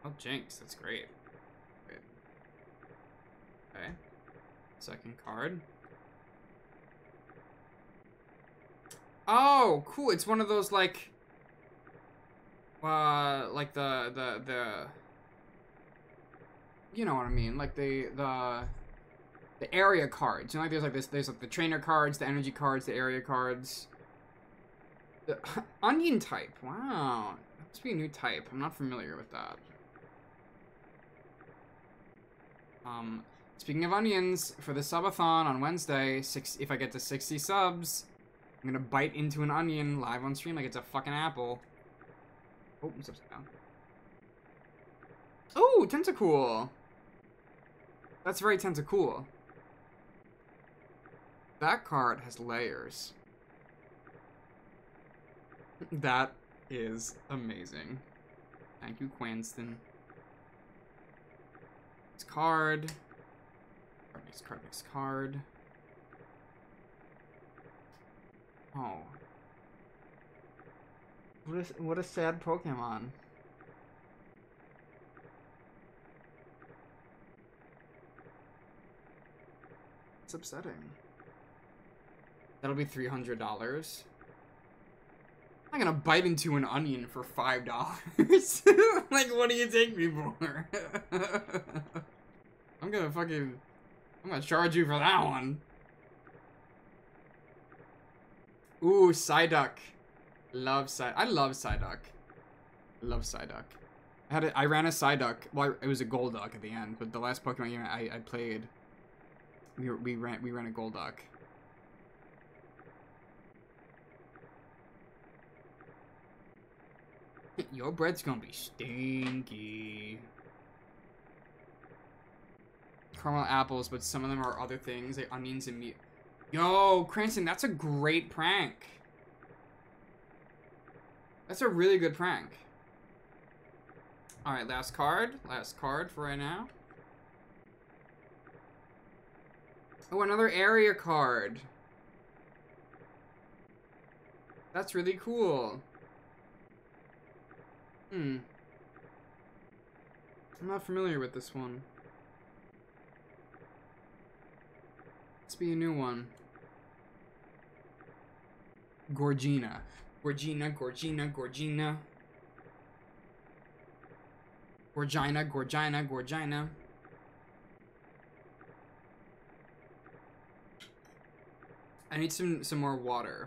Oh, Jinx, that's great. Great. Okay. Second card. Oh, cool. It's one of those, like... Uh, like the, the, the, you know what I mean, like the, the, the area cards, you know, like there's like this, there's like the trainer cards, the energy cards, the area cards, the onion type, wow, that must be a new type, I'm not familiar with that. Um, speaking of onions, for the subathon on Wednesday, six, if I get to sixty subs, I'm gonna bite into an onion live on stream like it's a fucking apple. Oh, it's upside down. Oh, Tentacool! That's very Tentacool. That card has layers. That is amazing. Thank you, Quanston. Next card. Next card, next card. Oh. What a, what a sad Pokemon. It's upsetting. That'll be three hundred dollars. I'm gonna bite into an onion for five dollars. Like, what do you take me for? I'm gonna fucking... I'm gonna charge you for that one. Ooh, Psyduck. Love Psyduck. I love Psyduck. Love Psyduck. I had a, I ran a Psyduck. Well, it was a Golduck at the end, but the last Pokemon game I, I played, we we ran we ran a Golduck. Your bread's gonna be stinky. Caramel apples, but some of them are other things like onions and meat. Yo, Cranston, that's a great prank. That's a really good prank. Alright, last card. Last card for right now. Oh, another area card. That's really cool. Hmm. I'm not familiar with this one. Let's be a new one. Gorgina. Gorgina, Gorgina, Gorgina. Gorgina, Gorgina, Gorgina. I need some, some more water.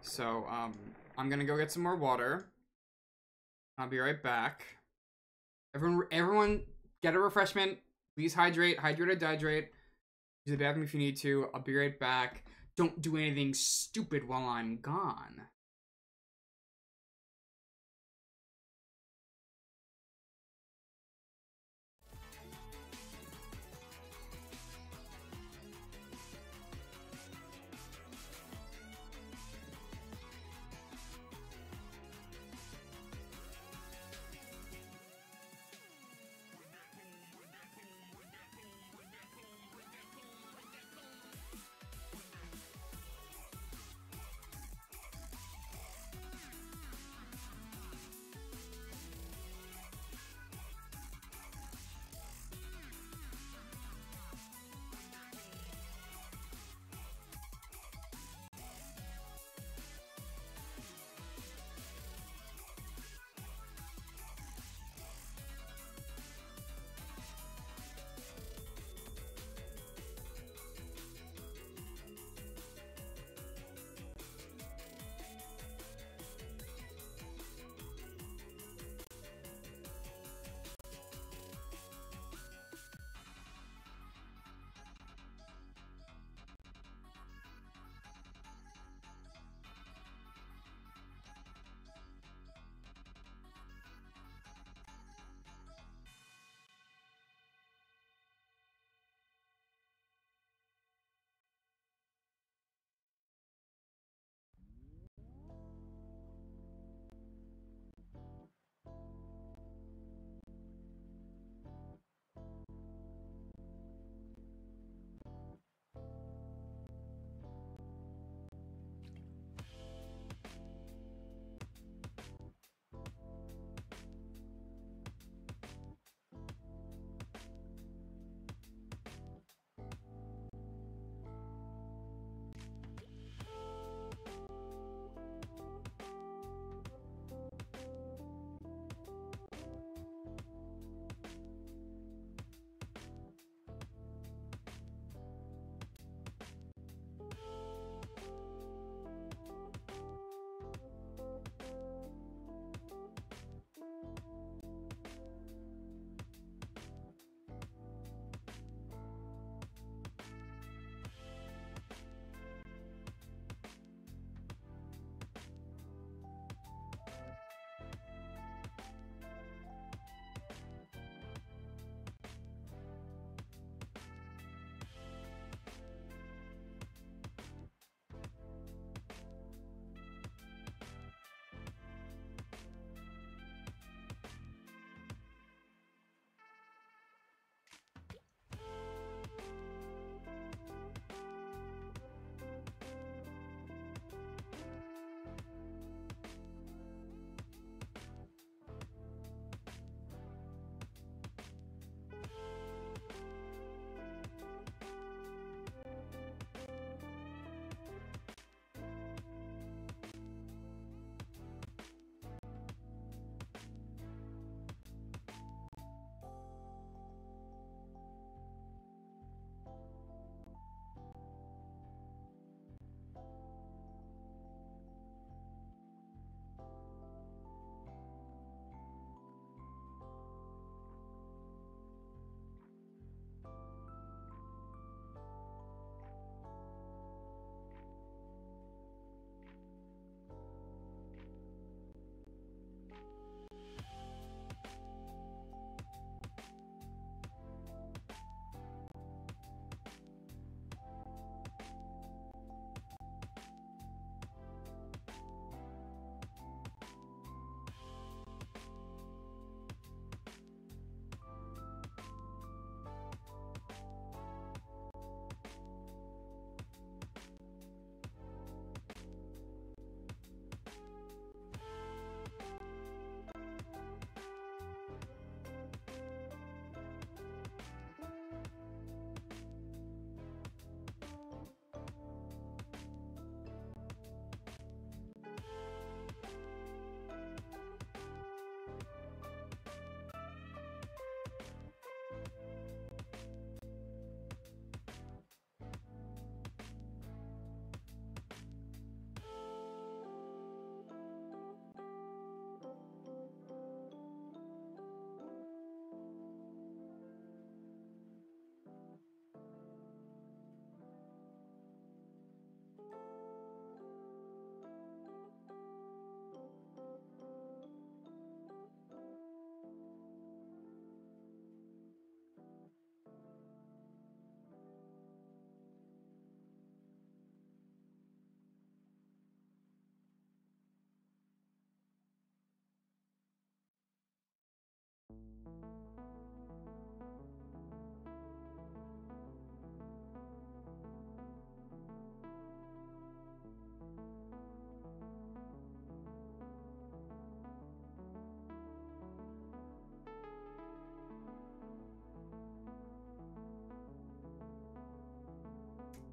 So, um, I'm gonna go get some more water. I'll be right back. Everyone, everyone, get a refreshment. Please hydrate. Hydrate or dehydrate. Use the bathroom if you need to. I'll be right back. Don't do anything stupid while I'm gone.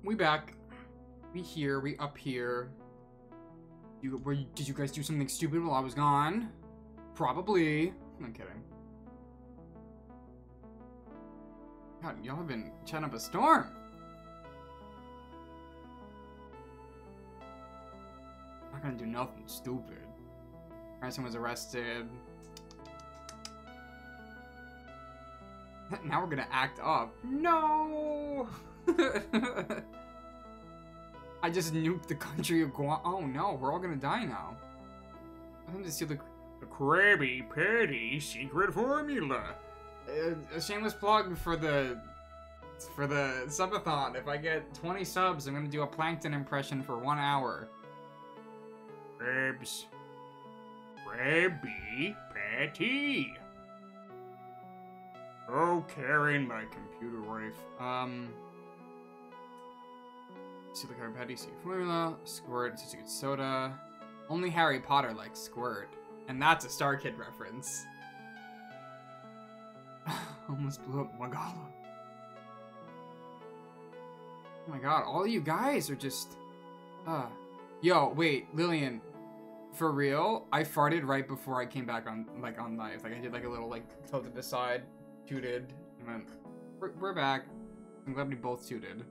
We back. We here. We up here. You, were, did you guys do something stupid while I was gone? Probably. I'm kidding. God, y'all have been chatting up a storm. I'm not gonna do nothing stupid. Harrison was arrested. Now we're gonna act up. No! I just nuked the country of Guam. Oh no, we're all gonna die now. I'm gonna steal the, the Krabby Patty secret formula. A, a shameless plug for the for the subathon. If I get twenty subs, I'm gonna do a plankton impression for one hour. Crabs. Krabby Patty. Oh, Karen, my computer wife. Um, see the Krabby Patty secret formula. Squirt, it's a secret soda. Only Harry Potter likes squirt, and that's a StarKid reference. Almost blew up Magala. Oh my god, all you guys are just... Uh. Yo, wait, Lillian. For real? I farted right before I came back on, like, on live. Like, I did, like, a little, like, tilt to the side, tooted, and then... We're, we're back. I'm glad we both tooted.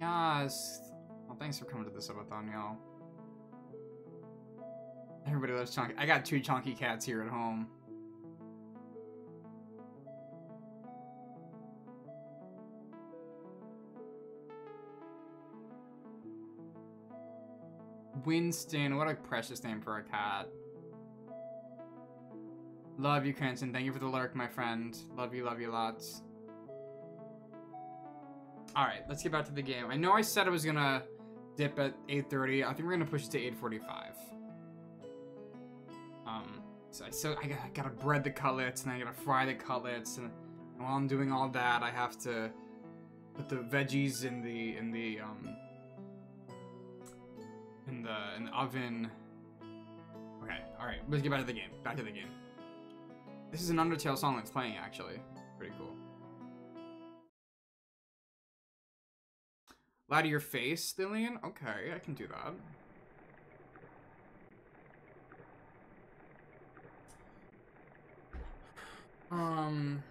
Yes. Well, thanks for coming to the subathon, y'all. Everybody loves chonky. I got two chonky cats here at home. Winston, what a precious name for a cat. Love you, Cranston. Thank you for the lurk, my friend. Love you, love you lots. Alright, let's get back to the game. I know I said I was gonna dip at eight thirty. I think we're gonna push it to eight forty-five. Um, so I, so I, gotta, I gotta bread the cutlets, and I gotta fry the cutlets, and while I'm doing all that, I have to put the veggies in the, in the, um, in the, in the oven. Okay, alright, let's get back to the game, back to the game. This is an Undertale song that's playing, actually. Pretty cool. Lie to your face, Lillian? Okay, I can do that. Um,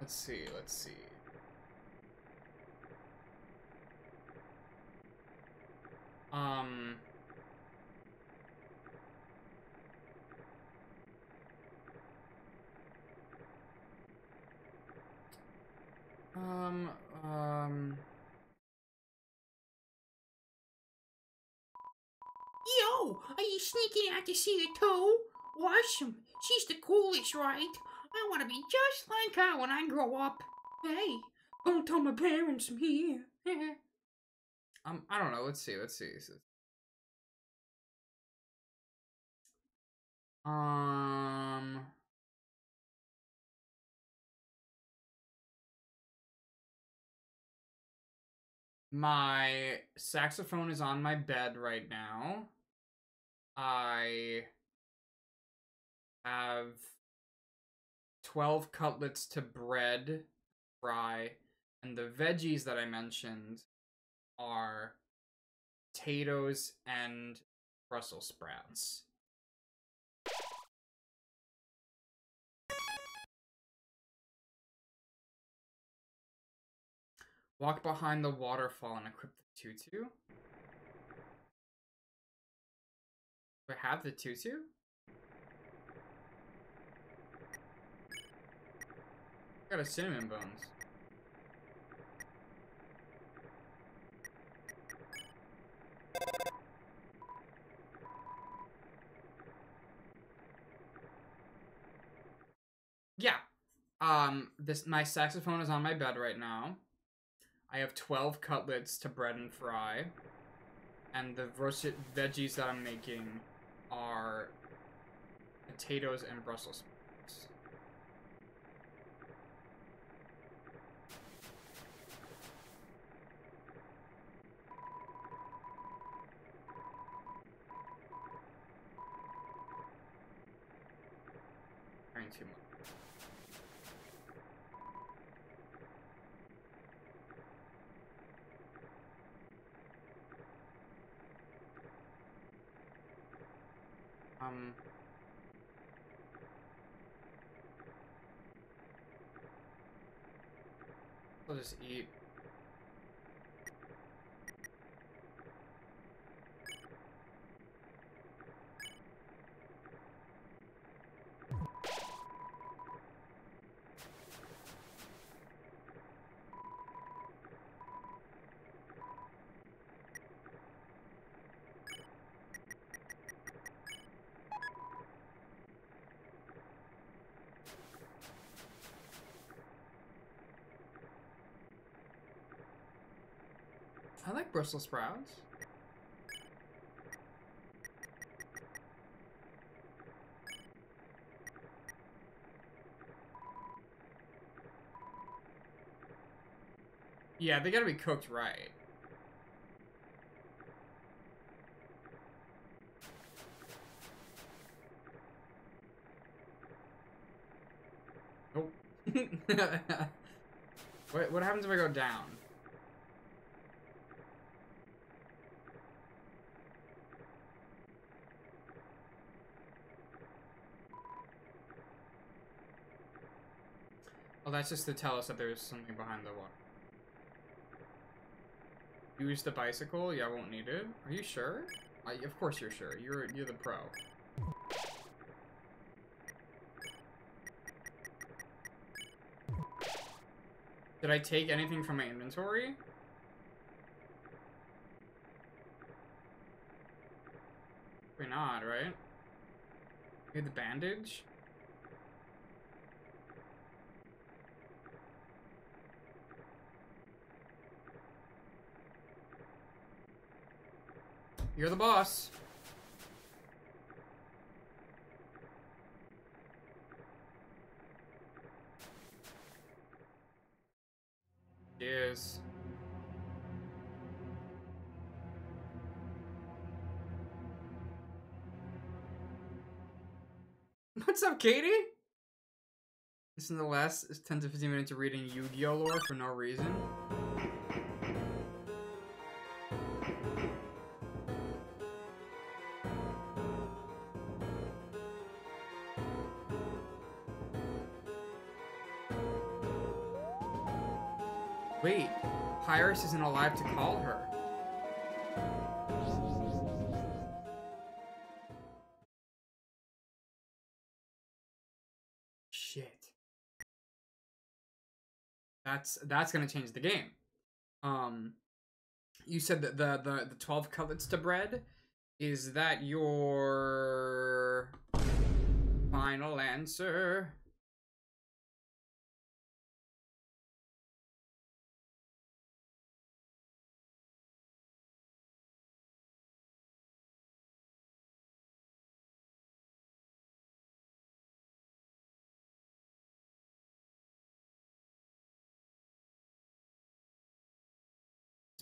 let's see, let's see. Um, um, um, yo, are you sneaking out to see the toe? Awesome. She's the coolest, right? I want to be just like her when I grow up. Hey, don't tell my parents I'm here. um, I don't know. Let's see. Let's see. Um... My saxophone is on my bed right now. I have twelve cutlets to bread, fry, and the veggies that I mentioned are potatoes and Brussels sprouts. Walk behind the waterfall and equip the tutu. Do I have the tutu? I got a cinnamon bones. Yeah. Um, this my saxophone is on my bed right now. I have twelve cutlets to bread and fry, and the roasted veggies that I'm making are potatoes and Brussels sprouts. suffering too much. Um... I'll just eat. I like Brussels sprouts. Yeah, they gotta be cooked right. Oh. What, what happens if I go down? That's just to tell us that there's something behind the water. Use the bicycle? Yeah, I won't need it. Are you sure? I, of course you're sure. You're you're the pro. Did I take anything from my inventory? Probably not, right? We had the bandage. You're the boss. Cheers. What's up, Katie? This is the last ten to fifteen minutes of reading Yu-Gi-Oh! Lore for no reason. Wait, Papyrus isn't alive to call her. Shit. That's that's gonna change the game. Um, you said that the the the twelve cutlets to bread, is that your final answer?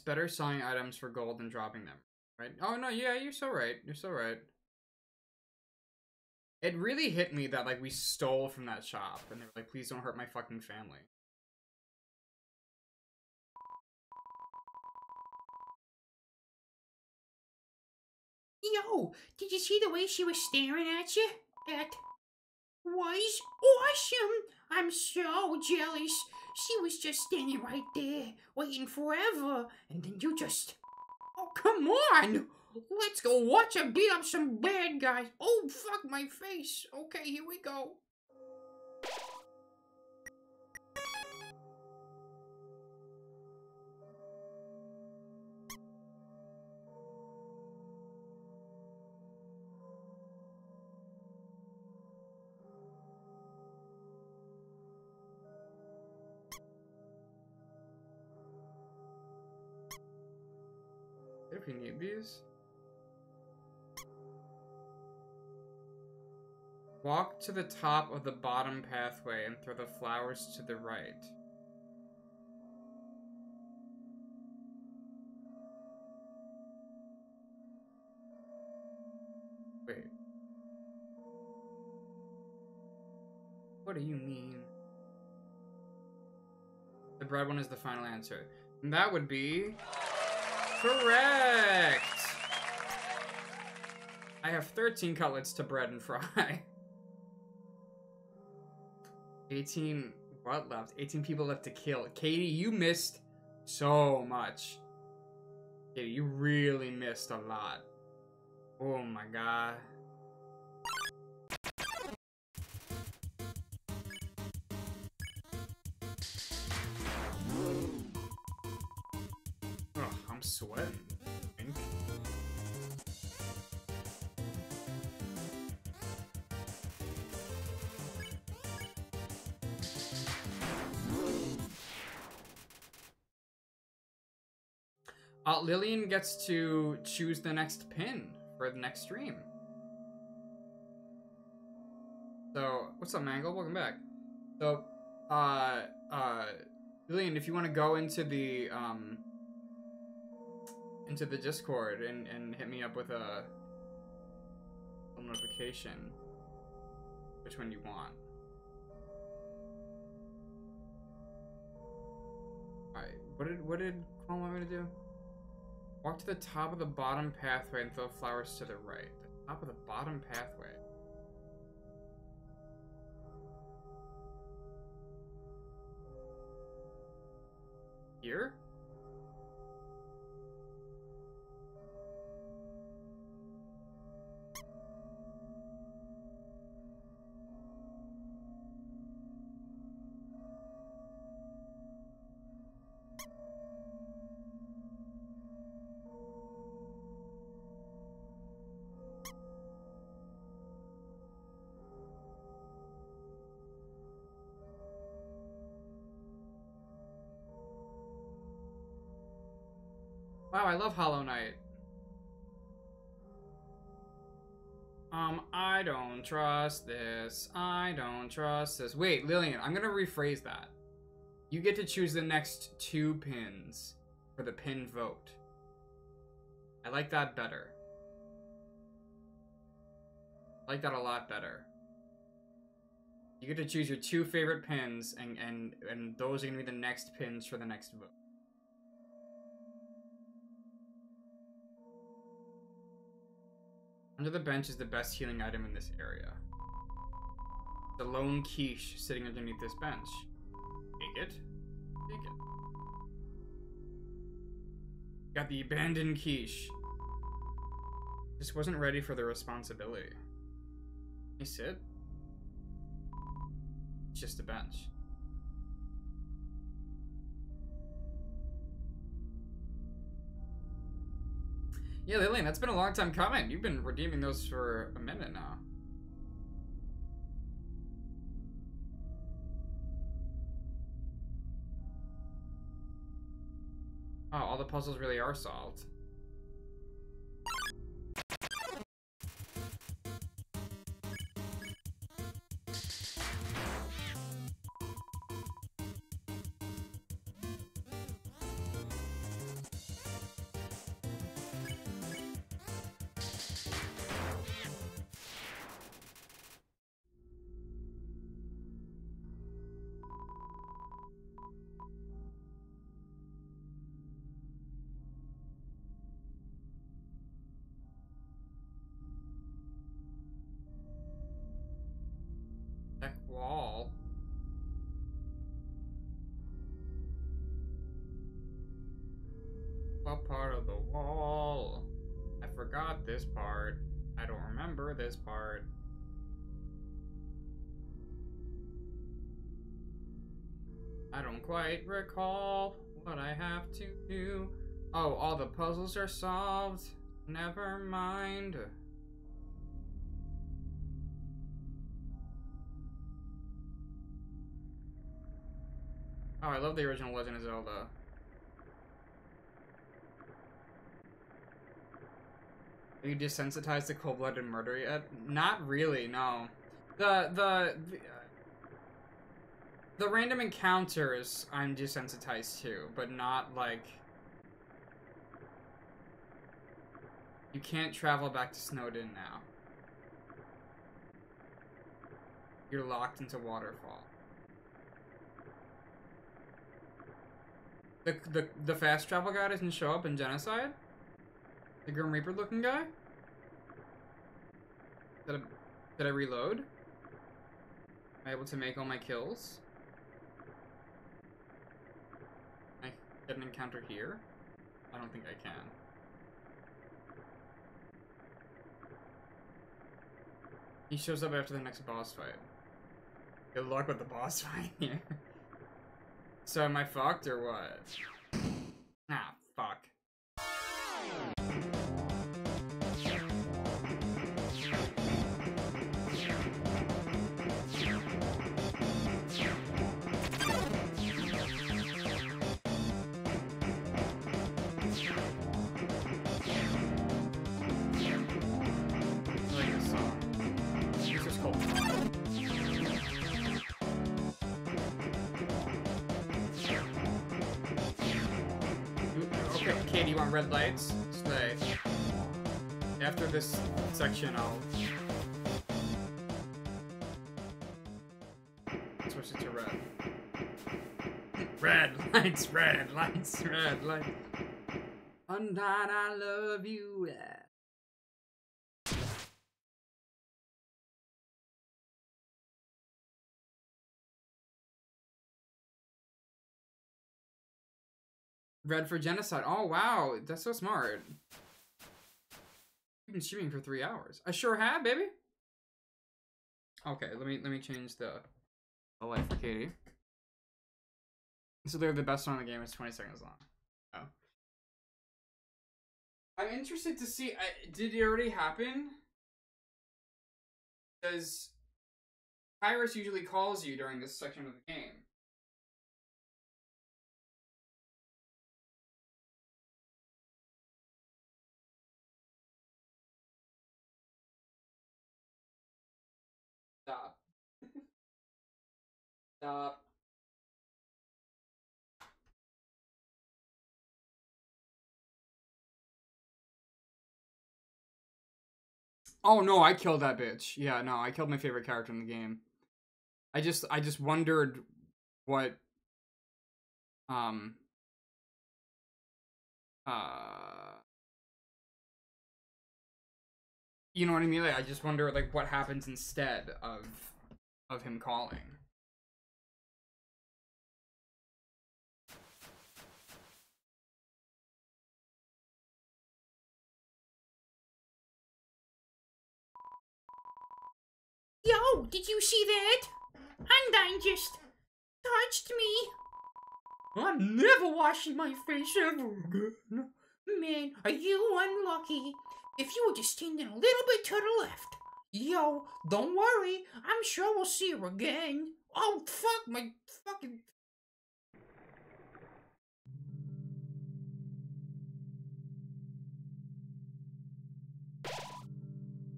Better selling items for gold than dropping them, right? Oh no, yeah, you're so right. You're so right. It really hit me that like we stole from that shop, and they were like, "Please don't hurt my fucking family." Yo, did you see the way she was staring at you? That was awesome. I'm so jealous. She was just standing right there, waiting forever, and then you just... Oh, come on! Let's go watch her beat up some bad guys! Oh, fuck my face! Okay, here we go. If you need these, walk to the top of the bottom pathway and throw the flowers to the right. Wait. What do you mean? The bread one is the final answer. And that would be... correct! I have thirteen cutlets to bread and fry. eighteen... what left? eighteen people left to kill. Katie, you missed so much. Katie, you really missed a lot. Oh my god. Sweat. Pink. Uh, Lillian gets to choose the next pin for the next stream. So, what's up, Mangle? Welcome back. So, uh, uh, Lillian, if you want to go into the, um, into the Discord and, and hit me up with a, a notification which one you want. Alright, what did what did Colin want me to do? Walk to the top of the bottom pathway and throw flowers to the right. The top of the bottom pathway. Here? Wow, I love Hollow Knight. Um, I don't trust this. I don't trust this. Wait, Lillian, I'm gonna rephrase that. You get to choose the next two pins for the pin vote. I like that better. I like that a lot better. You get to choose your two favorite pins, and, and, and those are gonna be the next pins for the next vote. Under the bench is the best healing item in this area. The lone quiche sitting underneath this bench. Take it. Take it. Got the abandoned quiche. Just wasn't ready for the responsibility. Can you sit? It's just a bench. Yeah, Lillian, that's been a long time coming. You've been redeeming those for a minute now. Oh, all the puzzles really are solved. This part. I don't remember this part. I don't quite recall what I have to do. Oh, all the puzzles are solved. Never mind. Oh, I love the original Legend of Zelda. Are you desensitized to cold-blooded murder yet? Not really, no. The, the, the, the random encounters I'm desensitized to, but not, like... You can't travel back to Snowdon now. you're locked into Waterfall. The, the, the fast travel guy doesn't show up in Genocide? The Grim Reaper looking guy? Did I, did I reload? Am I able to make all my kills? Can I get an encounter here? I don't think I can. He shows up after the next boss fight. Good luck with the boss fight here. So am I fucked or what? Ah, fuck. You want red lights? So they, after this section, I'll switch it to red. Red lights, red lights, red lights. Undyne, I love you. Red for Genocide. Oh, wow. That's so smart. You've been streaming for three hours. I sure have, baby. Okay, let me let me change the, the light for Katie. So they're the best one in the game. It's twenty seconds long. Oh. I'm interested to see. I, did it already happen? Does Papyrus usually calls you during this section of the game? Stop. Stop. Oh no, I killed that bitch. Yeah, no, I killed my favorite character in the game. I just I just wondered what um uh you know what I mean? Like, I just wonder, like, what happens instead of of him calling. Yo, did you see that? Undyne just touched me. I'm never washing my face ever again. Man, are you unlucky? If you were just standing a little bit to the left. Yo, don't worry. I'm sure we'll see her again. Oh, fuck my fucking...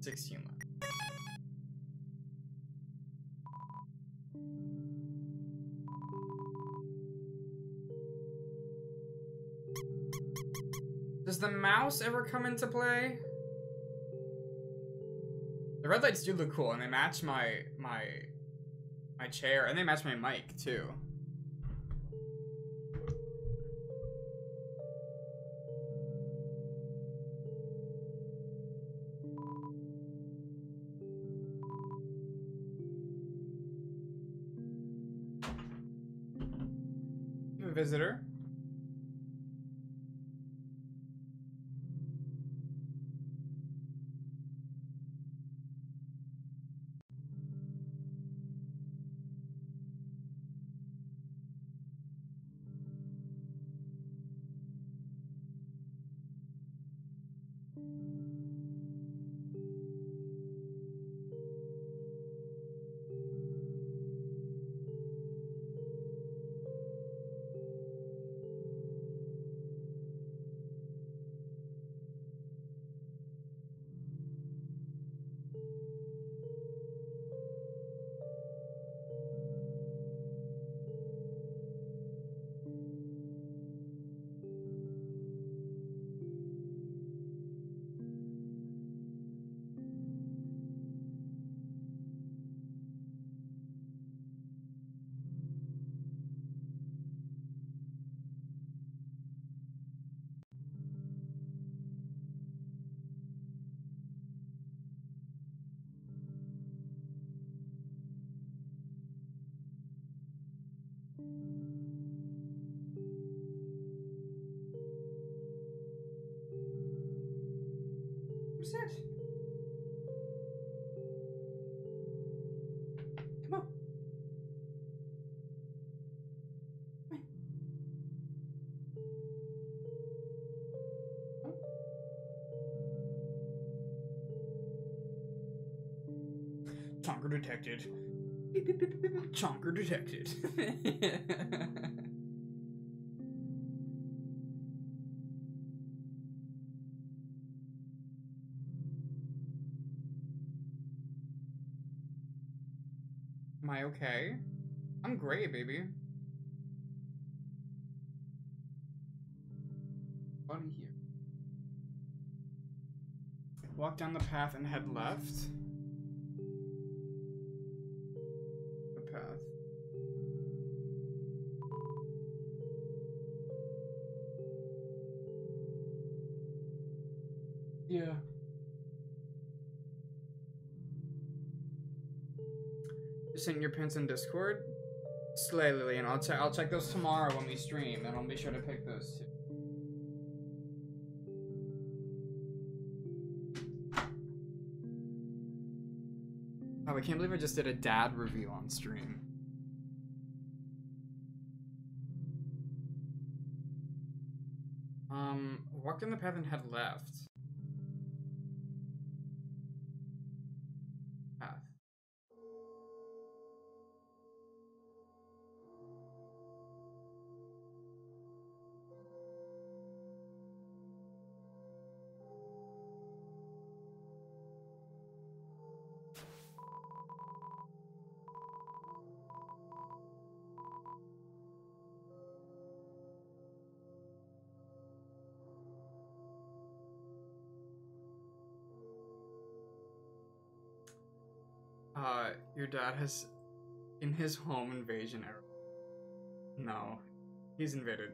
sixteen left. Does the mouse ever come into play? The red lights do look cool, and they match my, my, my chair, and they match my mic, too. You have a visitor. Who's that? Come on. Come on. Huh? Chonker detected. Beep, beep, beep, beep, beep. Chonker detected. Am I okay? I'm great, baby. Out of here. Walk down the path and head left. The path. Yeah. Sent your pins in Discord. Slay, Lily, and I'll check. I'll check those tomorrow when we stream, and I'll be sure to pick those too. Oh, I can't believe I just did a dad review on stream. Um, walk down the path and head left. Uh, your dad has, in his home invasion era. No, he's invaded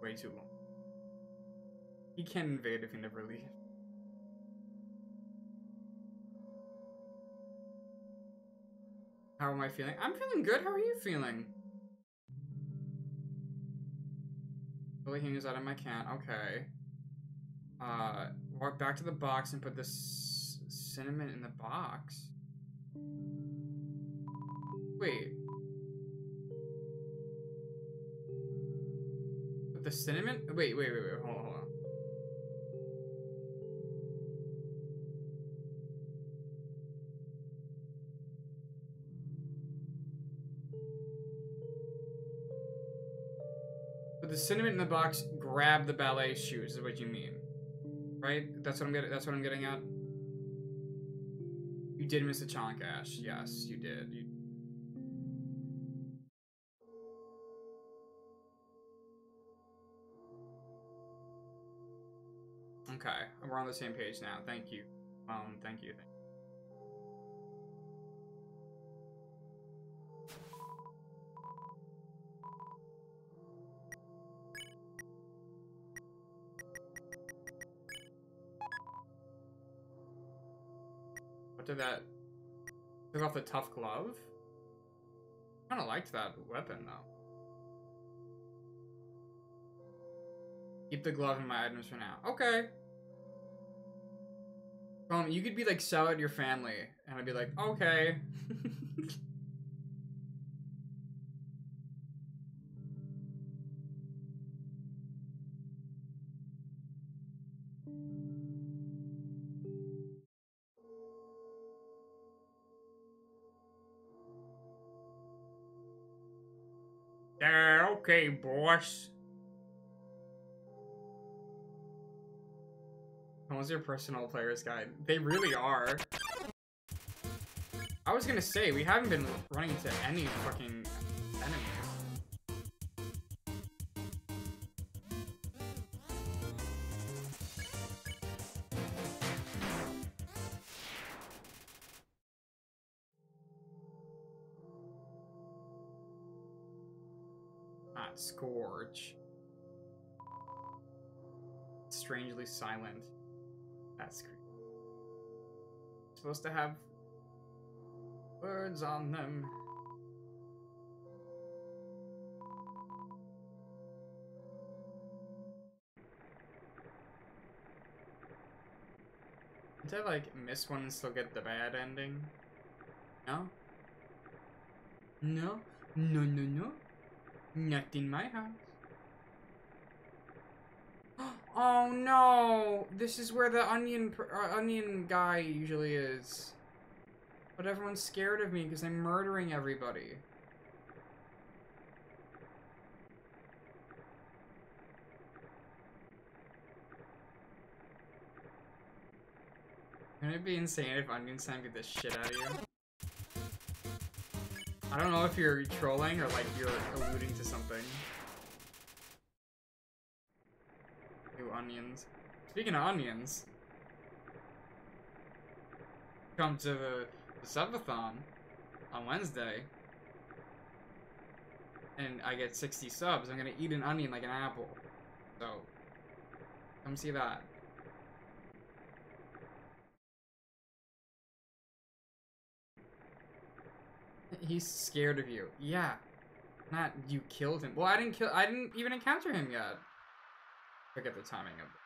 way too long. He can't invade if he never leaves. How am I feeling? I'm feeling good. How are you feeling? Billy Hughes out of my can. Okay. Uh, walk back to the box and put the s cinnamon in the box. Wait. With the cinnamon? Wait, wait, wait, wait. Hold on, hold on. With the cinnamon in the box, grab the ballet shoes is what you mean. Right? That's what I'm getting that's what I'm getting at. You did miss the chonk, Ash. Yes, you did. You Okay, we're on the same page now. Thank you. Um, thank you. Thank you. What did that? Took off the tough glove? I kind of liked that weapon though. Keep the glove in my items for now. Okay. Um, you could be like, sell it your family, and I'd be like, okay. Yeah, okay, boss. What's your personal player's guide? They really are. I was gonna say, we haven't been running into any fucking enemies. Not Scourge. Strangely silent. That's great. Supposed to have words on them. Did I, like, miss one and still get the bad ending? No? No? No, no, no. Not in my house. Oh, no! This is where the onion pr uh, onion guy usually is. But everyone's scared of me because I'm murdering everybody. Wouldn't it be insane if Undyne Slime get the shit out of you? I don't know if you're trolling or like you're alluding to something. Ooh, onions. Speaking of onions, come to the, the subathon on Wednesday, and I get sixty subs. I'm gonna eat an onion like an apple. So, come see that. He's scared of you. Yeah. Not you killed him. Well, I didn't kill- I didn't even encounter him yet. Look at the timing of it.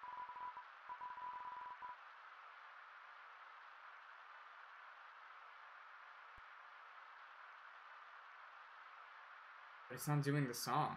But it's not doing the song.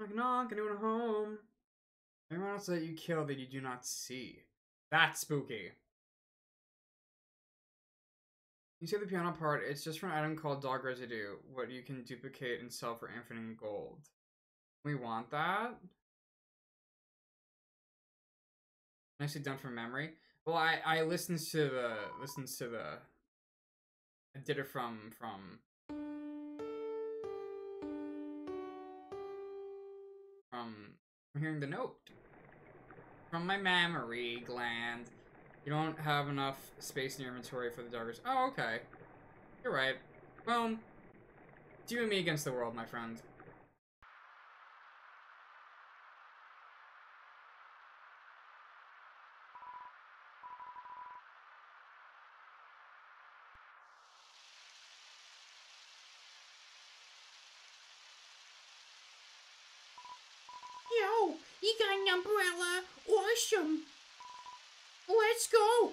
Knock, knock, anyone home? Everyone else that you kill that you do not see. That's spooky. You see the piano part, it's just for an item called Dog Residue, what you can duplicate and sell for infinite gold. We want that? Nicely done from memory. Well, I, I listened to the, listened to the, I did it from, from. Um, I'm hearing the note from my mammary gland. You don't have enough space in your inventory for the darkers. Oh, okay. You're right. Boom. It's you and me against the world, my friend. Awesome. Let's go.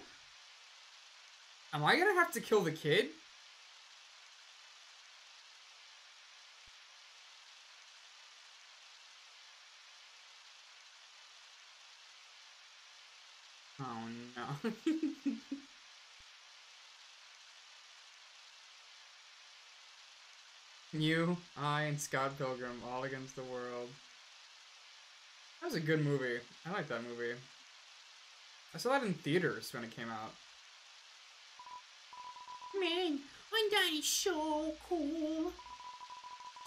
Am I gonna have to kill the kid? Oh no. You, I, and Scott Pilgrim all against the world. That was a good movie. I like that movie. I saw that in theaters when it came out. Man, Undyne is so cool.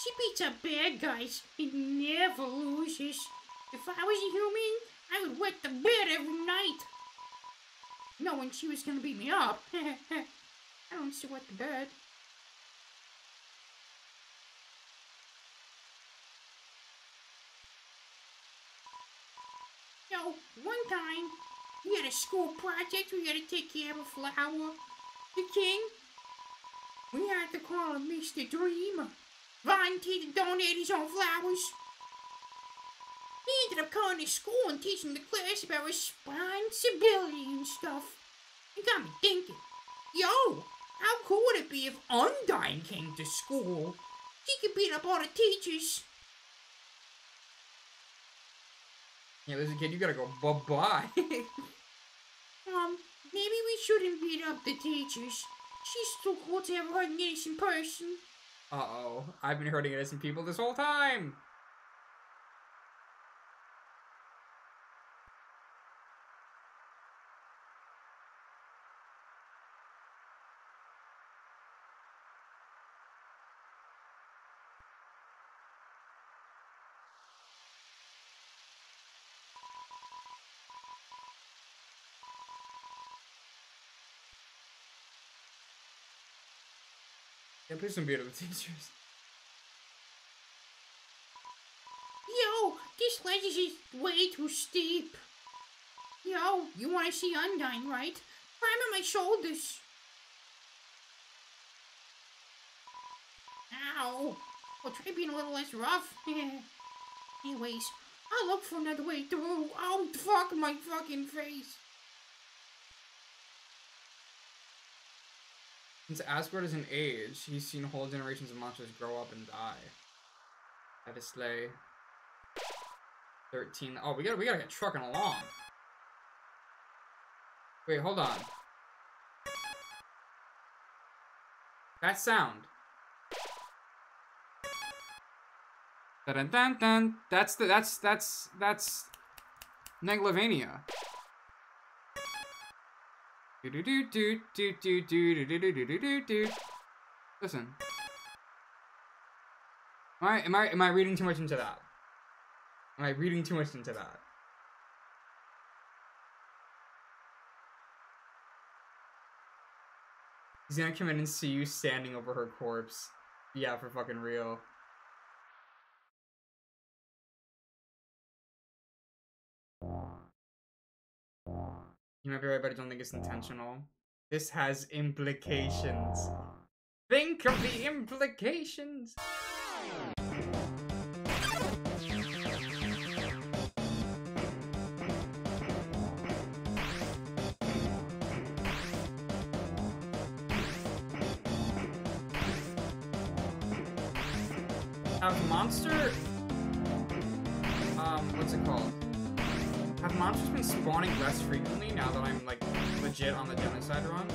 She beats up bad guys and never loses. If I was a human, I would wet the bed every night. Knowing she was gonna beat me up. I don't still wet the bed. One time, we had a school project, we had to take care of a flower. The king, we had to call him Mister Dreamer. Volunteered to donate his own flowers. He ended up coming to school and teaching the class about responsibility and stuff. It got me thinking, yo, how cool would it be if Undyne came to school? She could beat up all the teachers. Yeah, there's a kid, you gotta go bye-bye. um, maybe we shouldn't beat up the teachers. She's too cool to ever hurt an innocent person. Uh-oh, I've been hurting innocent people this whole time! Yeah, please don't beat up the teachers. Yo, this ledge is way too steep. Yo, you want to see Undyne, right? Climb on my shoulders. Ow. I'll try being a little less rough. Anyways, I'll look for another way through. Oh, fuck my fucking face. Since Asgard is an age, he's seen whole generations of monsters grow up and die. That is slay. Thirteen. Oh, we gotta we gotta get trucking along. Wait, hold on. That sound. Dun dun dun. That's the that's that's that's Neglovania. Do do do do do do do do do do do do. Listen. Am I am I am I reading too much into that? Am I reading too much into that? He's gonna come in and see you standing over her corpse. Yeah, for fucking real. You might be right, but I don't think it's intentional. This has implications. Think of the implications! Have monster... Um, what's it called? Have monsters been spawning less frequently now that I'm, like, legit on the Genocide Route?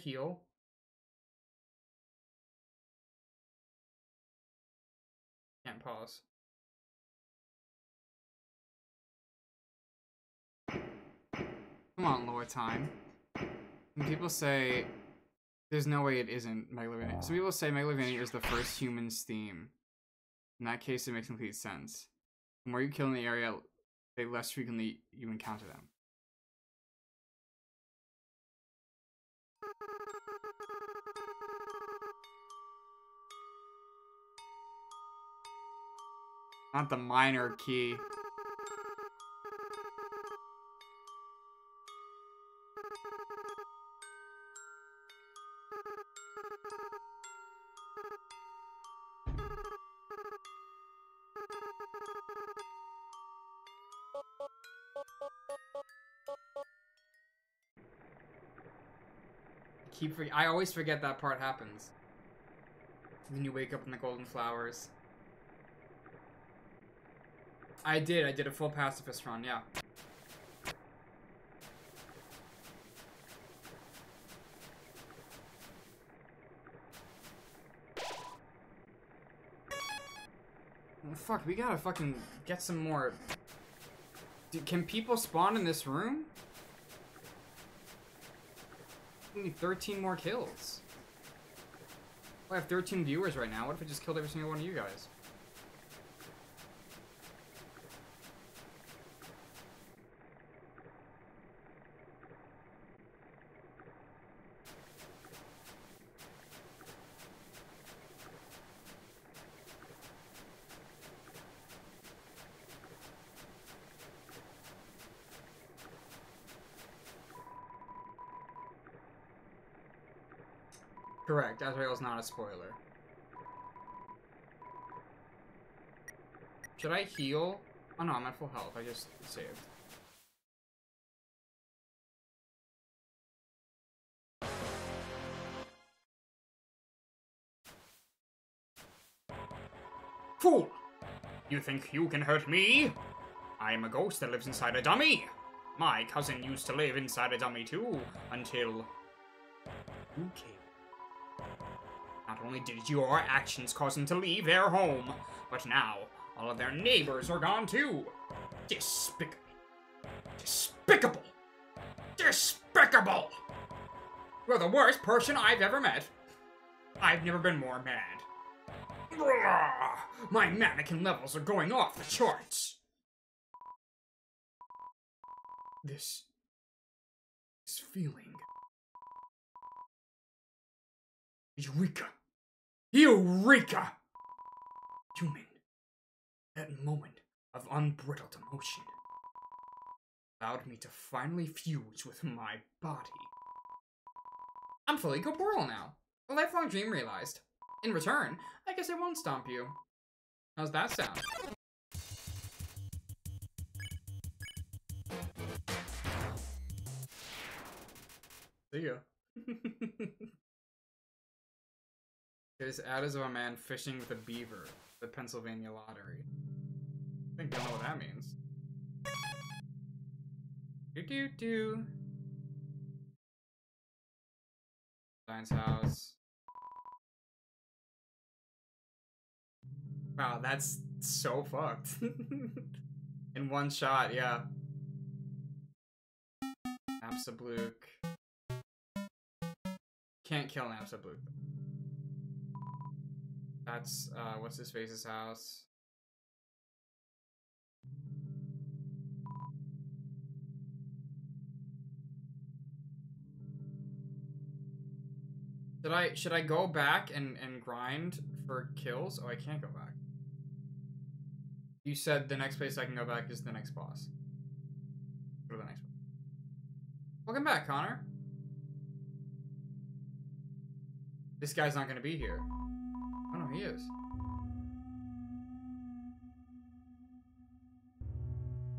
Heal. Can't pause. Come on, lore time. When people say there's no way it isn't Megalovania. Some people say Megalovania is the first human's theme. In that case, it makes complete sense. The more you kill in the area, the less frequently you encounter them. Not the minor key. Keep for I always forget that part happens. Then you wake up in the golden flowers. I did, I did a full pacifist run, yeah. Oh, fuck, we gotta fucking get some more. Dude, can people spawn in this room? We need thirteen more kills. Oh, I have thirteen viewers right now. What if I just killed every single one of you guys? Correct. Azrael is not a spoiler. Should I heal? Oh no, I'm at full health. I just saved. Fool! You think you can hurt me? I am a ghost that lives inside a dummy! My cousin used to live inside a dummy too, until... you came. Not only did your actions cause them to leave their home, but now, all of their neighbors are gone too! Despicable! Despicable! Despicable! You're the worst person I've ever met. I've never been more mad. My mannequin levels are going off the charts! This... this feeling... Eureka! Eureka! Human. That moment of unbridled emotion allowed me to finally fuse with my body. I'm fully corporeal now. A lifelong dream realized. In return, I guess I won't stomp you. How's that sound? See ya. There's ads of a man fishing with a beaver. The Pennsylvania lottery. I think I know what that means. Do do do. Dine's house. Wow, that's so fucked. In one shot, yeah. Absoluke. Can't kill an Absoluke. That's, uh, what's his face's house? Should I, should I go back and, and grind for kills? Oh, I can't go back. You said the next place I can go back is the next boss. Go to the next one. Welcome back, Connor. This guy's not gonna be here. Oh no, he is.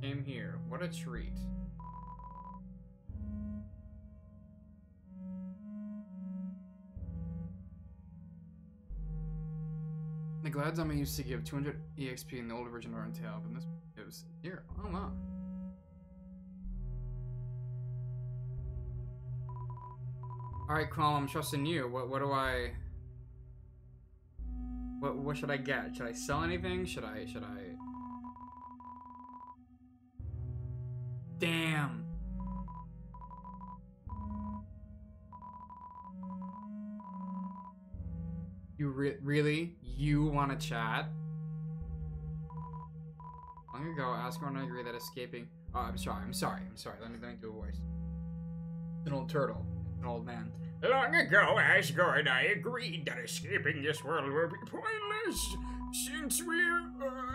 Came here. What a treat. The glad zombie used to give two hundred E X P in the older version of Undertale, but in this it was zero. I don't know. Alright, Crom, I'm trusting you. What what do I What what should I get? Should I sell anything? Should I should I Damn. You re really? You want to chat? Long ago, Asgore and I agree that escaping... Oh, I'm sorry, I'm sorry, I'm sorry. Let me, let me do a voice. An old turtle. An old man. Long ago, Asgore and I agreed that escaping this world would be pointless. Since we...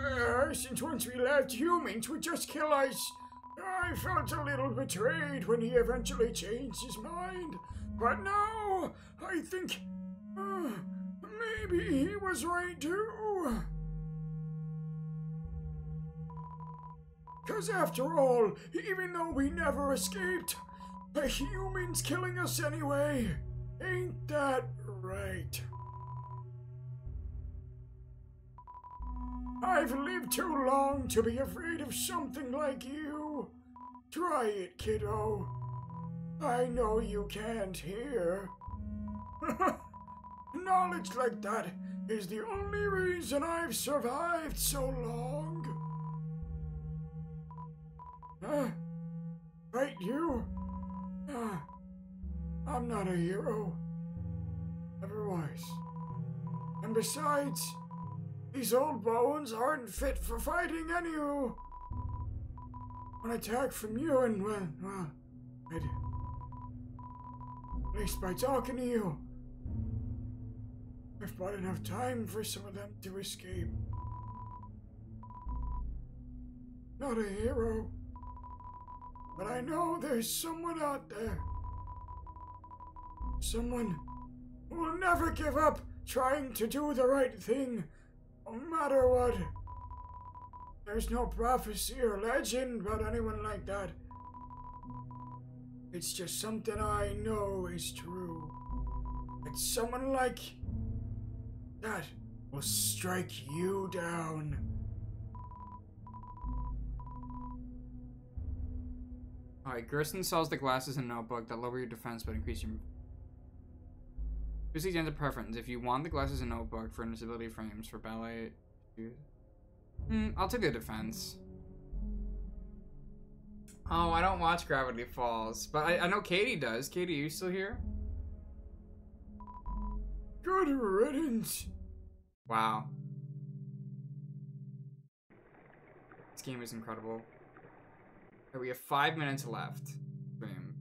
Uh, since once we left, humans would just kill us. I felt a little betrayed when he eventually changed his mind. But now, I think... Uh, Maybe he was right too. Cause after all, even though we never escaped, a human's killing us anyway. Ain't that right? I've lived too long to be afraid of something like you. Try it, kiddo. I know you can't hear. Knowledge like that is the only reason I've survived so long. Huh? Right, you? Uh, I'm not a hero. Never was. And besides, these old bones aren't fit for fighting anywho. An attack from you and, well, well, I'd, at least by talking to you, I've bought enough time for some of them to escape. Not a hero, but I know there's someone out there. Someone will never give up trying to do the right thing, no matter what. There's no prophecy or legend about anyone like that. It's just something I know is true. That someone like that will strike you down. Alright, Gerson sells the glasses and notebook that lower your defense but increase your... Here's the agenda preference. If you want the glasses and notebook for invisibility frames for ballet... Hmm, I'll take the defense. Oh, I don't watch Gravity Falls, but I, I know Katie does. Katie, are you still here? Good riddance. Wow. This game is incredible. We have five minutes left,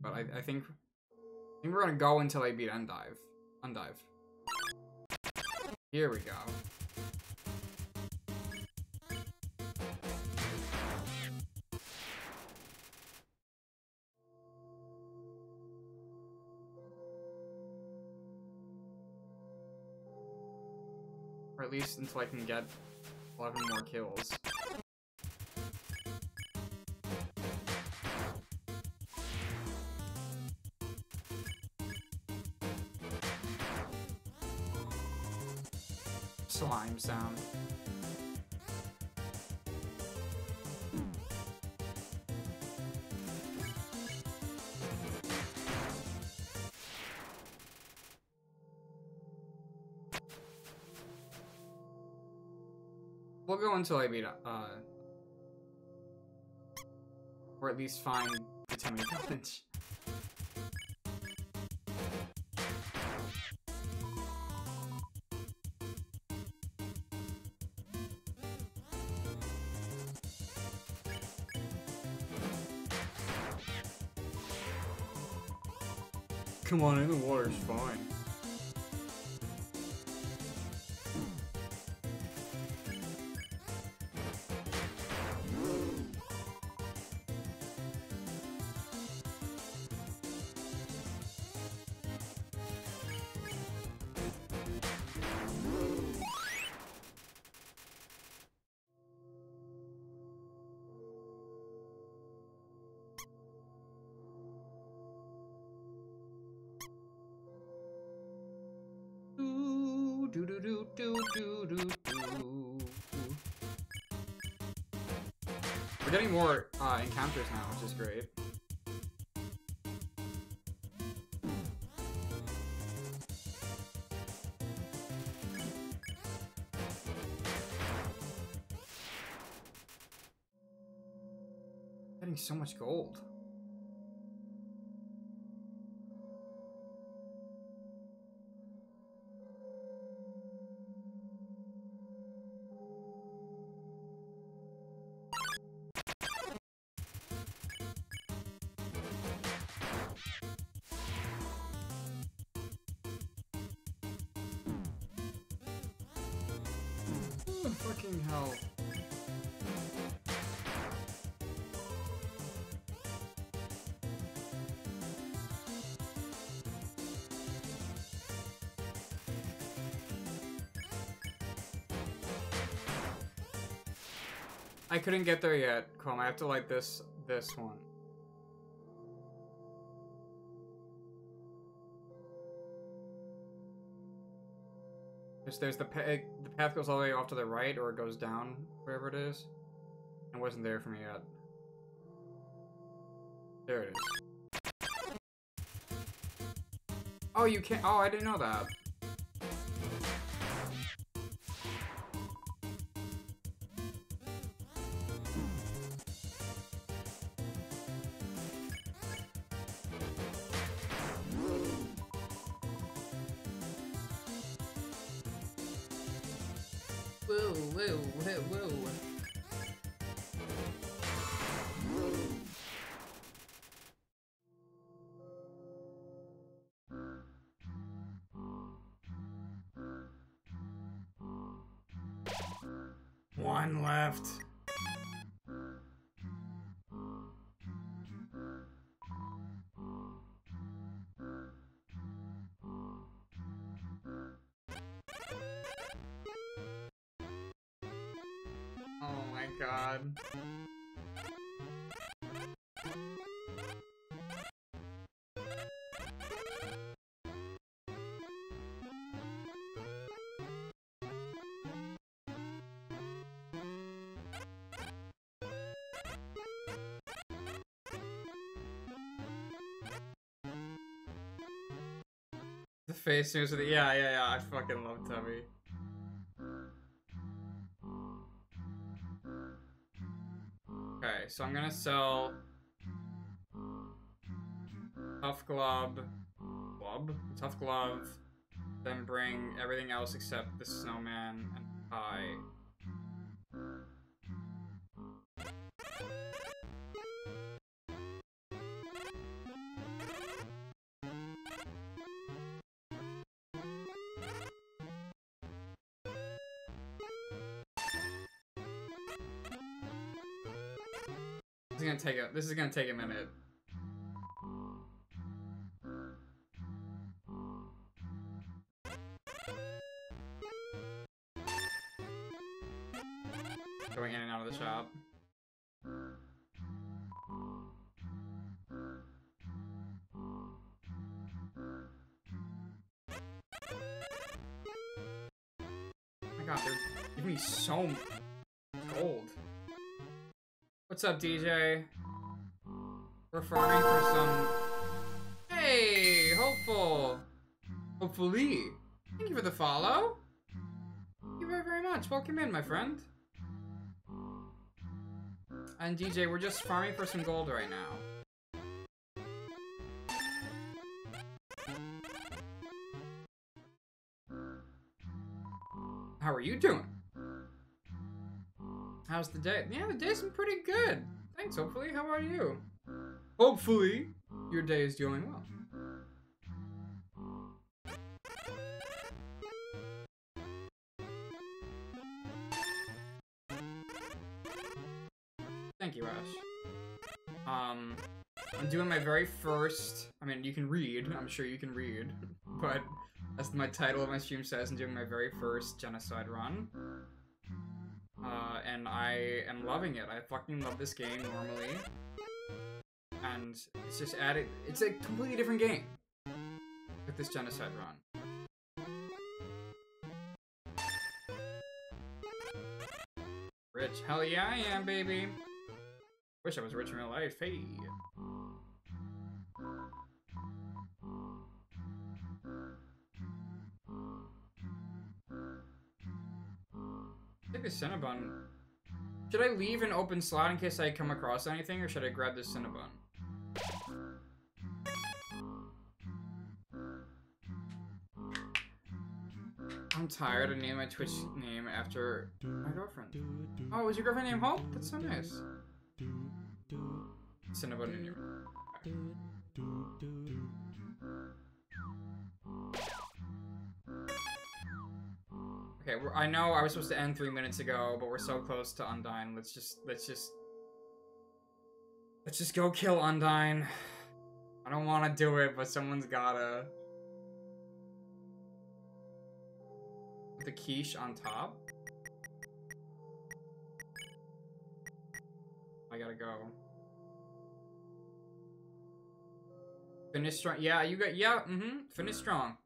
but I, I think I think we're gonna go until I beat Undive. Undive. Here we go. Or at least until I can get eleven more kills. Slime sound. We'll go until I beat up, uh, or at least find the Temmie Village. Come on, in the water's fine. We're getting more uh, encounters now, which is great. Getting so much gold. Fucking hell. I couldn't get there yet, Chrome. I have to light this this one. There's the path, the path goes all the way off to the right, or it goes down, wherever it is. It wasn't there for me yet. There it is. Oh, you can't. Oh, I didn't know that. One left. God. The face news of the yeah, yeah, yeah. I fucking love Tubby. Okay, so I'm gonna sell tough glove, glove, tough glove, then bring everything else except the snowman and pie. Take a, this is gonna take a minute. Going in and out of the shop. Oh my God, they're giving me so much gold. What's up, D J? We're farming for some... Hey! Hopeful! Hopefully! Thank you for the follow! Thank you very, very much. Welcome in, my friend. And D J, we're just farming for some gold right now. How are you doing? How's the day? Yeah, the day's been pretty good. Thanks, hopefully. How are you? Hopefully, your day is doing well. Thank you, Ash. Um, I'm doing my very first, I mean, you can read, I'm sure you can read, but as my title of my stream says, I'm doing my very first Genocide run. Uh, and I am loving it. I fucking love this game normally. And it's just added- it's a completely different game with this Genocide run. Rich. Hell yeah I am, baby! Wish I was rich in real life, hey! Take a Cinnabon. Should I leave an open slot in case I come across anything, or should I grab this Cinnabon? I'm tired. I named my Twitch name after my girlfriend. Oh, was your girlfriend named Hope? That's so nice. Cinnabon in your room. Okay, we're, I know I was supposed to end three minutes ago, but we're so close to Undyne. Let's just, let's just, let's just go kill Undyne. I don't want to do it, but someone's gotta. Put the quiche on top. I gotta go. Finish strong. Yeah, you got. Yeah, mm-hmm. Finish strong.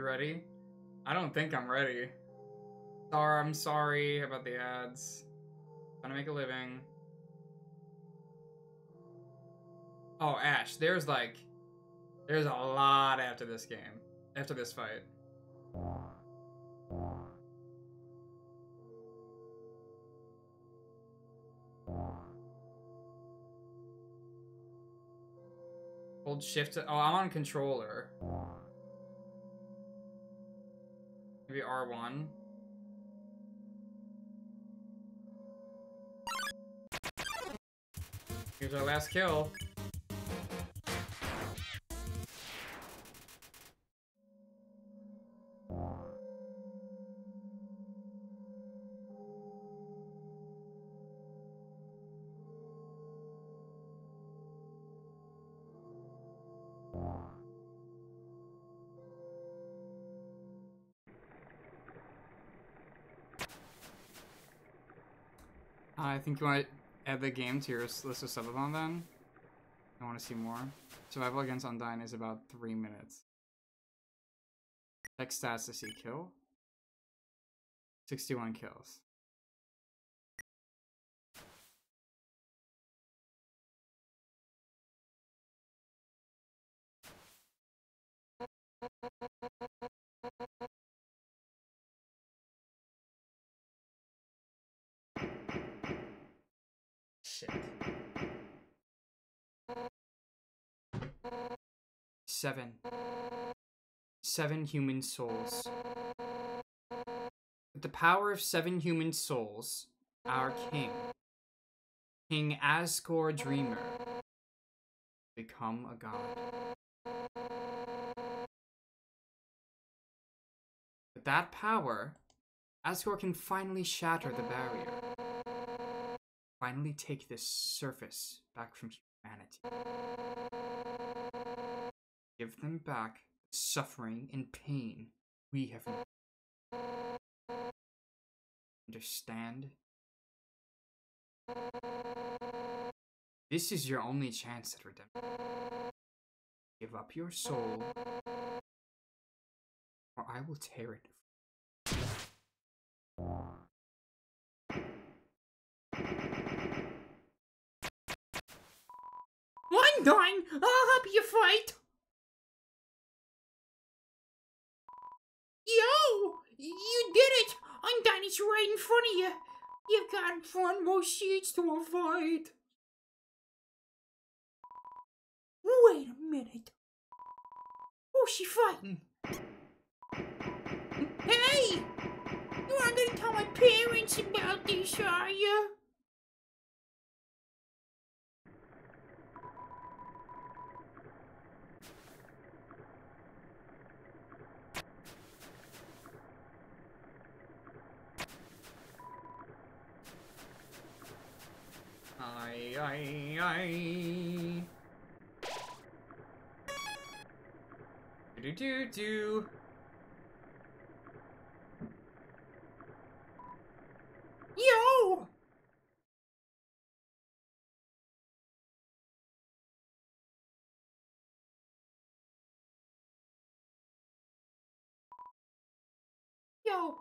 Ready? I don't think I'm ready. Sorry, I'm sorry about the ads. Trying to make a living. Oh, Ash, there's like, there's a lot after this game, after this fight. Hold shift to, oh, I'm on controller. Maybe R one. Here's our last kill. I think you want to add the game to your list of subathon then. I want to see more. Survival against Undyne is about three minutes. Check stats to see kill. sixty-one kills. Seven. Seven human souls. With the power of seven human souls, our king, King Asgore Dreamer, become a god. With that power, Asgore can finally shatter the barrier. Finally take this surface back from humanity. Give them back the suffering and pain we have known. Understand? This is your only chance at redemption. Give up your soul, or I will tear it. One time, I'll help you fight! Yo! You did it! Undyne is right in front of you! You've got four more sheets to avoid! Wait a minute! Who's she fighting? Hey! You aren't gonna tell my parents about this, are you? Ay, ay. Do, do, do, do. Yo! Yo!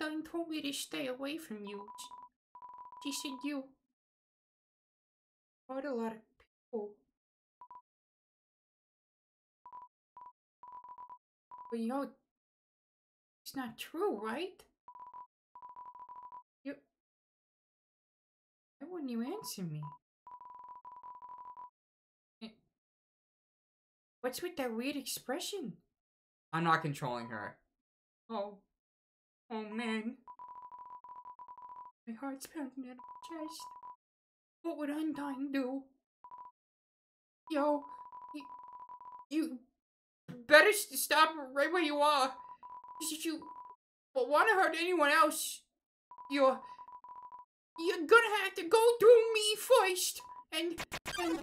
Undyne told me to stay away from you. She said you. Quite a lot of people. But you know, it's not true, right? You. Why wouldn't you answer me? What's with that weird expression? I'm not controlling her. Oh. Oh, man. My heart's pounding out of my chest. What would Undyne do? Yo, you, you better stop right where you are. If you want to hurt anyone else, you're, you're gonna have to go through me first. And, and...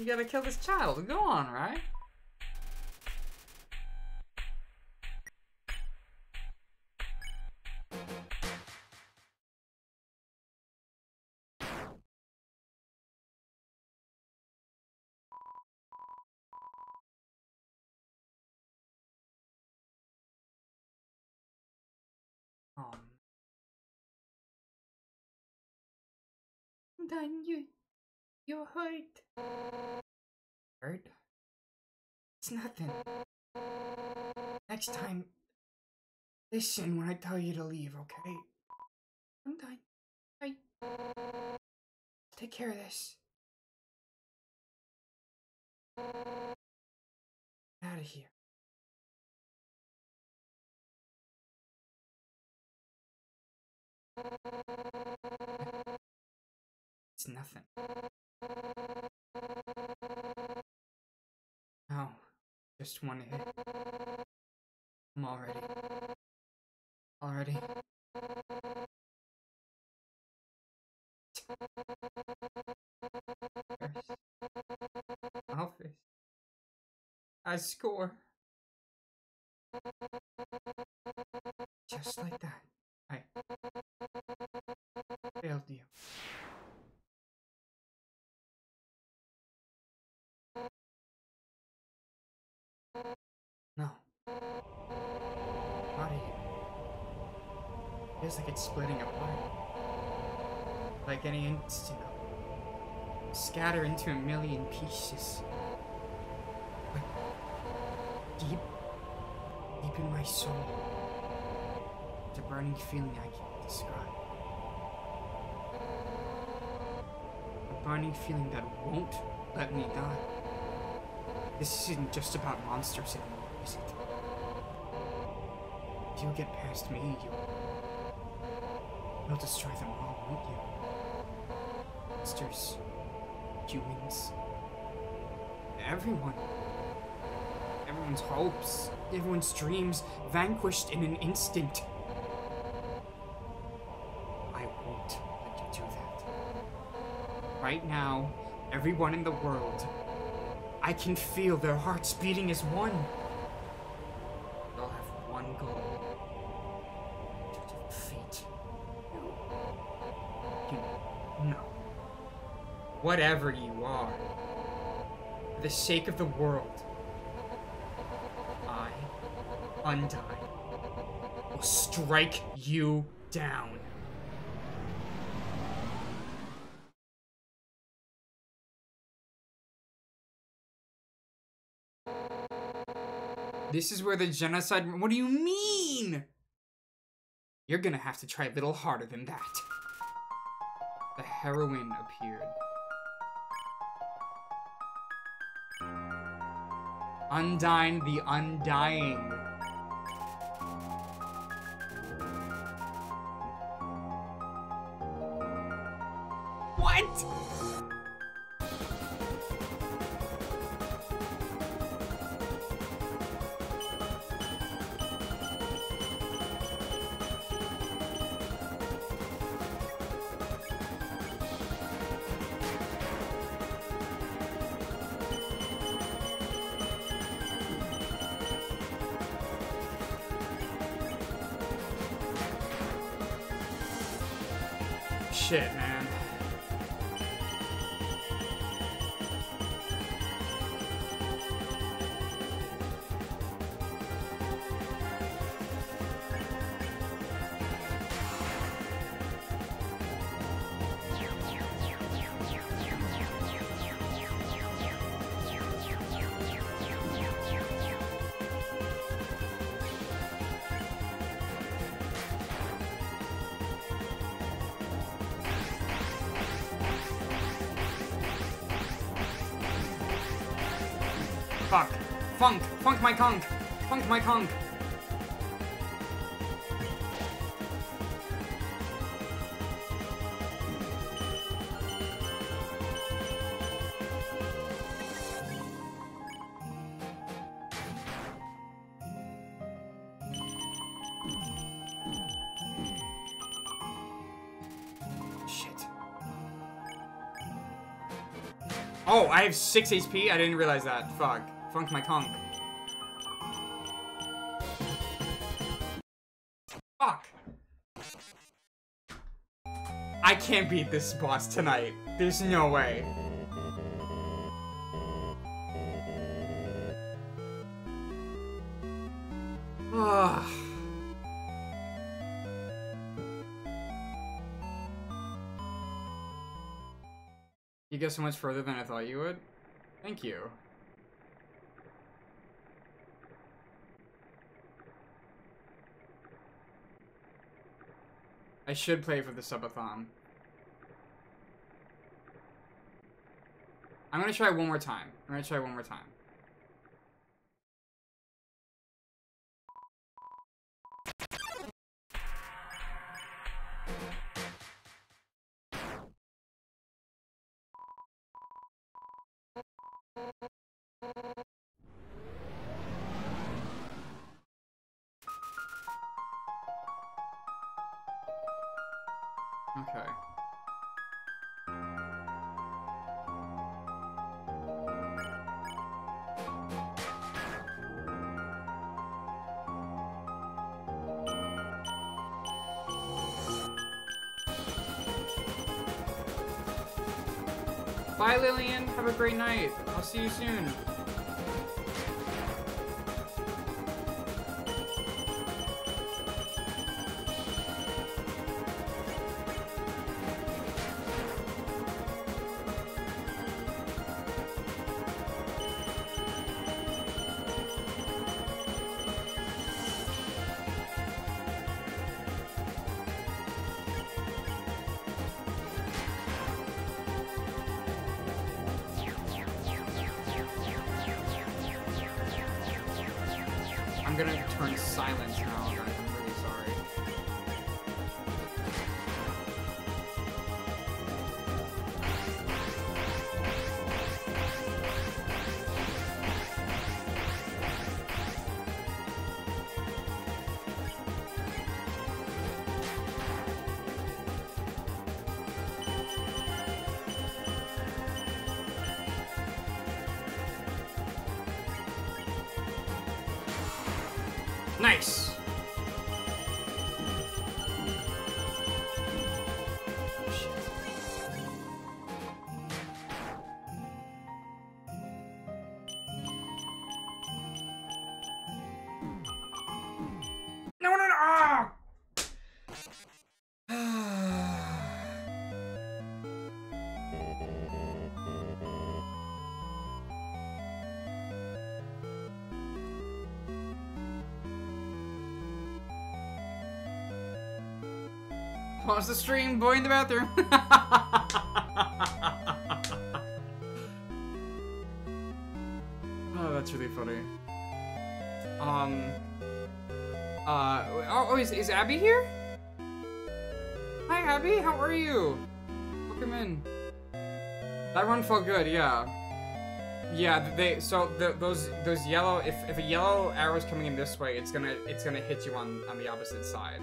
You gotta kill this child. Go on, right? Done you, you're hurt. Hurt? It's nothing. Next time, listen when I tell you to leave, okay? I'm done. I take care of this. Get out of here. It's nothing. No, just one hit. I'm already. Already. Office. I score. Just like that. I failed you. Feels like it's splitting apart. Like any instant, scatter into a million pieces. Like deep, deep in my soul, it's a burning feeling I can't describe. A burning feeling that won't let me die. This isn't just about monsters anymore, is it? If you get past me, you'll. You'll destroy them all, won't you? Monsters, humans, everyone. Everyone's hopes, everyone's dreams, vanquished in an instant. I won't let you do that. Right now, everyone in the world, I can feel their hearts beating as one. They'll have one goal. Whatever you are, for the sake of the world, I, Undyne, will strike you down. This is where the genocide- What do you mean? You're gonna have to try a little harder than that. The heroine appeared. Undyne the Undying. What? Shit, man. Fuck. Funk. Funk my conk. Funk my conk. Shit. Oh, I have six H P? I didn't realize that. Fuck. Funk my conk. Fuck. I can't beat this boss tonight. There's no way. Ugh. You get so much further than I thought you would. Thank you. I should play for the subathon. I'm gonna try one more time. I'm gonna try one more time. Okay. Bye, Lillian. Have a great night. I'll see you soon. Nice. No, no, no. Ah! Pause the stream, boy in the bathroom. Oh, that's really funny. Um. Uh. Oh, oh is, is Abby here? Hi, Abby. How are you? Welcome in. That run felt good. Yeah. Yeah. They. So the, those those yellow. If if a yellow arrow's coming in this way, it's gonna it's gonna hit you on on the opposite side.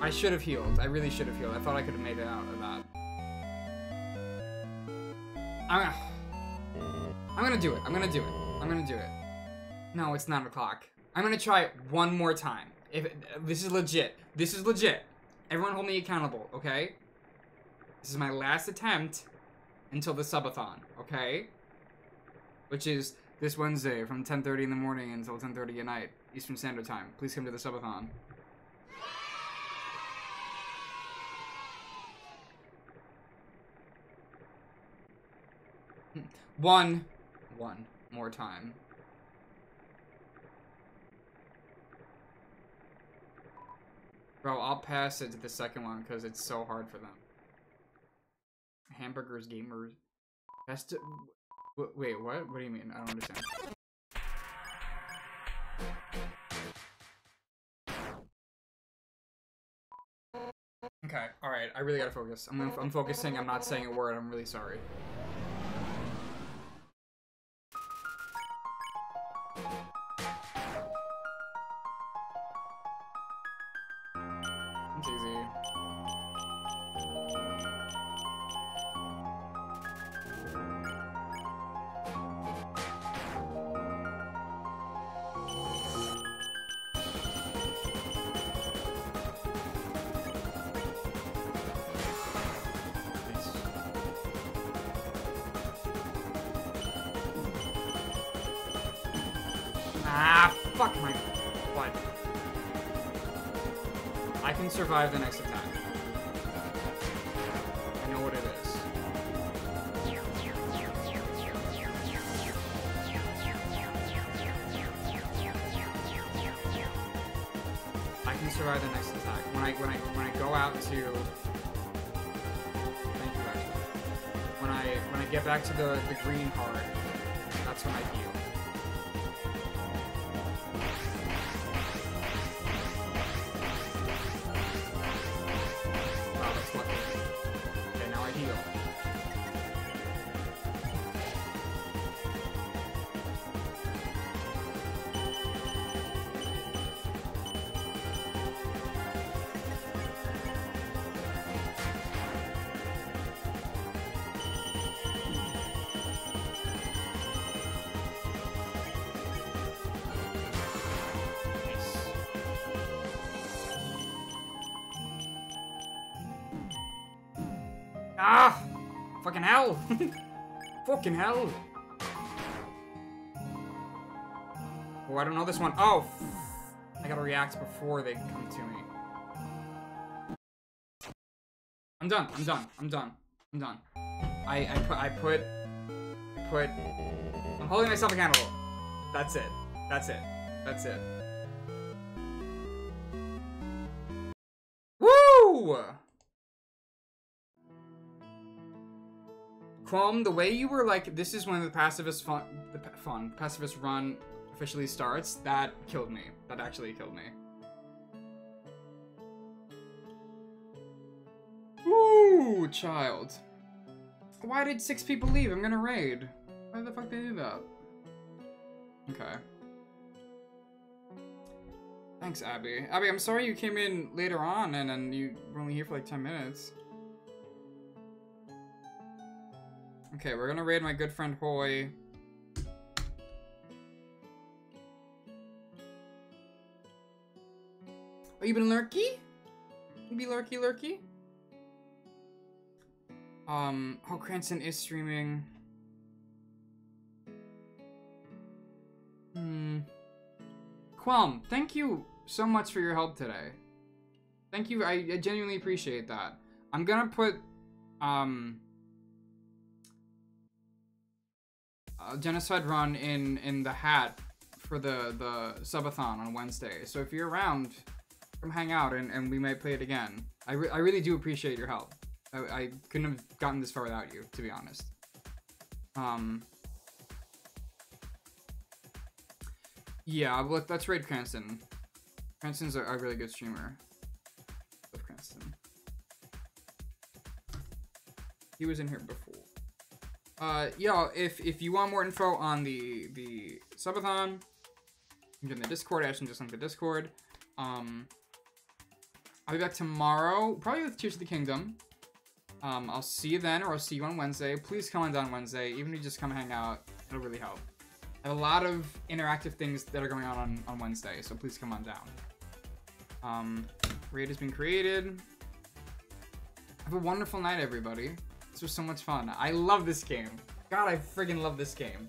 I should have healed. I really should have healed. I thought I could have made it out of that. I'm gonna... I'm gonna do it. I'm gonna do it. I'm gonna do it. No, it's nine o'clock. I'm gonna try it one more time. If it, This is legit. This is legit. Everyone hold me accountable, okay? This is my last attempt until the subathon, okay? Which is this Wednesday from ten thirty in the morning until ten thirty at night, Eastern Standard Time. Please come to the subathon. One, one more time. Bro, I'll pass it to the second one because it's so hard for them. Hamburgers, gamers. That's to, w wait, what? What do you mean? I don't understand. Okay, all right. I really gotta focus. I'm I'm focusing. I'm not saying a word. I'm really sorry. Ah, fuck my butt. I can survive the next attack. I know what it is. I can survive the next attack. When I when I when I go out to Thank you, actually. When I when I get back to the, the green heart, that's when I heal. Fucking hell! Oh, I don't know this one. Oh! I gotta react before they come to me. I'm done. I'm done. I'm done. I'm done. I, I put... I put... I put... I'm holding myself accountable. That's it. That's it. That's it. Woo! Qualm, the way you were like, this is when the pacifist fun, the pa fun, pacifist run officially starts, that killed me. That actually killed me. Ooh, child. Why did six people leave? I'm gonna raid. Why the fuck they do that? Okay. Thanks, Abby. Abby, I'm sorry you came in later on and then you were only here for like ten minutes. Okay, we're gonna raid my good friend Hoy. Oh, you been lurky? You be lurky lurky? Um, oh, Cranston is streaming. Hmm. Qualm, thank you so much for your help today. Thank you, I, I genuinely appreciate that. I'm gonna put, um... Uh, Genocide Run in in the hat for the the subathon on Wednesday. So if you're around, come hang out and, and we might play it again. I re I really do appreciate your help. I, I couldn't have gotten this far without you, to be honest. Um. Yeah, look, let's raid Cranston. Cranston's a, a really good streamer. Love Cranston. He was in here before. Uh, y'all, if, if you want more info on the, the subathon, you can get in the Discord. Ashton just linked the Discord. Um, I'll be back tomorrow, probably with Tears of the Kingdom. Um, I'll see you then, or I'll see you on Wednesday. Please comment on Wednesday, even if you just come hang out. It'll really help. I have a lot of interactive things that are going on on, on Wednesday, so please come on down. Um, raid has been created. Have a wonderful night, everybody. This was so much fun. I love this game. God, I friggin' love this game.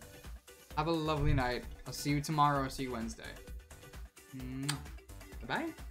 Have a lovely night. I'll see you tomorrow. I'll see you Wednesday. Bye-bye.